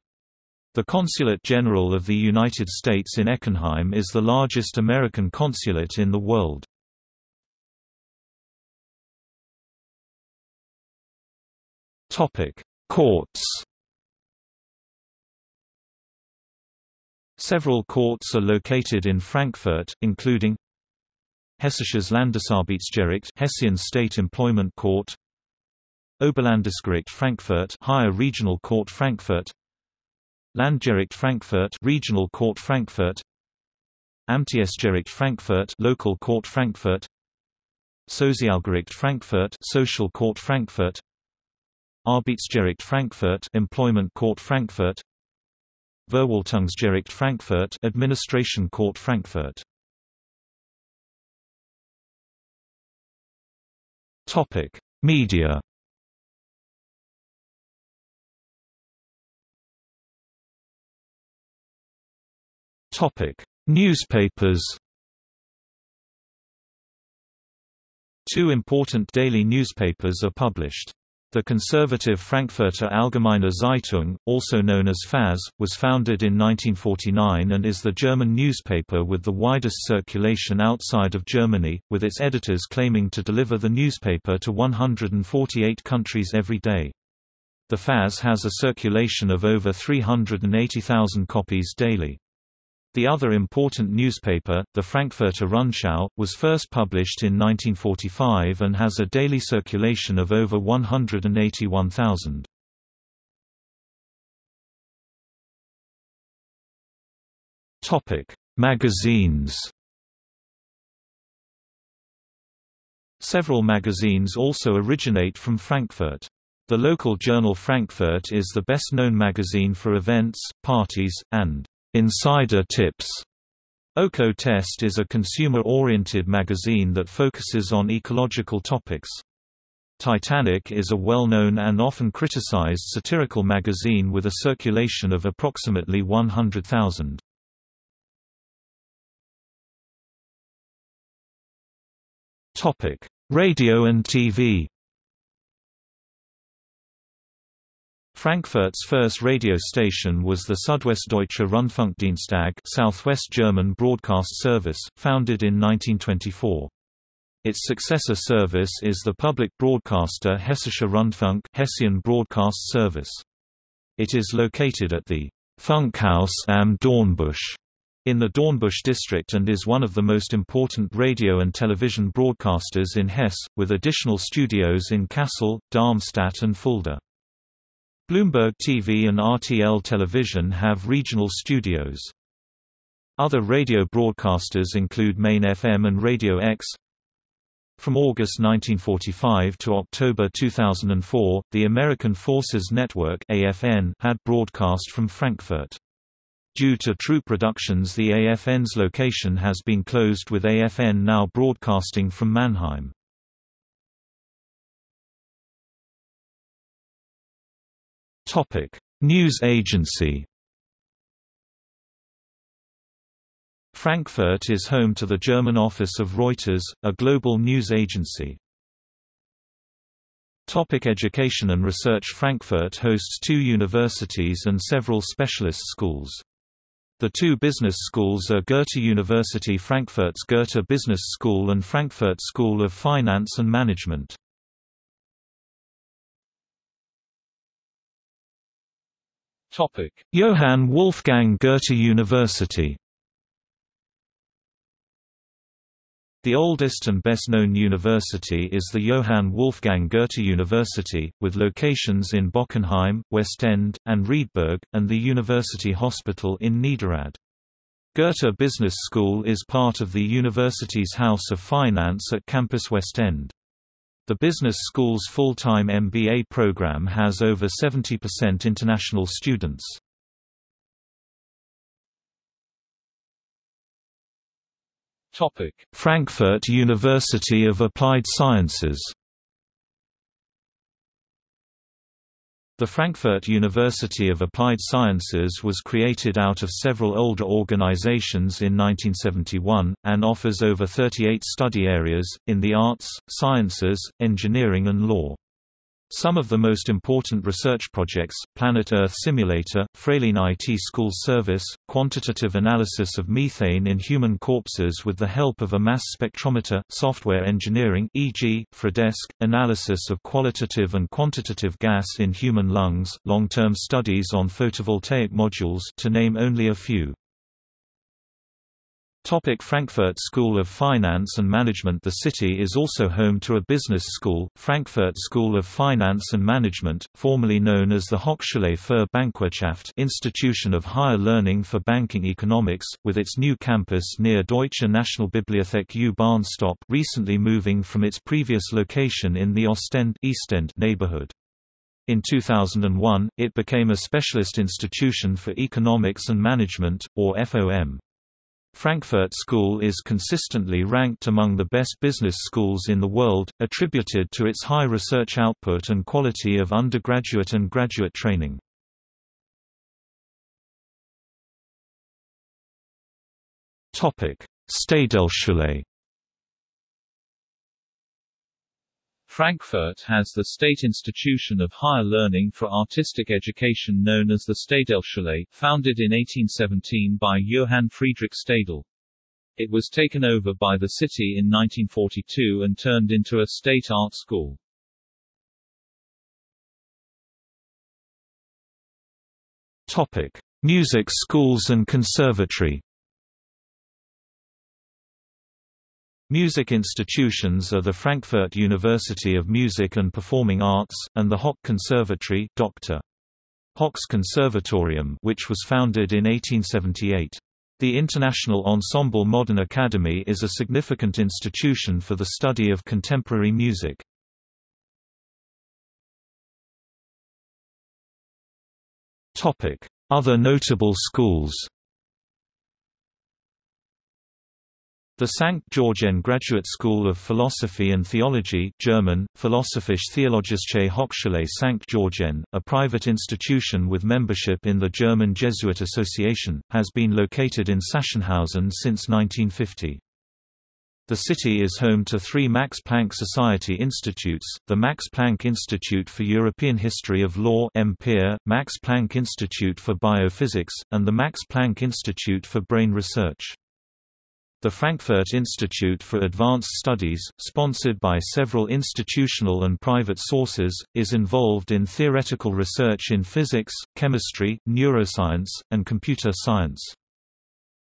The Consulate General of the United States in Eckenheim is the largest American consulate in the world. Topic: Courts. Several courts are located in Frankfurt, including Hessisches Landesarbeitsgericht, Hessian State Employment Court, Oberlandesgericht Frankfurt, Higher Regional Court Frankfurt, Landgericht Frankfurt, Regional Court Frankfurt, Amtsgericht Frankfurt, Local Court Frankfurt, Sozialgericht Frankfurt, Social Court Frankfurt, Arbeitsgericht Frankfurt, Employment Court Frankfurt, Verwaltungsgericht Frankfurt, Administration Court Frankfurt. Topic: Media. Topic: Newspapers. Two important daily newspapers are published. The conservative Frankfurter Allgemeine Zeitung, also known as F A Z, was founded in nineteen forty-nine and is the German newspaper with the widest circulation outside of Germany, with its editors claiming to deliver the newspaper to one hundred forty-eight countries every day. The F A Z has a circulation of over three hundred eighty thousand copies daily. The other important newspaper, the Frankfurter Rundschau, was first published in nineteen forty-five and has a daily circulation of over one hundred eighty-one thousand. Topic: Magazines. Several magazines also originate from Frankfurt. The local journal Frankfurt is the best-known magazine for events, parties, and insider tips. Öko Test is a consumer-oriented magazine that focuses on ecological topics. Titanic is a well-known and often criticized satirical magazine with a circulation of approximately one hundred thousand. Topic: Radio and T V. Frankfurt's first radio station was the Südwestdeutsche Rundfunkdienstag, Southwest German Broadcast Service, founded in nineteen twenty-four. Its successor service is the public broadcaster Hessischer Rundfunk, Hessian Broadcast Service. It is located at the Funkhaus am Dornbusch in the Dornbusch district and is one of the most important radio and television broadcasters in Hesse, with additional studios in Kassel, Darmstadt and Fulda. Bloomberg T V and R T L Television have regional studios. Other radio broadcasters include Main F M and Radio X. From August nineteen forty-five to October two thousand four, the American Forces Network (A F N) had broadcast from Frankfurt. Due to troop reductions, the A F N's location has been closed, with A F N now broadcasting from Mannheim. Topic: News agency. Frankfurt is home to the German office of Reuters, a global news agency. Topic: Education and research. Frankfurt hosts two universities and several specialist schools. The two business schools are Goethe University Frankfurt's Goethe Business School and Frankfurt School of Finance and Management. Johann Wolfgang Goethe University. The oldest and best-known university is the Johann Wolfgang Goethe University, with locations in Bockenheim, West End, and Riedberg, and the University Hospital in Niederrad. Goethe Business School is part of the university's House of Finance at Campus West End. The business school's full-time M B A program has over seventy percent international students. Topic: Frankfurt University of Applied Sciences. The Frankfurt University of Applied Sciences was created out of several older organizations in nineteen seventy-one, and offers over thirty-eight study areas, in the arts, sciences, engineering and law. Some of the most important research projects, Planet Earth Simulator, Frelin I T School Service, quantitative analysis of methane in human corpses with the help of a mass spectrometer, software engineering for example, Fredesk, analysis of qualitative and quantitative gas in human lungs, long-term studies on photovoltaic modules, to name only a few. Frankfurt School of Finance and Management. The city is also home to a business school, Frankfurt School of Finance and Management, formerly known as the Hochschule für Bankwirtschaft, Institution of Higher Learning for Banking Economics, with its new campus near Deutsche Nationalbibliothek U-Bahn stop, recently moving from its previous location in the Ostend East End neighborhood. In two thousand one, it became a specialist institution for economics and management, or F O M. Frankfurt School is consistently ranked among the best business schools in the world, attributed to its high research output and quality of undergraduate and graduate training. Stadthochschule. Frankfurt has the state institution of higher learning for artistic education known as the Stadthochschule, founded in eighteen seventeen by Johann Friedrich Stadel. It was taken over by the city in nineteen forty-two and turned into a state art school. Topic: Music schools and conservatory. Music institutions are the Frankfurt University of Music and Performing Arts, and the Hoch Conservatory, Doctor Hoch's Conservatorium, which was founded in eighteen seventy-eight. The International Ensemble Modern Academy is a significant institution for the study of contemporary music. Other notable schools: the Sankt Georgen Graduate School of Philosophy and Theology, German, Philosophische Theologische Hochschule Sankt Georgen, a private institution with membership in the German Jesuit Association, has been located in Sachsenhausen since nineteen fifty. The city is home to three Max Planck Society institutes: the Max Planck Institute for European History of Law (M P I R), Max Planck Institute for Biophysics, and the Max Planck Institute for Brain Research. The Frankfurt Institute for Advanced Studies, sponsored by several institutional and private sources, is involved in theoretical research in physics, chemistry, neuroscience, and computer science.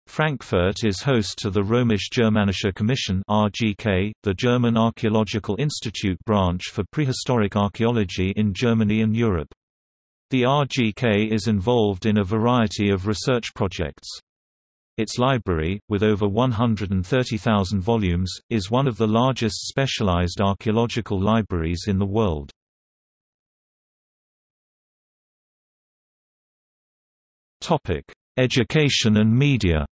Frankfurt is host to the Römisch-Germanische Commission (R G K), the German Archaeological Institute branch for prehistoric archaeology in Germany and Europe. The R G K is involved in a variety of research projects. Its library, with over one hundred thirty thousand volumes, is one of the largest specialized archaeological libraries in the world. Topic: Education and media.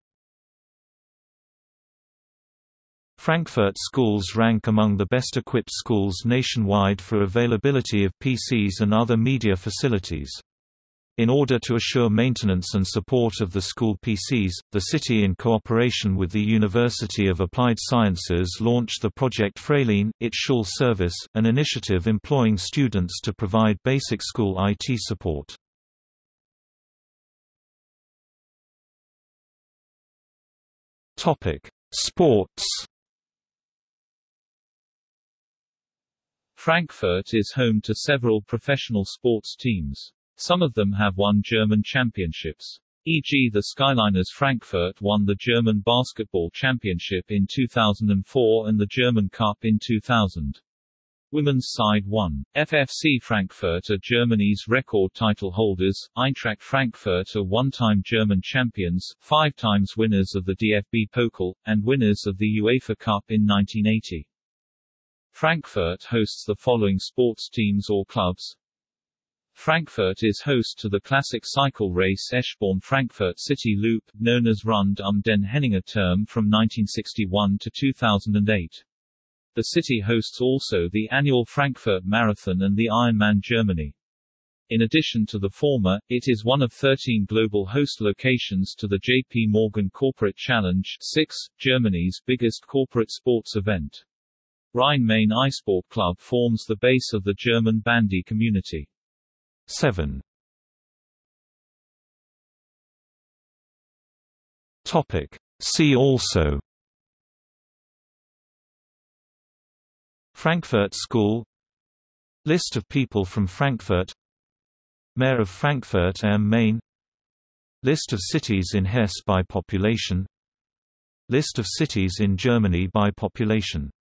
Frankfurt schools rank among the best equipped schools nationwide for availability of P Cs and other media facilities. In order to assure maintenance and support of the school P Cs, the city in cooperation with the University of Applied Sciences launched the Project Frelin, its Schul Service, an initiative employing students to provide basic school I T support. Sports. Frankfurt is home to several professional sports teams. Some of them have won German championships. for example the Skyliners Frankfurt won the German Basketball Championship in two thousand four and the German Cup in two thousand. Women's side won. F F C Frankfurt are Germany's record title holders, Eintracht Frankfurt are one-time German champions, five times winners of the D F B Pokal, and winners of the UEFA Cup in nineteen eighty. Frankfurt hosts the following sports teams or clubs. Frankfurt is host to the classic cycle race Eschborn-Frankfurt City Loop, known as Rund um den Henninger Turm from nineteen sixty-one to two thousand eight. The city hosts also the annual Frankfurt Marathon and the Ironman Germany. In addition to the former, it is one of thirteen global host locations to the J P Morgan Corporate Challenge, six, Germany's biggest corporate sports event. Rhein-Main iSport Club forms the base of the German bandy community. seven. Topic. See also: Frankfurt School, List of people from Frankfurt, Mayor of Frankfurt am Main, List of cities in Hesse by population, List of cities in Germany by population.